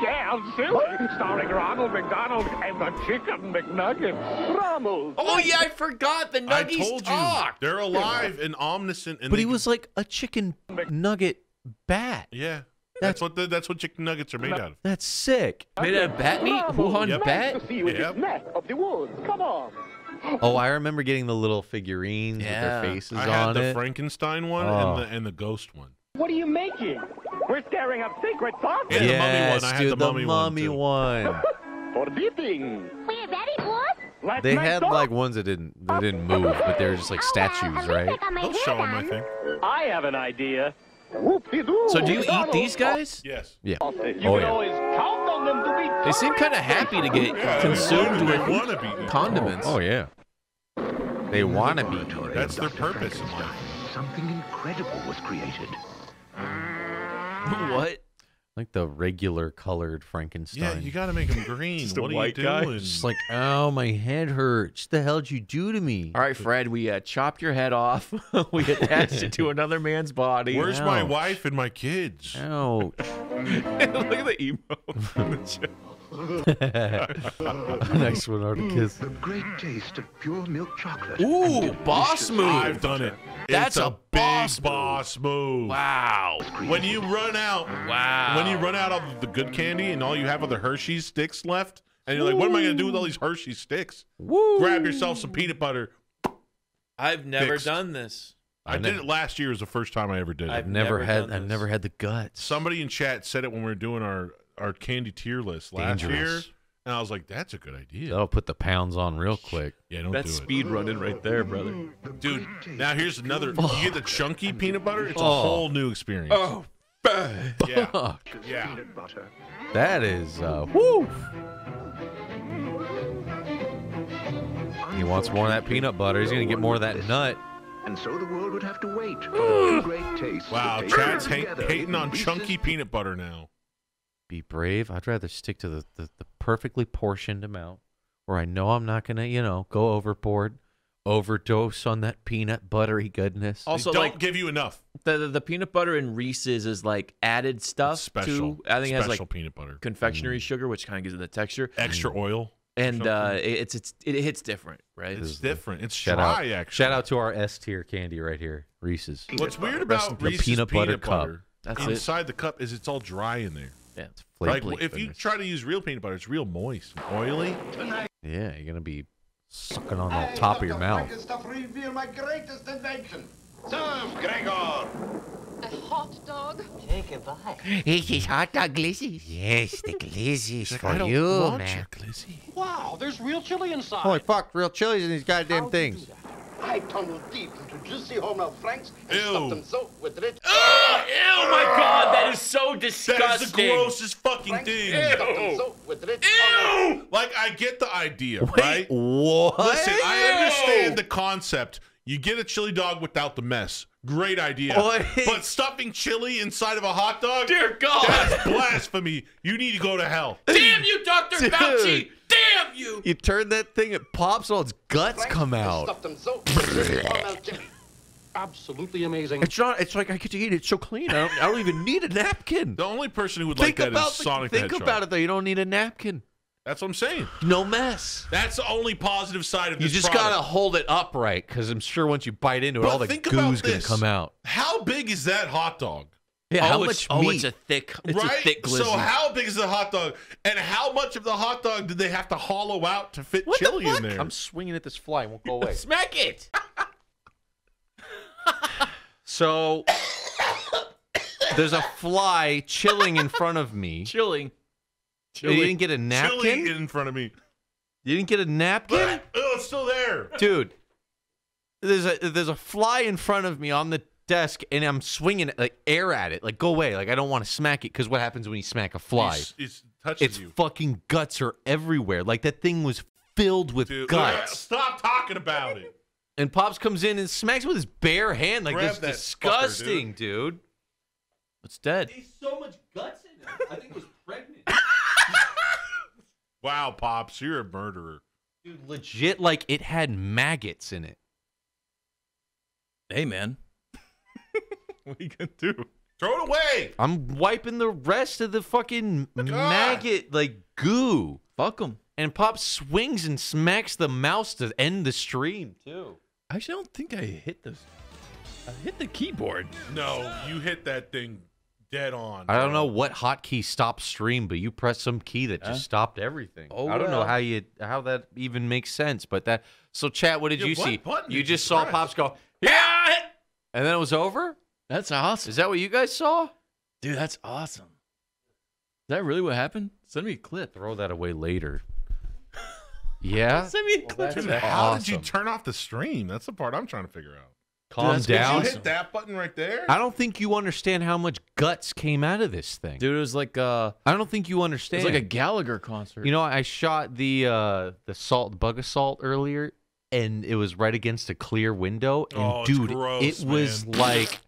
Scared Silly, starring Ronald McDonald and the Chicken McNuggets. Ronald. Oh yeah, I forgot the Nuggies. I told talked. You, they're alive and omniscient. And but he was like a chicken nugget bat. Yeah, that's, that's what the, that's what chicken nuggets are made out of. That's sick. Made out of bat meat. Wuhan yep. bat. Yep. Come on. Oh, I remember getting the little figurines yeah. with their faces on it. I had on the it. Frankenstein one oh. and the and the ghost one. What are you making? We're staring up secret thoughts. Yeah, yes, the mummy one. I dude, had the, the mummy, mummy one. one. For dipping. We have any clothes? They had like ones that didn't that didn't move, but they were just like statues, right? They'll show them, I think. I have an idea. So do you eat these guys? Yes. Yeah. You can oh, yeah. always count on them to be. They seem kind of happy to get yeah, consumed they with they be condiments. Oh, oh yeah. They want to be. That's their purpose in life. Something incredible was created. What? Like the regular colored Frankenstein. Yeah, you gotta make him green. Just what a are white you doing? Guy. Just like, oh, my head hurts. The hell did you do to me? All right, Fred, we uh, chopped your head off. We attached it to another man's body. Where's Ouch. My wife and my kids? Ouch. Look at the emo. Nice one, hard to kiss. The great taste of pure milk chocolate. Ooh, boss move. I've done it. That's it's a, a boss, move. boss move. Wow. When you run out, wow. When you run out of the good candy and all you have are the Hershey's sticks left, and you're Woo. Like, what am I gonna do with all these Hershey's sticks? Woo. Grab yourself some peanut butter. I've never fixed. Done this. I, I did it last year. It was the first time I ever did it. I've never, never had. I've never had the guts. Somebody in chat said it when we were doing our our candy tier list last Dangerous. year. And I was like, that's a good idea. That'll put the pounds on real quick. Yeah, don't that's do it. Speed running right there, brother. Dude, now here's another. Fuck. You get the chunky peanut butter? It's oh. a whole new experience. Oh, yeah. Fuck. Yeah. That is, uh, woo. He wants more of that peanut butter. He's going to get more of that nut. and so the world would have to wait for the two great tastes. Wow, Chad's ha hating on Reese's chunky peanut butter now. Be brave. I'd rather stick to the, the, the perfectly portioned amount where I know I'm not going to, you know, go overboard, overdose on that peanut buttery goodness. Also, they don't like, give you enough. The, the, the peanut butter in Reese's is like added stuff. It's special. To, I think special it has like peanut butter. Confectionery mm. sugar, which kind of gives it the texture. Extra oil. And uh, it's it's it hits different, right? It's, it's different. It's shout dry, out, actually. Shout out to our S tier candy right here, Reese's. What's weird about Reese's peanut, peanut butter, butter cup? That's inside it. The cup is it's all dry in there. Yeah, it's flaky. Like, if goodness. you try to use real peanut butter, it's real moist, and oily. Yeah, you're gonna be sucking on the I top of your mouth. Stuff reveal my greatest invention. Serve, Gregor. A hot dog. Take a bite. It is hot dog glizzy. Yes, the glizzy's like, for I don't you, want man. Your glizzy. Wow, there's real chili inside. Holy fuck, real chili's in these goddamn How things. I tunneled deep into juicy homemade franks and ew. Stuffed them so with rich. Oh, ew, my God, that is so disgusting. That is the grossest fucking thing. Ew. So with rich ew. Like, I get the idea, Wait, right? What? Listen, ew. I understand the concept. You get a chili dog without the mess. Great idea. What? But stuffing chili inside of a hot dog? Dear God. That's blasphemy. You need to go to hell. Damn you, Doctor Dude. Fauci. Damn you. You turn that thing, it pops, all its guts Frank come out. Them so absolutely amazing. It's, not, it's like I get to eat it. It's so clean. I don't, I don't even need a napkin. The only person who would think like that about is the, Sonic the Hedgehog. Think about it, though. You don't need a napkin. That's what I'm saying. No mess. That's the only positive side of this You just product. Gotta hold it upright, because I'm sure once you bite into it, but all the goo's gonna come out. How big is that hot dog? Yeah, oh, how much meat? Oh, it's a thick, it's right? a thick glizzy. So how big is the hot dog, and how much of the hot dog did they have to hollow out to fit what chili the fuck? in there? I'm swinging at this fly. It won't go away. Smack it. So there's a fly chilling in front of me. Chilling. Chili, you didn't get a napkin? Chili in front of me. You didn't get a napkin? But, oh, it's still there. Dude, there's a there's a fly in front of me on the desk, and I'm swinging like air at it. Like, go away. Like, I don't want to smack it, because what happens when you smack a fly? It's, it's touches its you. Its fucking guts are everywhere. Like, that thing was filled with Dude, guts. Stop talking about it. And Pops comes in and smacks it with his bare hand. Like, that's disgusting, fucker, dude. dude. It's dead. There's so much guts in it. I think it was pregnant. Wow, Pops, you're a murderer. Dude, legit, like, it had maggots in it. Hey, man. What are you gonna do? Throw it away! I'm wiping the rest of the fucking God. maggot, like, goo. Fuck them. And Pop swings and smacks the mouse to end the stream, too. I actually don't think I hit this. I hit the keyboard. No, you hit that thing. Dead on. I don't know what hotkey stopped stream, but you pressed some key that just stopped everything. Oh, I don't well. know how you how that even makes sense, but that. So, chat, what did yeah, you what see? You did just you saw press? Pops go, yeah, and then it was over. That's awesome. Is that what you guys saw, dude? That's awesome. Is that really what happened? Send me a clip. Throw that away later. Yeah. Send me a clip. Well, dude, how awesome. did you turn off the stream? That's the part I'm trying to figure out. Calm Dude, down. Did you hit that button right there? I don't think you understand how much guts came out of this thing. Dude, it was like uh I don't think you understand. It was like a Gallagher concert. You know, I shot the uh the salt bug assault earlier, and it was right against a clear window, and oh, dude, gross, it man. was like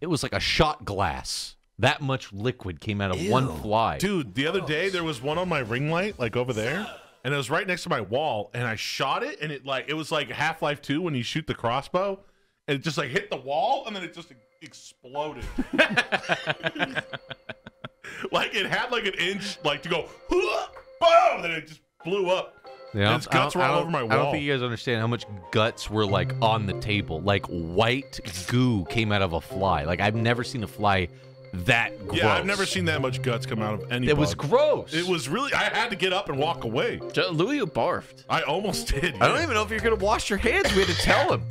it was like a shot glass. That much liquid came out of Ew. one fly. Dude, the other day there was one on my ring light like over there. And it was right next to my wall, and I shot it, and it like it was like Half-Life two when you shoot the crossbow. And it just like hit the wall, and then it just exploded. Like it had like an inch, like to go, boom, then it just blew up. Yeah, and its guts were all over my wall. I don't think you guys understand how much guts were like on the table. Like white goo came out of a fly. Like I've never seen a fly that gross. Yeah, I've never seen that much guts come out of any. It bug. was gross. It was really. I had to get up and walk away. Louis barfed. I almost did. I don't even know if you're gonna wash your hands. We had to tell him.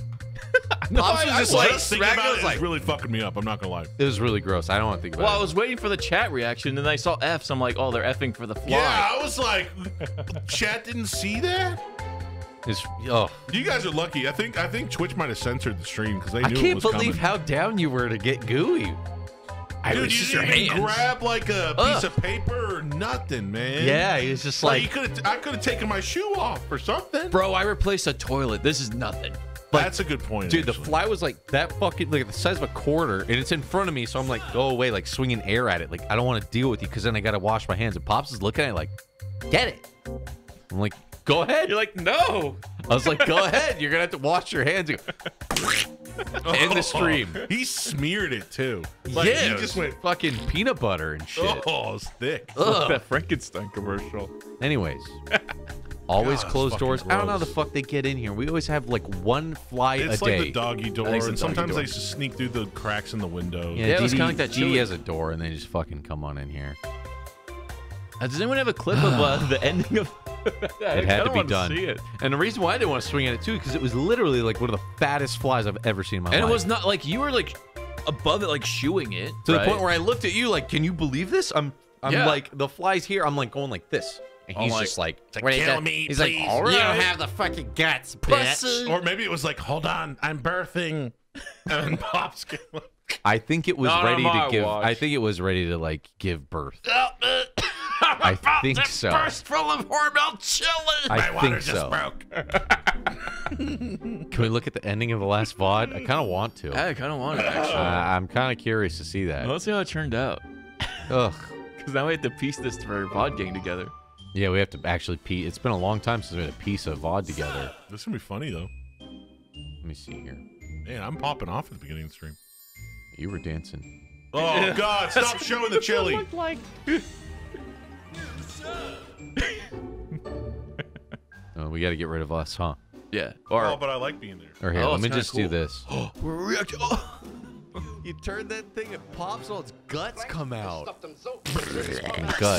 No, Pops was just I, I like, thinking about it, like, really fucking me up. I'm not gonna lie. It was really gross. I don't want to think about well, it. Well, I was waiting for the chat reaction, and I saw F's. I'm like, oh, they're effing for the fly. Yeah, I was like, chat didn't see that. It's, oh. You guys are lucky. I think I think Twitch might have censored the stream because they knew it was coming. I can't believe how down you were to get gooey. I Dude, you didn't even grab like a piece Ugh. of paper or nothing, man. Yeah, he was just like, like you could've, I could have taken my shoe off or something. Bro, I replaced a toilet. This is nothing. Like, that's a good point, dude. Actually. The fly was like that fucking like the size of a quarter, and it's in front of me, so I'm like, go away, like swinging air at it. Like I don't want to deal with you because then I gotta wash my hands. And Pops is looking at it like, get it. I'm like, go ahead. You're like, no. I was like, go ahead. You're gonna have to wash your hands. In the stream, oh, he smeared it too. Like, yeah, he just went fucking peanut butter and shit. Oh, it's thick. Like that Frankenstein commercial. Anyways. Always God, closed doors. Gross. I don't know how the fuck they get in here. We always have like one fly it's a like day. It's like the doggy door, and doggy sometimes door. They just sneak through the cracks in the windows. Yeah, yeah, it's kind of like that. G D has a door, and they just fucking come on in here. Uh, does anyone have a clip of uh, the ending of? It had to be done. To see it. And the reason why I didn't want to swing at it too, because it was literally like one of the fattest flies I've ever seen in my and life. And it was not like you were like above it, like shooing it to right? the point where I looked at you like, can you believe this? I'm, I'm yeah. like the fly's here. I'm like going like this. And he's like, just like, what is that? Me, he's please. Like, all right. You don't have the fucking guts, bitch. Or maybe it was like, hold on, I'm birthing. And Pop's going. I think it was Not ready to give. Watch. I think it was ready to like give birth. I think so. Burst full of hormel chili. I My water think so. Just broke. Can we look at the ending of the last V O D? I kind of want to. I kind of want it. Actually, uh, I'm kind of curious to see that. Well, let's see how it turned out. Ugh. Because now we have to piece this for V O D gang together. Yeah, we have to actually pee. It's been a long time since we had a piece of V O D together. This is going to be funny, though. Let me see here. Man, I'm popping off at the beginning of the stream. You were dancing. Oh, God. Stop showing the chili. What it like. Oh, we got to get rid of us, huh? Yeah. Or, oh, but I like being there. Or here, oh, let me just cool. do this. We're reacting. Oh. You turn that thing, it pops, all its guts come out. Guts.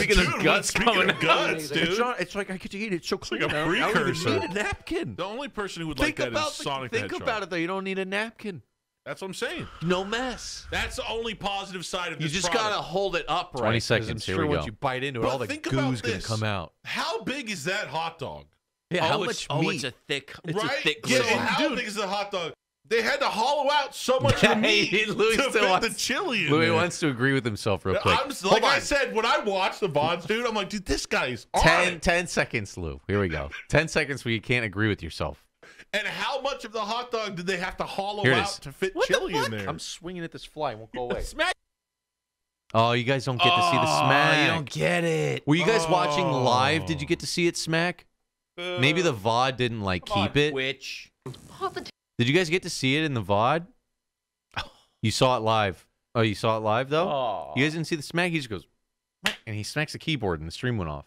Speaking of dude, guts speaking coming of guts, dude. It's, not, it's like I get to eat it so quick. It's like a precursor. I don't even need a napkin. The only person who would think like that is the, Sonic the Hedgehog. Think about it, though. You don't need a napkin. That's what I'm saying. No mess. That's the only positive side of this You just product. Gotta hold it up right. twenty seconds, I'm sure here we once go. You bite into it, but all the goo's gonna come out. How big is that hot dog? Yeah, oh, how much meat? Oh, it's a thick, it's right? a thick gristle. Yeah, how dude. Big is the hot dog? They had to hollow out so much yeah, of meat he, Louis to fit wants, the chili in Louis there. Wants to agree with himself real quick. I'm, like I said, when I watch the V O Ds, dude, I'm like, dude, this guy's on ten, ten seconds, Lou. Here we go. ten seconds where you can't agree with yourself. And how much of the hot dog did they have to hollow out to fit what chili the in there? I'm swinging at this fly. It won't go away. Smack. Oh, you guys don't get oh, to see the smack. You don't get it. Were you guys oh. watching live? Did you get to see it smack? Uh, Maybe the V O D didn't, like, keep on, it. Which... Did you guys get to see it in the V O D? You saw it live. Oh, you saw it live, though? Aww. You guys didn't see the smack? He just goes, and he smacks the keyboard, and the stream went off.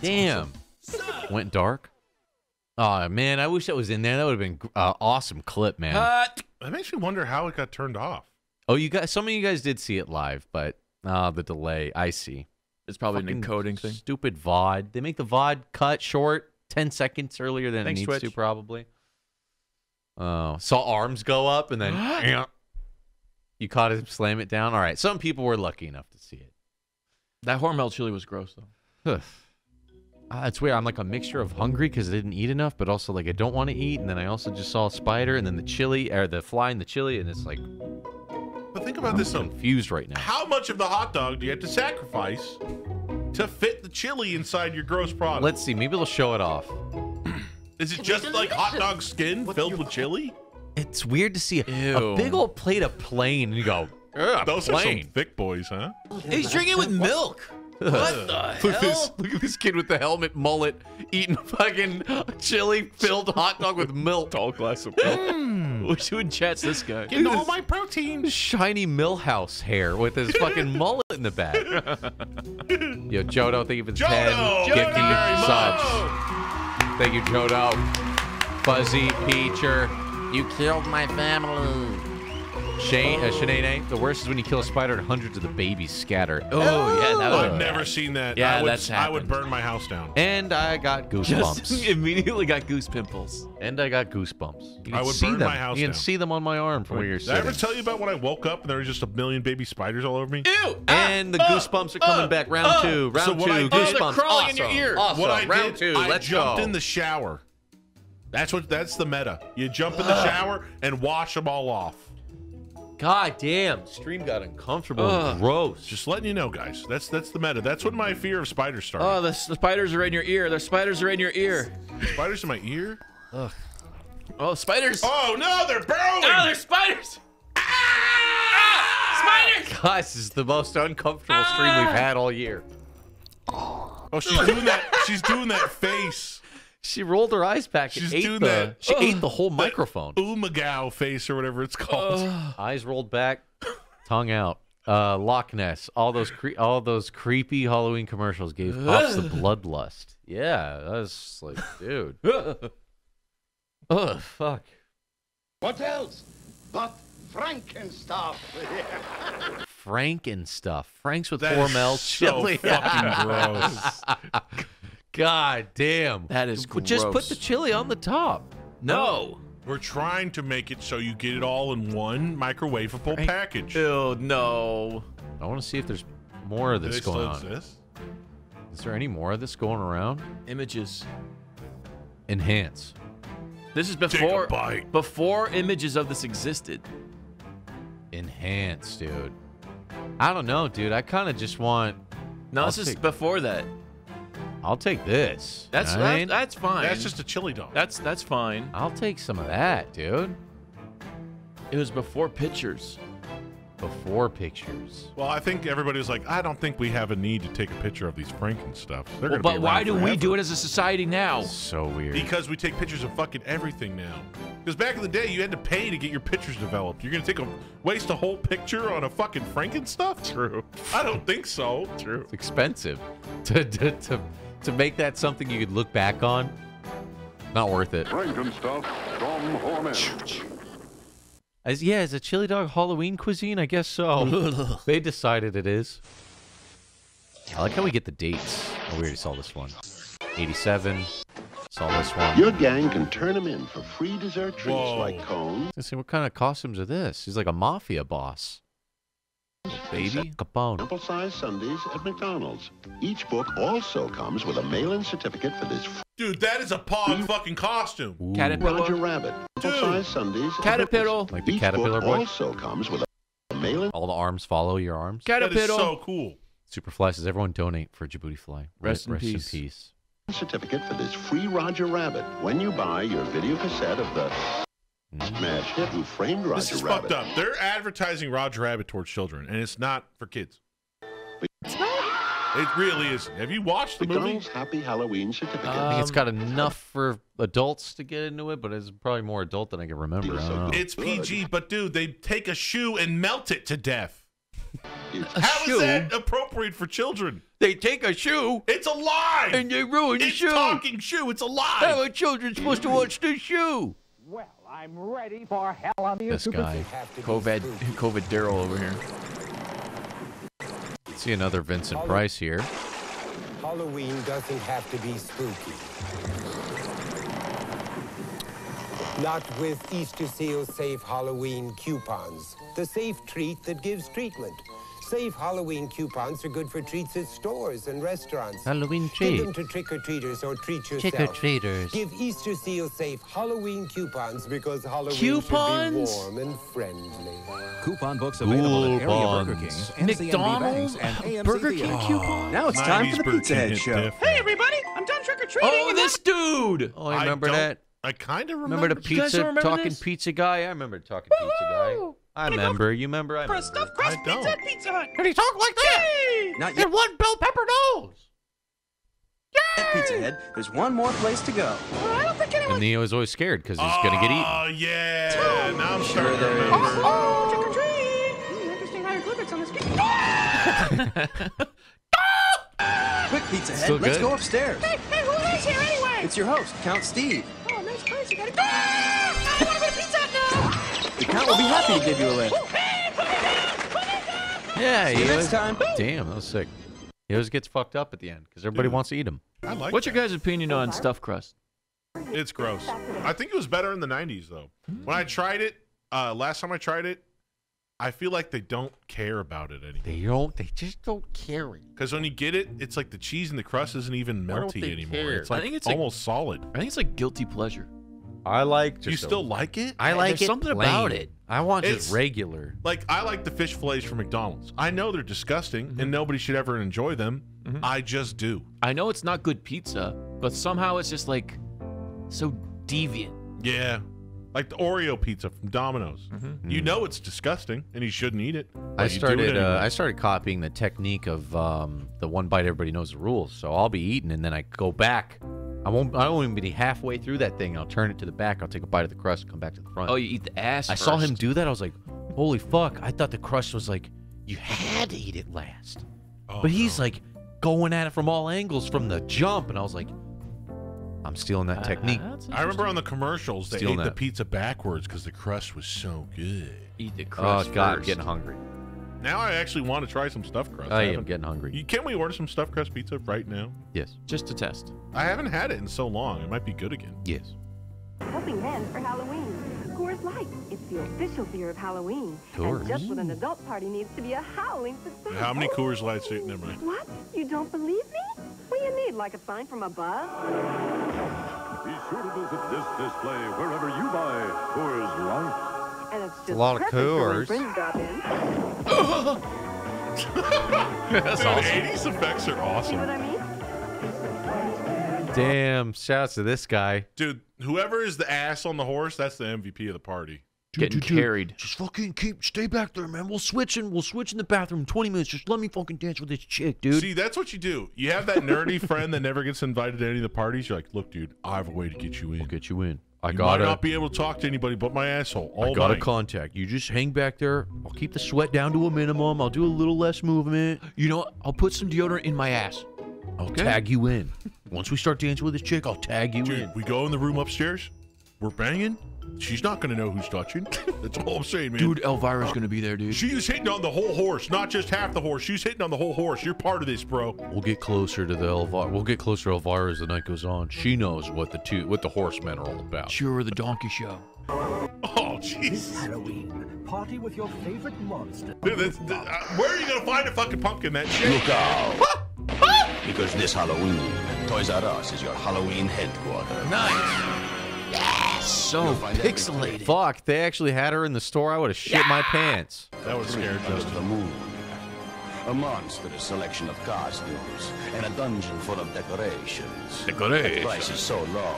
Damn. Awesome. Went dark. Oh, man, I wish that was in there. That would have been an awesome clip, man. Uh, that makes me wonder how it got turned off. Oh, you guys, some of you guys did see it live, but uh, the delay, I see. It's probably an encoding thing. Stupid V O D. They make the V O D cut short ten seconds earlier than Thanks, it needs Twitch. To, probably. Oh, saw arms go up and then you caught him slam it down. All right, some people were lucky enough to see it. That hormel chili was gross though. Ah, it's weird. I'm like a mixture of hungry because I didn't eat enough, but also like I don't want to eat, and then I also just saw a spider, and then the chili or the fly and the chili, and it's like. But think about I'm this. I'm confused right now. How much of the hot dog do you have to sacrifice to fit the chili inside your gross product? Let's see. Maybe they'll show it off. Is it just like hot dog skin What's filled with chili? It's weird to see a, a big old plate of plain and you go, yeah, those plain. Are some thick boys, huh? He's drinking with milk. What the hell? Look, this, look at this kid with the helmet mullet eating fucking chili filled hot dog with milk. Tall glass of milk. Mm. Wish you would chats this guy. Getting all my protein. Shiny Millhouse hair with his fucking mullet in the back. Yo, Jodo, thank you for the ten, fifty subs. Thank you, Jodo. Fuzzy Peacher. You killed my family. Shane, uh, Shanae, the worst is when you kill a spider and hundreds of the babies scatter. Oh, oh yeah, that I've never seen that. Yeah, I would, that's happened. I would burn my house down. And I got goosebumps. Just immediately got goose pimples. And I got goosebumps. You I would see burn them. My house down. You can down. See them on my arm from Wait, where you're did sitting. Did I ever tell you about when I woke up and there was just a million baby spiders all over me? Ew! And ah, the goosebumps ah, are coming ah, back. Round ah, two, round so two, I, goosebumps. Oh, they're crawling awesome. In your ear. Awesome. What I round did, two, I let's jumped go. In the shower. That's what. That's the meta. You jump in the shower and wash them all off. God damn, stream got uncomfortable. Ugh. Gross. Just letting you know, guys. That's that's the meta. That's when my fear of spiders started. Oh, the, the spiders are in your ear. The spiders are in your ear. Spiders in my ear? Ugh. Oh, spiders! Oh no, they're burrowing! Oh, they're spiders! Ah! Ah! Spiders! God, this is the most uncomfortable ah! stream we've had all year. Oh, she's doing that. She's doing that face. She rolled her eyes back. She's and doing the, that. She ugh, ate the whole microphone. Umagao face or whatever it's called. Ugh. Eyes rolled back, tongue out. Uh, Loch Ness. All those cre all those creepy Halloween commercials gave Pops the bloodlust. Yeah, that was like, dude. Oh fuck. What else? But Frankenstuff. Frankenstuff. Frank's with four M's. So chili. Fucking gross. God damn. That is gross. Just put the chili on the top. No. Oh. We're trying to make it so you get it all in one microwavable Frank package. Oh no. I want to see if there's more of this they going on. This? Is there any more of this going around? Images. Enhance. This is before before images of this existed. Enhance, dude. I don't know, dude. I kind of just want. No, I'll this take, is before that. I'll take this. That's I mean, that's fine. That's just a chili dog. That's that's fine. I'll take some of that, dude. It was before pictures. Before pictures. Well, I think everybody was like, I don't think we have a need to take a picture of these Franken stuff. They're well, but why do forever. we do it as a society now? That's so weird. Because we take pictures of fucking everything now. Because back in the day, you had to pay to get your pictures developed. You're gonna take a waste a whole picture on a fucking Franken stuff? True. I don't think so. True. It's expensive to to to to make that something you could look back on. Not worth it. Franken stuff from Hornet. As, yeah, is a chili dog Halloween cuisine? I guess so. They decided it is. I like how we get the dates. Oh, we already saw this one. eighty-seven. Saw this one. Your gang can turn them in for free dessert drinks whoa, like cones. Let's see, what kind of costumes are this? He's like a mafia boss. Baby Capone. Sample-sized sundaes at McDonald's. Each book also comes with a mail-in certificate for this. Dude, that is a pog fucking costume. Ooh. Caterpillar. Roger Rabbit. Sample-sized sundaes. Caterpillar. Like the Each Caterpillar book boy. Also comes with a mail-in. All the arms follow your arms. Caterpillar. That is so cool. Superfly says everyone donate for Djibouti Fly. Rest, rest, in, rest peace. in peace. Certificate for this free Roger Rabbit when you buy your video cassette of the smash hit who framed Roger Rabbit. This is fucked up. They're advertising Roger Rabbit towards children, and it's not for kids. It's not. It really isn't. Have you watched the McDonald's movie? Happy Halloween certificate. Um, I think it's got enough for adults to get into it, but it's probably more adult than I can remember. It's, so I it's P G, but dude, they take a shoe and melt it to death. How shoe? is that appropriate for children? They take a shoe. It's a lie. And they ruin it's the shoe. It's talking shoe. It's a lie. How are children supposed to watch this shoe? Well, I'm ready for hell on the This guy, COVID, COVID Daryl over here. Let's see another Vincent Halloween. Price here. Halloween doesn't have to be spooky. Not with Easter Seal Safe Halloween coupons. The safe treat that gives treatment. Safe Halloween coupons are good for treats at stores and restaurants. Halloween treat. Give them to trick-or-treaters or treat yourself. Trick-or-treaters. Give Easter Seal Safe Halloween coupons because Halloween coupons? should be warm and friendly. Coupon books available Ooh, at area buns. Burger Kings, McDonald's, and A M C Burger King coupons. Now it's My time for the Pizza Head Show. Different. Hey, everybody! I'm done trick-or-treating. Oh, this dude! Oh, I remember I that. I kind of remember. Remember the pizza remember talking this? pizza guy? I remember talking pizza guy. I remember. You remember? I remember. For a stuffed crust pizza at Pizza Hut. Can he talk like that? Yay! Not yet. And one bell pepper nose. Yay! At Pizza Head, there's one more place to go. Well, I don't think anyone... And Neo is always scared because he's oh, going to get eaten. Oh, yeah. Oh, now I'm starting to remember. Oh, oh, trick or treat. Mm, interesting higher glucose on the skin. Quick, Pizza Head, let's go upstairs. Hey, hey, who is here anyway? It's your host, Count Steve. Oh, nice place. You got to go. I want to go to Pizza Hut now. The Count will be happy to give you a lift. Yeah, he was. Damn, that was sick. He always gets fucked up at the end because everybody Dude, wants to eat him. I like What's that. your guys' opinion on stuffed crust? It's gross. I think it was better in the nineties, though. Mm. When I tried it, uh, last time I tried it, I feel like they don't care about it anymore. They don't. They just don't care. Because when you get it, it's like the cheese and the crust isn't even melty anymore. Care? It's like I think it's almost like, solid. I think it's like guilty pleasure. I like. Just you still a, like it? I like There's it. Something plain. about it. I want it's, just regular. Like I like the fish fillets from McDonald's. I know they're disgusting, mm-hmm. and nobody should ever enjoy them. Mm-hmm. I just do. I know it's not good pizza, but somehow it's just like so deviant. Yeah. Like the Oreo pizza from Domino's. Mm-hmm. You know it's disgusting, and you shouldn't eat it. I started. It anyway. uh, I started copying the technique of um, the one bite. Everybody knows the rules, so I'll be eating, and then I go back. I won't. I won't even be halfway through that thing. I'll turn it to the back. I'll take a bite of the crust, come back to the front. Oh, you eat the ass. I first. saw him do that. I was like, holy fuck! I thought the crust was like you had to eat it last, oh, but he's no. like going at it from all angles from the jump, and I was like. I'm stealing that technique. Uh, I remember on the commercials, they stealing ate that. the pizza backwards because the crust was so good. Eat the crust Oh, God, first. I'm getting hungry. Now I actually want to try some stuffed crust. I, I am getting hungry. You, can we order some stuffed crust pizza right now? Yes. Just to test. I haven't had it in so long. It might be good again. Yes. Helping Hand for Halloween. Coors Light. It's the official beer of Halloween. Coors. And just when an adult party needs to be a howling success. How many Coors Lights do you... Never mind. What? You don't believe me? What do you need? Like a sign from above? Be sure to visit this display wherever you buy Coors Light. And it's, just it's a lot of Coors. That's awesome. eighties effects are awesome. You know what I mean? Damn, shouts to this guy. Dude, whoever is the ass on the horse, that's the M V P of the party. Dude, Getting dude, carried. Dude, just fucking keep, stay back there, man. We'll switch and we'll switch in the bathroom in twenty minutes. Just let me fucking dance with this chick, dude. See, that's what you do. You have that nerdy friend that never gets invited to any of the parties. You're like, look, dude, I have a way to get you in. I'll get you in. I you gotta, might not be able to talk to anybody but my asshole. All I got a contact. You just hang back there. I'll keep the sweat down to a minimum. I'll do a little less movement. You know, I'll put some deodorant in my ass. I'll okay. tag you in. Once we start dancing with this chick, I'll tag you dude, in. We go in the room upstairs. We're banging. She's not going to know who's touching. That's all I'm saying, man. Dude, Elvira's uh, going to be there, dude. She's hitting on the whole horse, not just half the horse. She's hitting on the whole horse. You're part of this, bro. We'll get closer to the Elvira. We'll get closer to Elvira as the night goes on. She knows what the two, what the horsemen are all about. Sure, the donkey show. Oh, jeez. This Halloween, party with your favorite monster. Dude, that's, that, uh, where are you going to find a fucking pumpkin that shit? Look out. Because this Halloween, Toys R Us is your Halloween headquarters. Nice. Yes. So pixelated. Fuck, they actually had her in the store. I would have shit yeah. my pants. That was scared. Under the moon, a monstrous selection of costumes and a dungeon full of decorations. Decorations. The price is so low,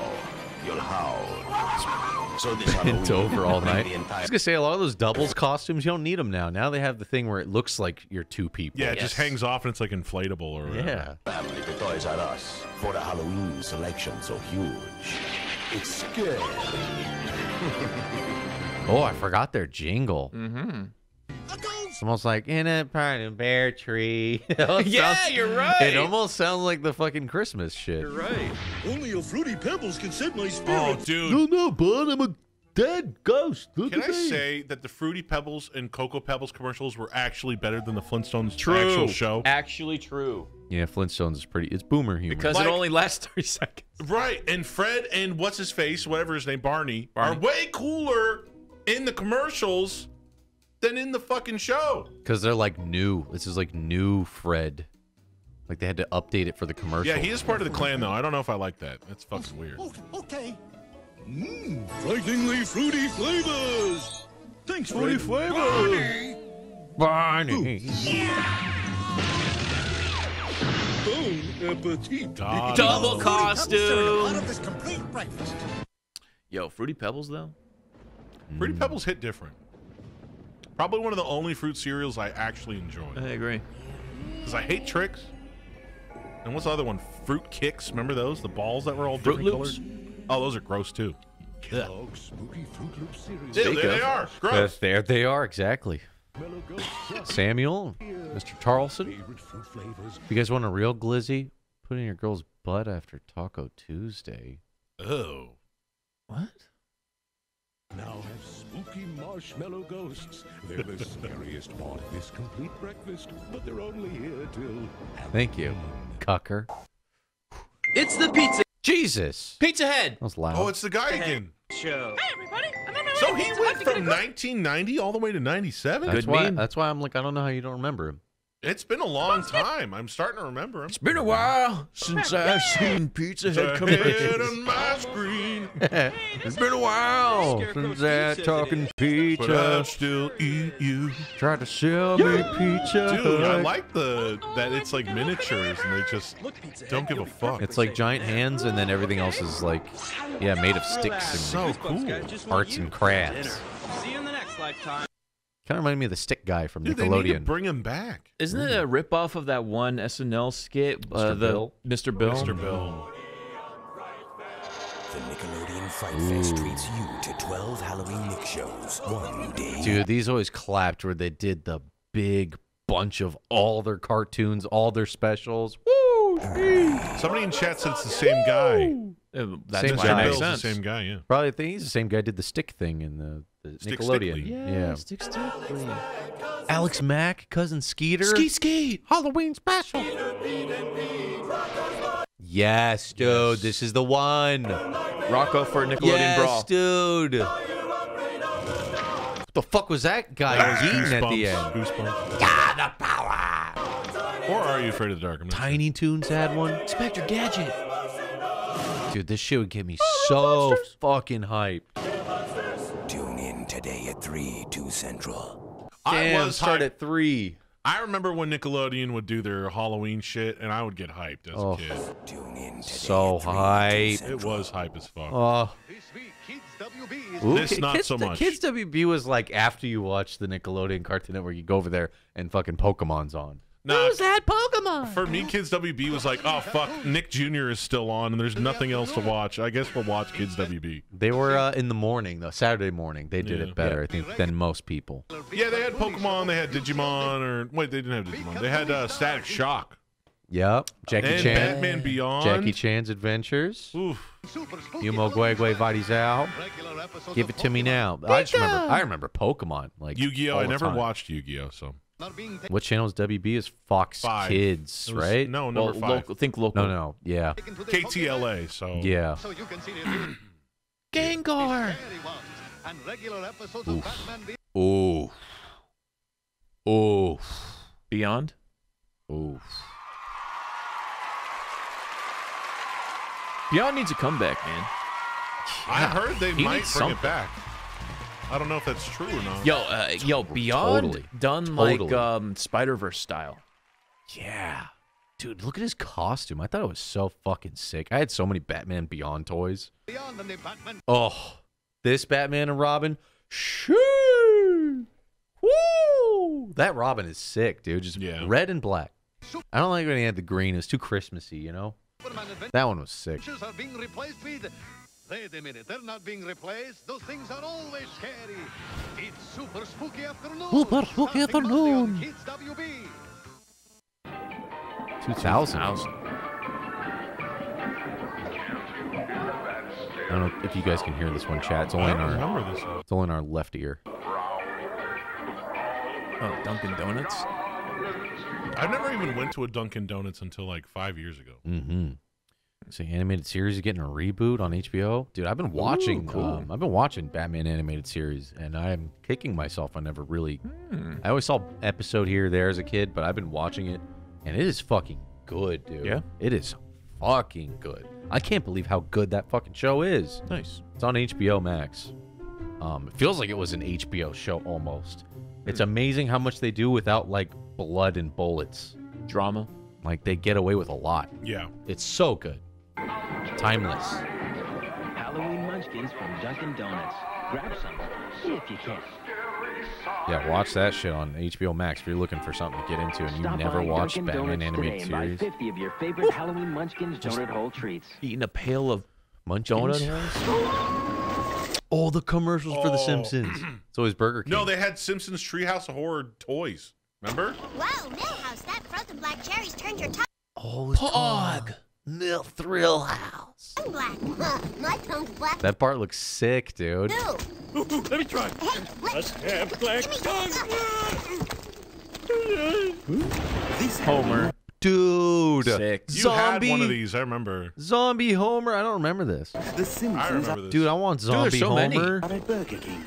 you'll howl. So this it's over all night. I was gonna say a lot of those doubles costumes, you don't need them now. Now they have the thing where it looks like you're two people. Yeah, it yes. just hangs off and it's like inflatable or whatever. Yeah. Family to Toys R Us for a Halloween selection so huge. It's good. Oh, I forgot their jingle. Mm-hmm. It's almost like in a pine bear tree. Yeah, sounds, you're right. It almost sounds like the fucking Christmas shit. You're right. Only your Fruity Pebbles can set my spirit. Oh, dude. No, no, bud. I'm a dead ghost. Look can at I me. say that the Fruity Pebbles and Cocoa Pebbles commercials were actually better than the Flintstones true. actual show? Actually true. Yeah, Flintstones is pretty. It's boomer humor because like, it only lasts thirty seconds. Right, and Fred and what's his face, whatever his name, Barney, Barney. are way cooler in the commercials than in the fucking show. Because they're like new. This is like new Fred. Like they had to update it for the commercial. Yeah, he is part of the clan though. I don't know if I like that. That's fucking weird. Okay. Mmm, frighteningly fruity flavors. Thanks, fruity flavors. Barney. Barney. Yeah. Double, Double costume. Yo, Fruity Pebbles though. Fruity mm. Pebbles hit different. Probably one of the only fruit cereals I actually enjoy. I agree. Cause I hate Tricks. And what's the other one? Fruit Kicks. Remember those? The balls that were all fruit different loops? Colored. Oh, those are gross too. Yeah. There they are. Gross. Yes, there they are. Exactly. Samuel, Mister Tarleton. You guys want a real glizzy? Put in your girl's butt after Taco Tuesday. Oh. What? Now have spooky marshmallow ghosts. They're the scariest part of this complete breakfast, but they're only here till... Thank you, cucker. It's the pizza. Jesus. Pizza Head. That was loud. Oh, it's the guy pizza again. Show. Hey, everybody. I'm on my so way he went from nineteen ninety all the way to ninety-seven? That's why, that's why I'm like, I don't know how you don't remember him. It's been a long time. I'm starting to remember them. It's been a while since I've seen Pizza Hut commercials. On my screen. It's been a while since I talking pizza. But I still eat you. Try to sell me pizza. Dude, I like the that it's like miniatures and they just don't give a fuck. It's like giant hands and then everything else is like, yeah, made of sticks and so cool. Arts and crafts. See you in the next lifetime. Kind of reminded me of the stick guy from Dude, Nickelodeon. They need to bring him back. Isn't mm. it a ripoff of that one S N L skit? Mister Uh, the Bill. Mister Bill. Mister Bill. The Nickelodeon Fright Fest treats you to twelve Halloween Nick shows one day. Dude, these always clapped where they did the big bunch of all their cartoons, all their specials. Woo! Somebody in chat said it's the same guy. That's same guy. Makes sense. The same guy, yeah. Probably I think he's the same guy did the stick thing in the. Stick, Nickelodeon. Yeah, yeah. Stick, stick, Alex Mack, Cousin Skeeter. Ski Skeet. Halloween special. Yes, dude. Yes. This is the one. Rocco for Nickelodeon yes, Brawl. Yes, dude. What the fuck was that guy ah, was eating goosebumps, at the end? Goosebumps. Yeah, the power. Or are you afraid of the dark? I'm Tiny sure. Toons had one. Inspector Gadget. Dude, this shit would get me oh, so fucking hyped. Today at three, two central. Damn, I was start at three. I remember when Nickelodeon would do their Halloween shit, and I would get hyped as oh. a kid. Tune in so hyped. It was hype as fuck. Oh. This week, Kids W B. Ooh, this not Kids, so much. Kids W B was like after you watch the Nickelodeon Cartoon Network, you go over there and fucking Pokemon's on. Nah, who's that Pokemon? For me, Kids W B was like, oh, fuck, Nick Junior is still on, and there's nothing else to watch. I guess we'll watch Kids W B. They were uh, in the morning, though, Saturday morning. They did yeah. it better, I think, than most people. Yeah, they had Pokemon, they had Digimon, or... Wait, they didn't have Digimon. They had uh, Static Shock. Yep. Jackie and Chan. Batman Beyond. Jackie Chan's Adventures. Oof. Yumo Guegwe Vadi's out. Give it to me now. I just remember, I remember Pokemon. Like Yu-Gi-Oh! I never time. watched Yu-Gi-Oh! So... What channel is W B? Is Fox five. Kids, was, right? No, number well, five. Local, think local. No, no, yeah. K T L A, so. Yeah. So you can see Gengar! Oof. Oof. Oof. Beyond? Oof. Beyond needs a comeback, man. Yeah, I heard they he might bring something. it back. I don't know if that's true or not. Yo, uh, yo, Beyond totally. done totally. like um, Spider-Verse style. Yeah. Dude, look at his costume. I thought it was so fucking sick. I had so many Batman Beyond toys. Beyond the Batman. Oh, this Batman and Robin. Shoo! Woo! That Robin is sick, dude. Just yeah. red and black. I don't like when he had the green. It's too Christmassy, you know? That one was sick. Wait a minute, they're not being replaced. Those things are always scary. It's super spooky afternoon. Super spooky afternoon. Kids W B. two thousand. I don't know if you guys can hear this one, chat. It's only in our, it's only in our left ear. Oh, Dunkin' Donuts? I never even went to a Dunkin' Donuts until like five years ago. Mm-hmm. So animated series is getting a reboot on H B O, dude. I've been watching. Ooh, cool. um, I've been watching Batman animated series, and I'm kicking myself. I never really. Hmm. I always saw episode here or there as a kid, but I've been watching it, and it is fucking good, dude. Yeah, it is fucking good. I can't believe how good that fucking show is. Nice. It's on H B O Max. Um, it feels like it was an H B O show almost. Hmm. It's amazing how much they do without like blood and bullets, drama. Like they get away with a lot. Yeah, it's so good. Timeless. Halloween munchkins from Dunkin' Donuts. Grab some if you can. Yeah, watch that shit on H B O Max if you're looking for something to get into and you Stop never watched Batman Donuts animated series. fifty of your favorite Ooh. Halloween munchkins donut hole treats. Eating a pail of munchkins. All oh, the commercials oh. for The Simpsons. It's always Burger King. No, they had Simpsons Treehouse of Horror toys. Remember? Whoa, Millhouse! That frozen black cherries turned your tongue. Oh, Pog. Mill Thrill House. I'm black. Uh, my tongue's black. That part looks sick, dude. No. Ooh, ooh, let me try. Hey, let's have black tongue. Homer. Dude. Sick. You zombie, had one of these, I remember. Zombie Homer. I don't remember this. The Simpsons. I remember this. Dude, I want Zombie dude, so Homer. Many. At Burger King.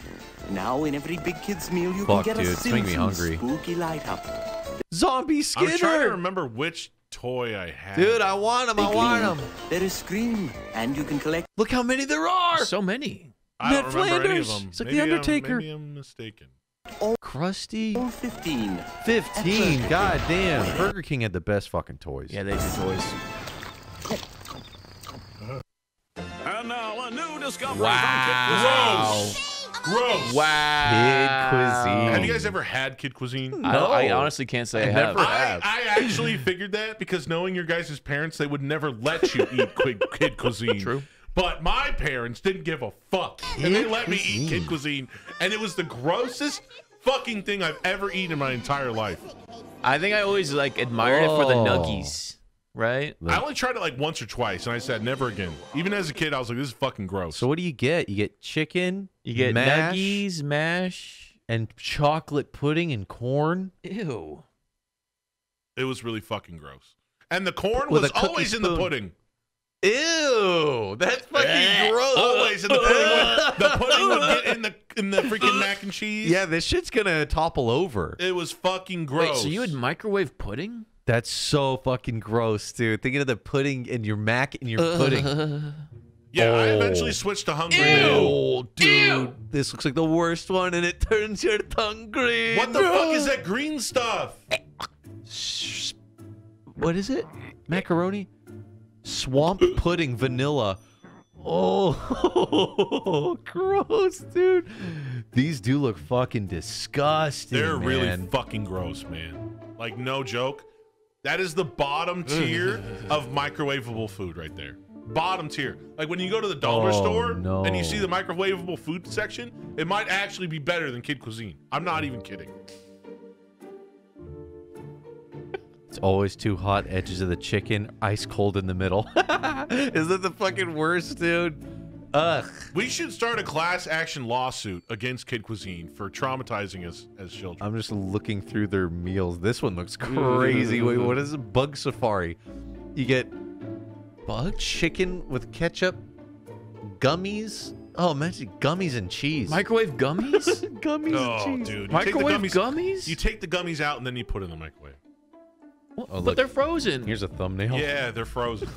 Now in every big kid's meal you Fuck, can get dude, a Simpsons spooky light up. Zombie Skinner. I'm trying to remember which toy I had. Dude, I want them. I want them. There is Scream, and you can collect. Look how many there are. So many. I Ned don't Flanders. Any of them. It's like maybe the Undertaker. I'm, maybe I'm mistaken. Oh, Krusty. Oh, fifteen. fifteen. God damn. Burger King had the best fucking toys. Yeah, they did toys. And now a new discovery. Wow. Gross. Wow. Kid Cuisine. Have you guys ever had Kid Cuisine? No. I, I honestly can't say I, I have. Never have. I, I actually figured that because knowing your guys' parents, they would never let you eat Kid, Kid Cuisine. True. But my parents didn't give a fuck. Kid and they let cuisine. me eat Kid Cuisine. And it was the grossest fucking thing I've ever eaten in my entire life. I think I always like admired oh. it for the nuggies. Right? Like, I only tried it like once or twice, and I said never again. Even as a kid, I was like, this is fucking gross. So what do you get? You get chicken, you get mash, nuggies, mash, and chocolate pudding and corn. Ew. It was really fucking gross. And the corn With was always spoon. in the pudding. Ew, that's fucking yeah. gross. Always in the pudding. The pudding would get in the in the freaking mac and cheese. Yeah, this shit's gonna topple over. It was fucking gross. Wait, so you had microwave pudding? That's so fucking gross, dude. Thinking of the pudding in your mac and your uh, pudding. Yeah, oh. I eventually switched to hungry. Ew, dude. Ew. This looks like the worst one, and it turns your tongue green. What the no. fuck is that green stuff? What is it? Macaroni? Swamp pudding vanilla. Oh, gross, dude. These do look fucking disgusting. They're man. really fucking gross, man. Like, no joke. That is the bottom tier of microwavable food right there. Bottom tier. Like when you go to the dollar oh, store no. and you see the microwavable food section, it might actually be better than Kid Cuisine. I'm not even kidding. It's always too hot, edges of the chicken, ice cold in the middle. Is that the fucking worst, dude? Ugh. We should start a class action lawsuit against Kid Cuisine for traumatizing us as children. I'm just looking through their meals. This one looks crazy. Wait, what is a bug safari? You get bug chicken with ketchup, gummies. Oh, imagine gummies and cheese. Microwave gummies? Gummies oh, and cheese. Dude. Microwave gummies, gummies? You take the gummies out and then you put it in the microwave. Well, oh, but look. They're frozen. Here's a thumbnail. Yeah, they're frozen.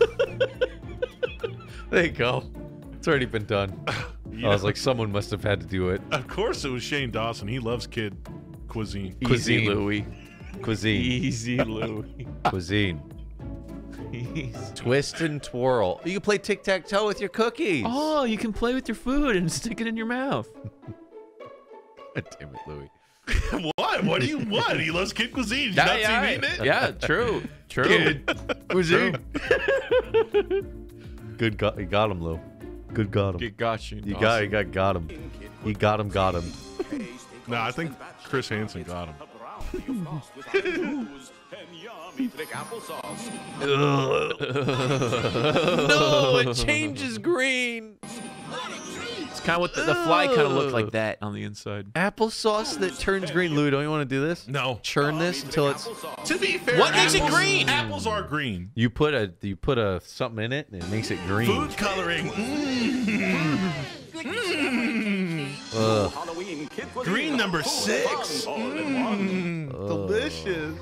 There you go. It's already been done. Yeah. I was like, someone must have had to do it. Of course it was Shane Dawson. He loves Kid Cuisine. Cuisine. Easy Louie. Cuisine. Easy Louie. Cuisine. Easy. Twist and twirl. You can play tic-tac-toe with your cookies. Oh, you can play with your food and stick it in your mouth. Damn it, Louie. What? What do you want? He loves Kid Cuisine. You've not seen yeah, him eat it? Yeah, true. True. Kid Cuisine. True. Good God. You got him, Lou. Good got him. You got you. You awesome. got, you got, got him. You got him, got him. Nah, I think Chris Hansen got him. No, it changes green. It's kind of what the, the fly kind of looked like that on the inside. Applesauce that turns green. Lou, don't you want to do this? No. Churn this until it's. To be fair, what apples, makes it green? Apples are green. You put a you put a something in it and it makes it green. Food coloring. Mm. Mm. Uh. Green number six. Mm. Uh. Delicious.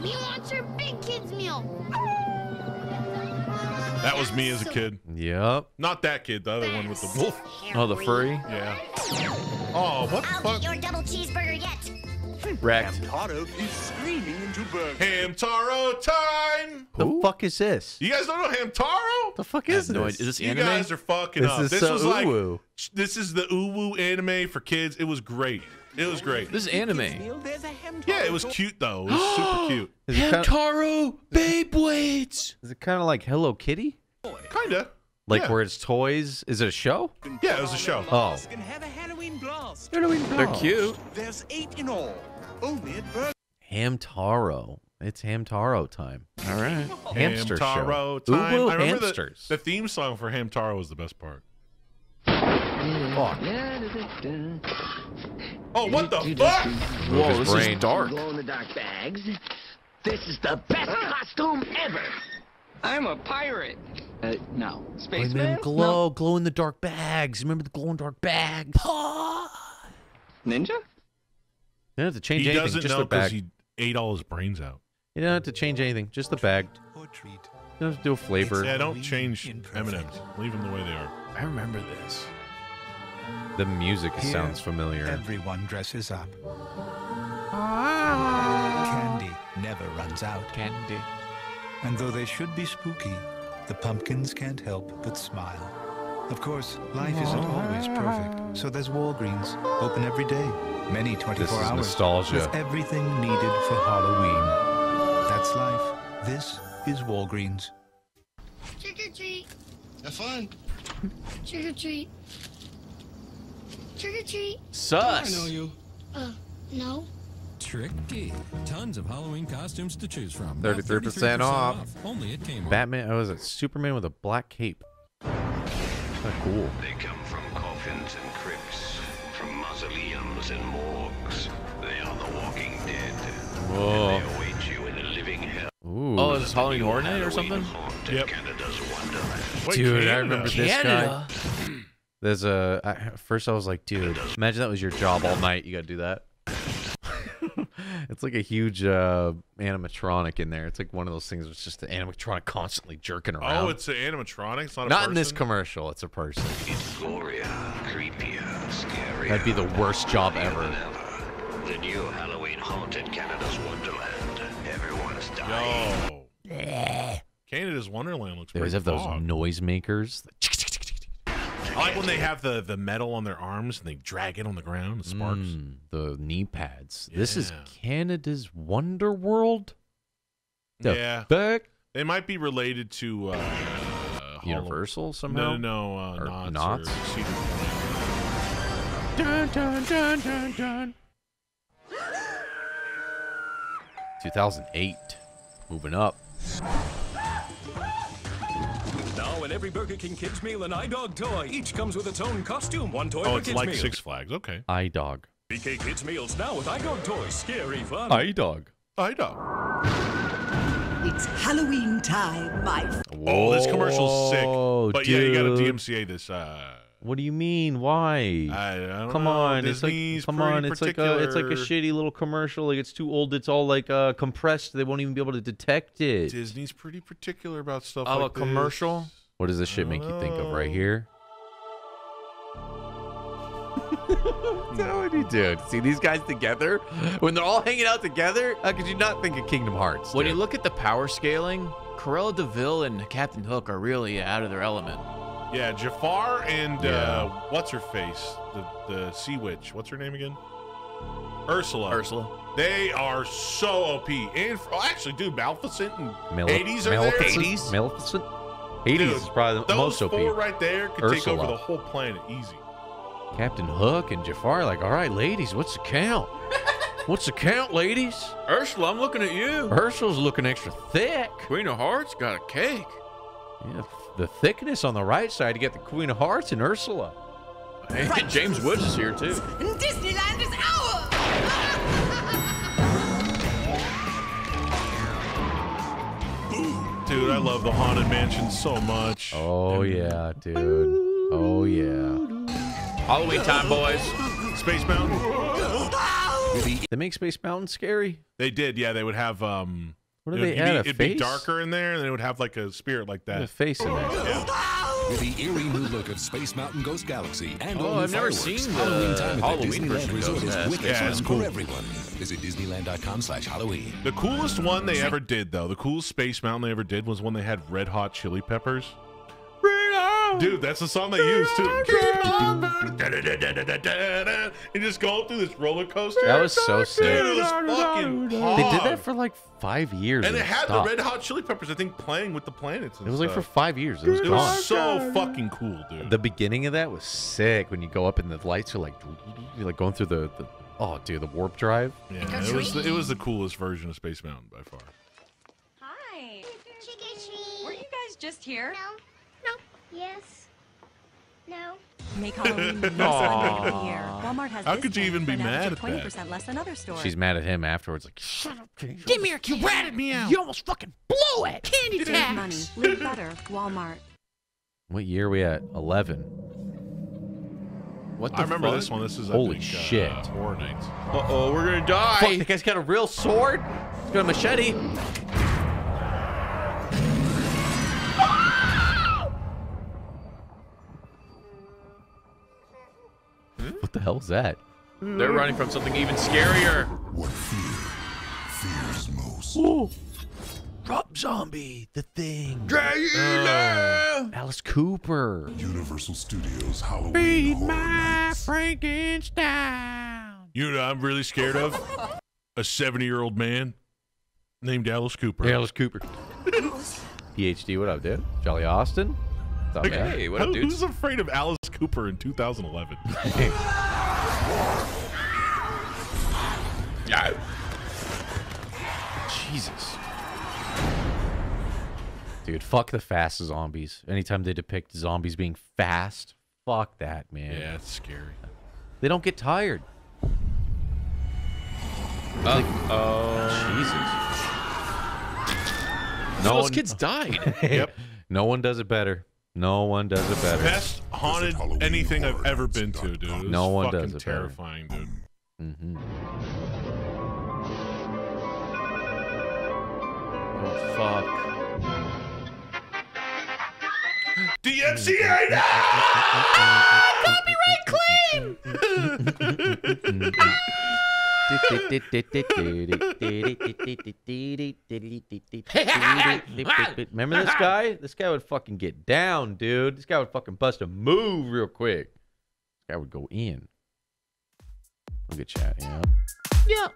We want your big kids meal. That was me as a kid. Yep. Not that kid, the other That's one with the wolf. Oh, the furry? Yeah. Oh, what the fuck? I'll eat your double cheeseburger yet. Wrecked. Hamtaro is screaming into burger. Hamtaro time! Who? The fuck is this? You guys don't know Hamtaro? The fuck is this? No, is this anime? You guys are fucking this up. Is this so was uwu. like This is the uwu anime for kids. It was great. It was great. This is anime. Yeah, it was cute though. It was super cute. Hamtaro Beyblades. Is it kind of like Hello Kitty? Kinda. Like yeah. where it's toys. Is it a show? Yeah, it was a show. Oh. They're cute. There's eight in all. Hamtaro. It's Hamtaro time. All right. Hamster Hamtaro show. Time. Ubu I remember hamsters. The, the theme song for Hamtaro was the best part. Fuck. Oh, what the fuck? Whoa, this brain. is dark. Glow in the dark bags. This is the best costume ever. I'm a pirate. Uh, no. Spaceman? Glow, no. glow in the dark bags. Remember the glow in dark bags? Ninja? You don't have to change he anything. Doesn't just know the bag. He ate all his brains out. You don't have to change anything. Just the bag. You don't have to do a flavor. Yeah, don't change M and M's. Leave them the way they are. I remember this. The music Here, sounds familiar. Everyone dresses up. Ah. Candy never runs out. Candy. And though they should be spooky, the pumpkins can't help but smile. Of course, life isn't always perfect, so there's Walgreens, open every day, many twenty-four hours, nostalgia. With everything needed for Halloween. That's life. This is Walgreens. Trick or treat. Have fun. Trick or treat. Trick or treat. Sus. I know you. Uh, no. Tricky. Tons of Halloween costumes to choose from. Thirty-three percent off. Only at Kmart. Batman. Oh, was it Superman with a black cape? Oh, cool. They come from coffins and crypts, from mausoleums and morgues. They are the walking dead. Whoa. And they await you in a living hell. Ooh. Oh, is this Halloween Horror Night or something? Yep. Wait, dude, Canada. I remember this Canada. guy. There's a. I, first, I was like, dude, imagine that was your job all night. You gotta do that. It's like a huge uh, animatronic in there. It's like one of those things where it's just the animatronic constantly jerking around. Oh, it's an animatronic? It's not a not person? In this commercial. It's a person. It's glorious, creepier, scarier. That'd be the worst job ever. ever. The new Halloween haunted Canada's Wonderland. Everyone's dying. Yo. Yeah. Canada's Wonderland looks pretty cool. They always have those noisemakers. I like when they have the, the metal on their arms and they drag it on the ground, and sparks. Mm, the knee pads. Yeah. This is Canada's Wonder World? The yeah. Fuck? They might be related to... Uh, Universal somehow? No, no, no. Uh, or Knott's. Or Cedar Point. Dun, dun, dun, dun, dun. two thousand eight. Moving up. Now in every Burger King kids meal, an iDog toy. Each comes with its own costume. One toy oh, for it's kids like meal. Six Flags. Okay. iDog. B K Kids meals now with iDog toys. Scary fun. iDog. iDog. It's Halloween time, my. Whoa, oh, this commercial's sick. But dude. Yeah, you gotta D M C A this. Uh... What do you mean? Why? I, I don't come know. On, Disney's it's like come on, it's particular. like a it's like a shitty little commercial. Like it's too old. It's all like uh, compressed. They won't even be able to detect it. Disney's pretty particular about stuff. Oh, like a this. commercial. What does this shit make know. you think of right here? What do you do? See these guys together when they're all hanging out together? How could you not think of Kingdom Hearts? Dude? When you look at the power scaling, Cruella de Vil and Captain Hook are really out of their element. Yeah, Jafar and yeah. uh, what's her face, the the sea witch. What's her name again? Ursula. Ursula. They are so O P. And for, oh, actually, dude, Maleficent and eighties are there. eighties. Maleficent. eighties is probably the most O P. Those four right there could Ursula. take over the whole planet easy. Captain Hook and Jafar, like, all right, ladies, what's the count? What's the count, ladies? Ursula, I'm looking at you. Ursula's looking extra thick. Queen of Hearts got a cake. Yeah. The thickness on the right side to get the Queen of Hearts and Ursula. Right. James Woods is here too. Disneyland is ours. Dude, I love the Haunted Mansion so much. Oh yeah, dude. Oh yeah. Halloween time, boys. Space Mountain. They make Space Mountain scary. They did, yeah. They would have um. What do they add? It'd be darker in there, and it would have like a spirit like that. A face in there. Yeah. With the eerie new look of Space Mountain Ghost Galaxy and oh, I've never seen the Halloween time at the Disneyland Resort is wicked for everyone. Visit Disneyland dot com slash Halloween. The coolest one they ever did, though, the coolest Space Mountain they ever did was when they had Red Hot Chili Peppers. Dude, that's the song they used too. And just go through this roller coaster. That was so sick. Dude, it was fucking hard. They did that for like five years. And, and it had stopped. The Red Hot Chili Peppers, I think, playing with the planets. And it was stuff. like for five years. It was, it gone. was so fucking cool, dude. The beginning of that was sick. When you go up and the lights are like, you're like going through the, the oh, dude, the warp drive. Yeah, it was the, it was the coolest version of Space Mountain by far. Hi. Were you guys just here? No. Yes. No. Make Halloween less than year. Walmart has How could you even be mad at twenty percent less than other stores. She's mad at him afterwards like, shut up, James. Give me your candy. You ratted me out. You almost fucking blew it. Candy tax. Money, leave butter, Walmart. What year are we at? eleven. What the fuck? I remember fuck? this one. This is, I Holy think, shit. Uh, Horror Nights. Uh-oh, we're gonna die. Fuck, the guy's got a real sword. He's got a machete. What the hell was that? They're running from something even scarier. What fear fears most? Ooh. Rob Zombie, The Thing. Dracula! Uh, Alice Cooper. Universal Studios Halloween. Feed my nights. Frankenstein. You know what I'm really scared of? A seventy-year-old man named Alice Cooper. Hey, Alice Cooper. P H D, what up, dude? Jolly Austin? What's up, man? Hey, what up, dude? Who's afraid of Alice Cooper in two thousand eleven? Jesus. Dude, fuck the fast zombies. Anytime they depict zombies being fast, fuck that, man. Yeah, it's scary. They don't get tired. Uh, like, oh, Jesus. No, those one, kids died. Yep. No one does it better. No one does it better. Best haunted anything I've ever been to, dude. No one does it better. Terrifying, dude. Mm-hmm. Oh, fuck. D M C A! No! Ah, copyright claim! Remember this guy? This guy would fucking get down, dude. This guy would fucking bust a move real quick. This guy would go in. We'll get chat, yeah. Yeah.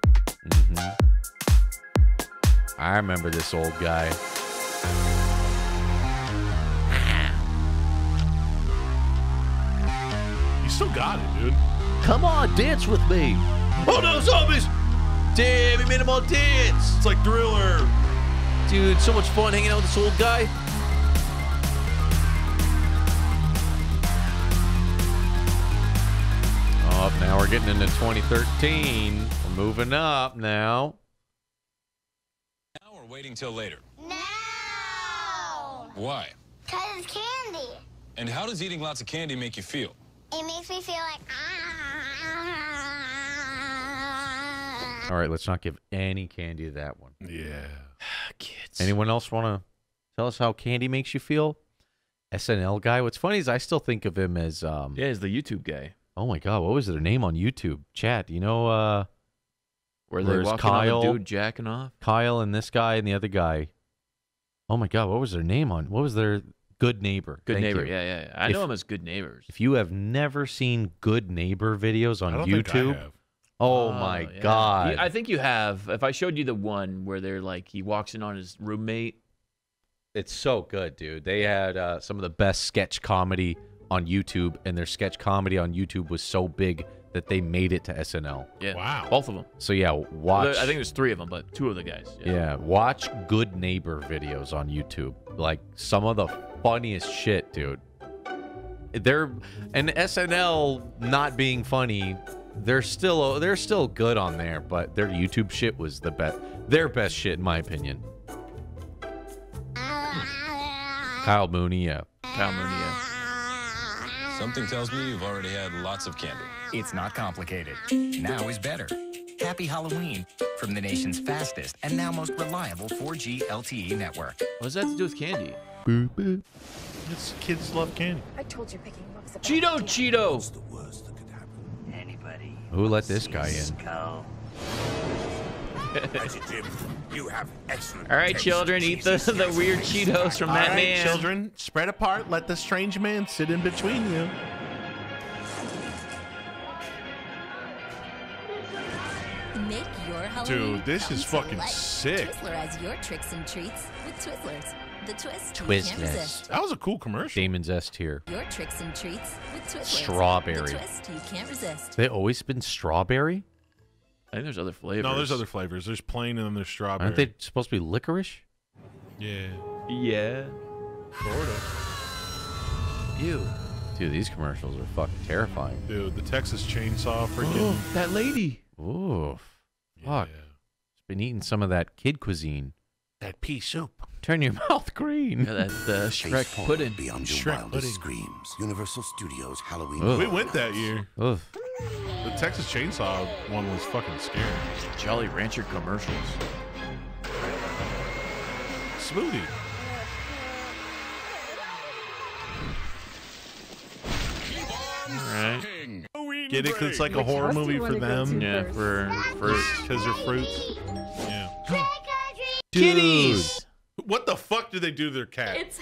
Mm-hmm. I remember this old guy. You still got it, dude. Come on, dance with me. Oh no, zombies! Damn, he made them all dance. It's like Thriller. Dude, so much fun hanging out with this old guy. Oh, now we're getting into twenty thirteen. We're moving up now. Now we're waiting till later. No! Why? Because it's candy. And how does eating lots of candy make you feel? It makes me feel like ah. All right, let's not give any candy to that one. Yeah. Kids. Anyone else want to tell us how candy makes you feel? S N L guy. What's funny is I still think of him as um yeah, he's the YouTube guy. Oh my god, what was their name on YouTube? Chat, you know uh where they walking Kyle, on the dude jacking off? Kyle and this guy and the other guy. Oh my god, what was their name on? What was their Good Neighbor. Good Thank Neighbor, you. yeah, yeah. yeah. I if, know them as Good Neighbors. If you have never seen Good Neighbor videos on I don't YouTube, think I have. oh uh, my yeah. god. I think you have. If I showed you the one where they're like, he walks in on his roommate. It's so good, dude. They had uh, some of the best sketch comedy on YouTube, and their sketch comedy on YouTube was so big that they made it to S N L. Yeah. Wow. Both of them. So yeah, watch. I think there's three of them, but two of the guys. Yeah, yeah watch Good Neighbor videos on YouTube. Like some of the funniest shit, dude. They're and S N L not being funny, they're still they're still good on there, but their YouTube shit was the best. Their best shit, in my opinion. Kyle Mooney, yeah. Kyle Mooney, yeah. Something tells me you've already had lots of candy. It's not complicated. Now is better. Happy Halloween from the nation's fastest and now most reliable four G L T E network. What does that have to do with candy? Boop, boop. It's, kids love candy. I told you picking up was a Cheeto, Cheeto. What's the worst that could happen? Anybody? Who let this guy in? You have excellent All right, taste. children, eat the, Jesus, the yes, weird please. Cheetos from All that right, man. Children, spread apart. Let the strange man sit in between you. Make your Halloween Dude, this is fucking sick. Twizzler has your tricks and treats with Twizzlers. The twist. Twizzlers. That was a cool commercial. Damon's S tier. Your tricks and treats with Twizzlers. Strawberry. The twist you can't resist. They always been strawberry? I think there's other flavors. No, there's other flavors. There's plain and then there's strawberry. Aren't they supposed to be licorice? Yeah. Yeah. Sort of. Ew. Dude, these commercials are fucking terrifying. Dude, the Texas chainsaw freaking. Oh, that lady. Ooh. Fuck. Yeah. She's been eating some of that kid cuisine. That pea soup. Turn your mouth green. Yeah, that uh, Shrek pudding. Beyond your Shrek wildest pudding. Screams. Universal Studios Halloween. Ugh. We went that year. Ugh. The Texas Chainsaw one was fucking scary. Jolly Rancher commercials. Smoothie. Alright. Get it because it's like a horror movie for them. Yeah, for first because they're fruits. Yeah. Kitties. What the fuck do they do to their cat? It's.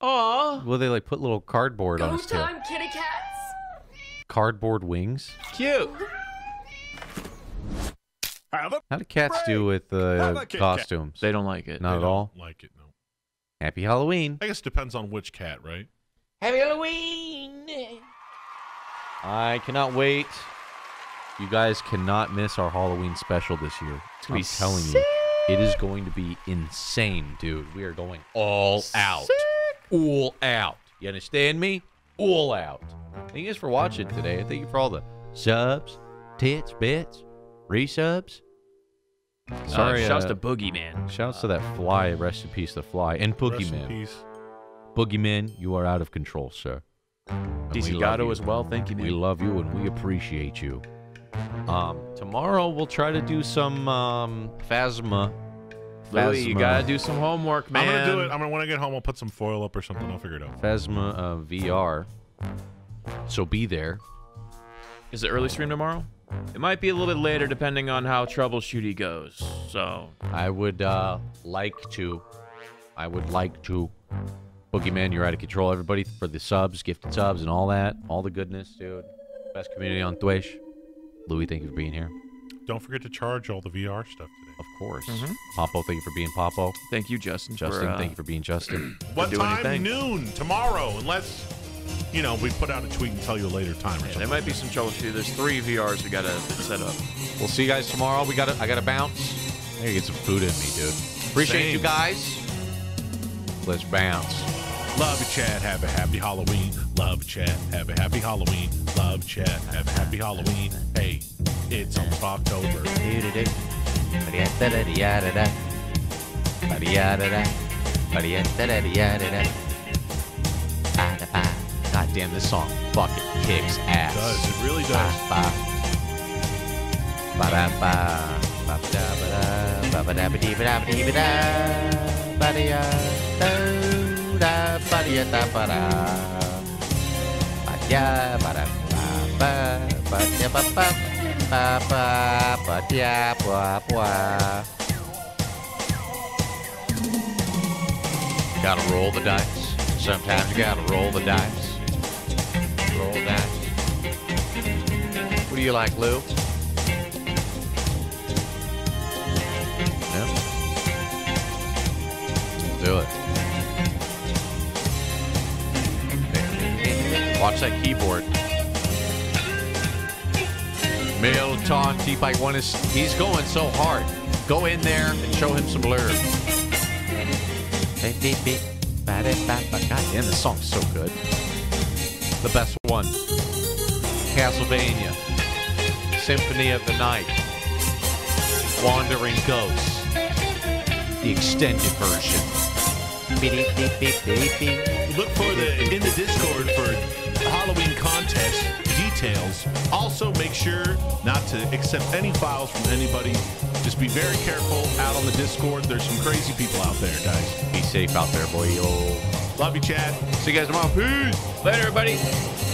Aw. Well, they like put little cardboard on his tail. Go time, kitty cats. Cardboard wings. Cute. How do cats do with uh, costumes? They don't like it. Not at all. Like it, no. Happy Halloween. I guess it depends on which cat, right? Happy Halloween. I cannot wait. You guys cannot miss our Halloween special this year. It's gonna I'm be telling sick. You, it is going to be insane, dude. We are going all sick. Out, all out. You understand me? All out. Thank you guys for watching today. Thank you for all the subs, tits, bits, resubs. Sorry, uh, shouts uh, to Boogeyman. Shouts uh, to that fly. Rest in peace, the fly, and Boogeyman. Boogeyman, you are out of control, sir. Desigato as well, thank you. We love you and we appreciate you. Um, tomorrow we'll try to do some um, Phasma. Louis, you gotta do some homework, man. I'm gonna do it. I'm gonna when I get home, I'll put some foil up or something. I'll figure it out. Phasma uh, V R. So be there. Is the early stream tomorrow? It might be a little bit later, depending on how troubleshooty goes. So I would uh, like to. I would like to. Boogeyman, you're out of control, everybody, for the subs, gifted subs, and all that. All the goodness, dude. Best community on Twitch. Louis, thank you for being here. Don't forget to charge all the V R stuff today. Of course. Mm-hmm. Popo, thank you for being Popo. Thank you, Justin. Justin, for, uh... thank you for being Justin. What time? Anything. Noon tomorrow, unless, you know, we put out a tweet and tell you a later time or yeah, something. There might be some trouble. There's three V Rs we got to set up. We'll see you guys tomorrow. We gotta, I got to bounce. I got to get some food in me, dude. Appreciate Same. You guys. Let's bounce. Love you, chat. Have a happy Halloween. Love chat. Have a happy Halloween. Love chat. Have a happy Halloween. Hey, it's almost October. God damn, this song fucking kicks ass. It does. It really does. Yeah, ba da ba ba da ba ba ba ba ba da ba ba. Gotta roll the dice. Sometimes you gotta roll the dice. Roll the dice. What do you like, Lou? Yep. Do it. Watch that keyboard. Male taunt T-Bike one is he's going so hard. Go in there and show him some blur. God damn, this song's so good. The best one. Castlevania. Symphony of the Night. Wandering Ghosts. The extended version. Look for the in the Discord for Halloween contest details. Also, make sure not to accept any files from anybody. Just be very careful out on the Discord. There's some crazy people out there, guys. Be safe out there, boy. Yo. Love you, Chad. See you guys tomorrow. Peace. Later, everybody.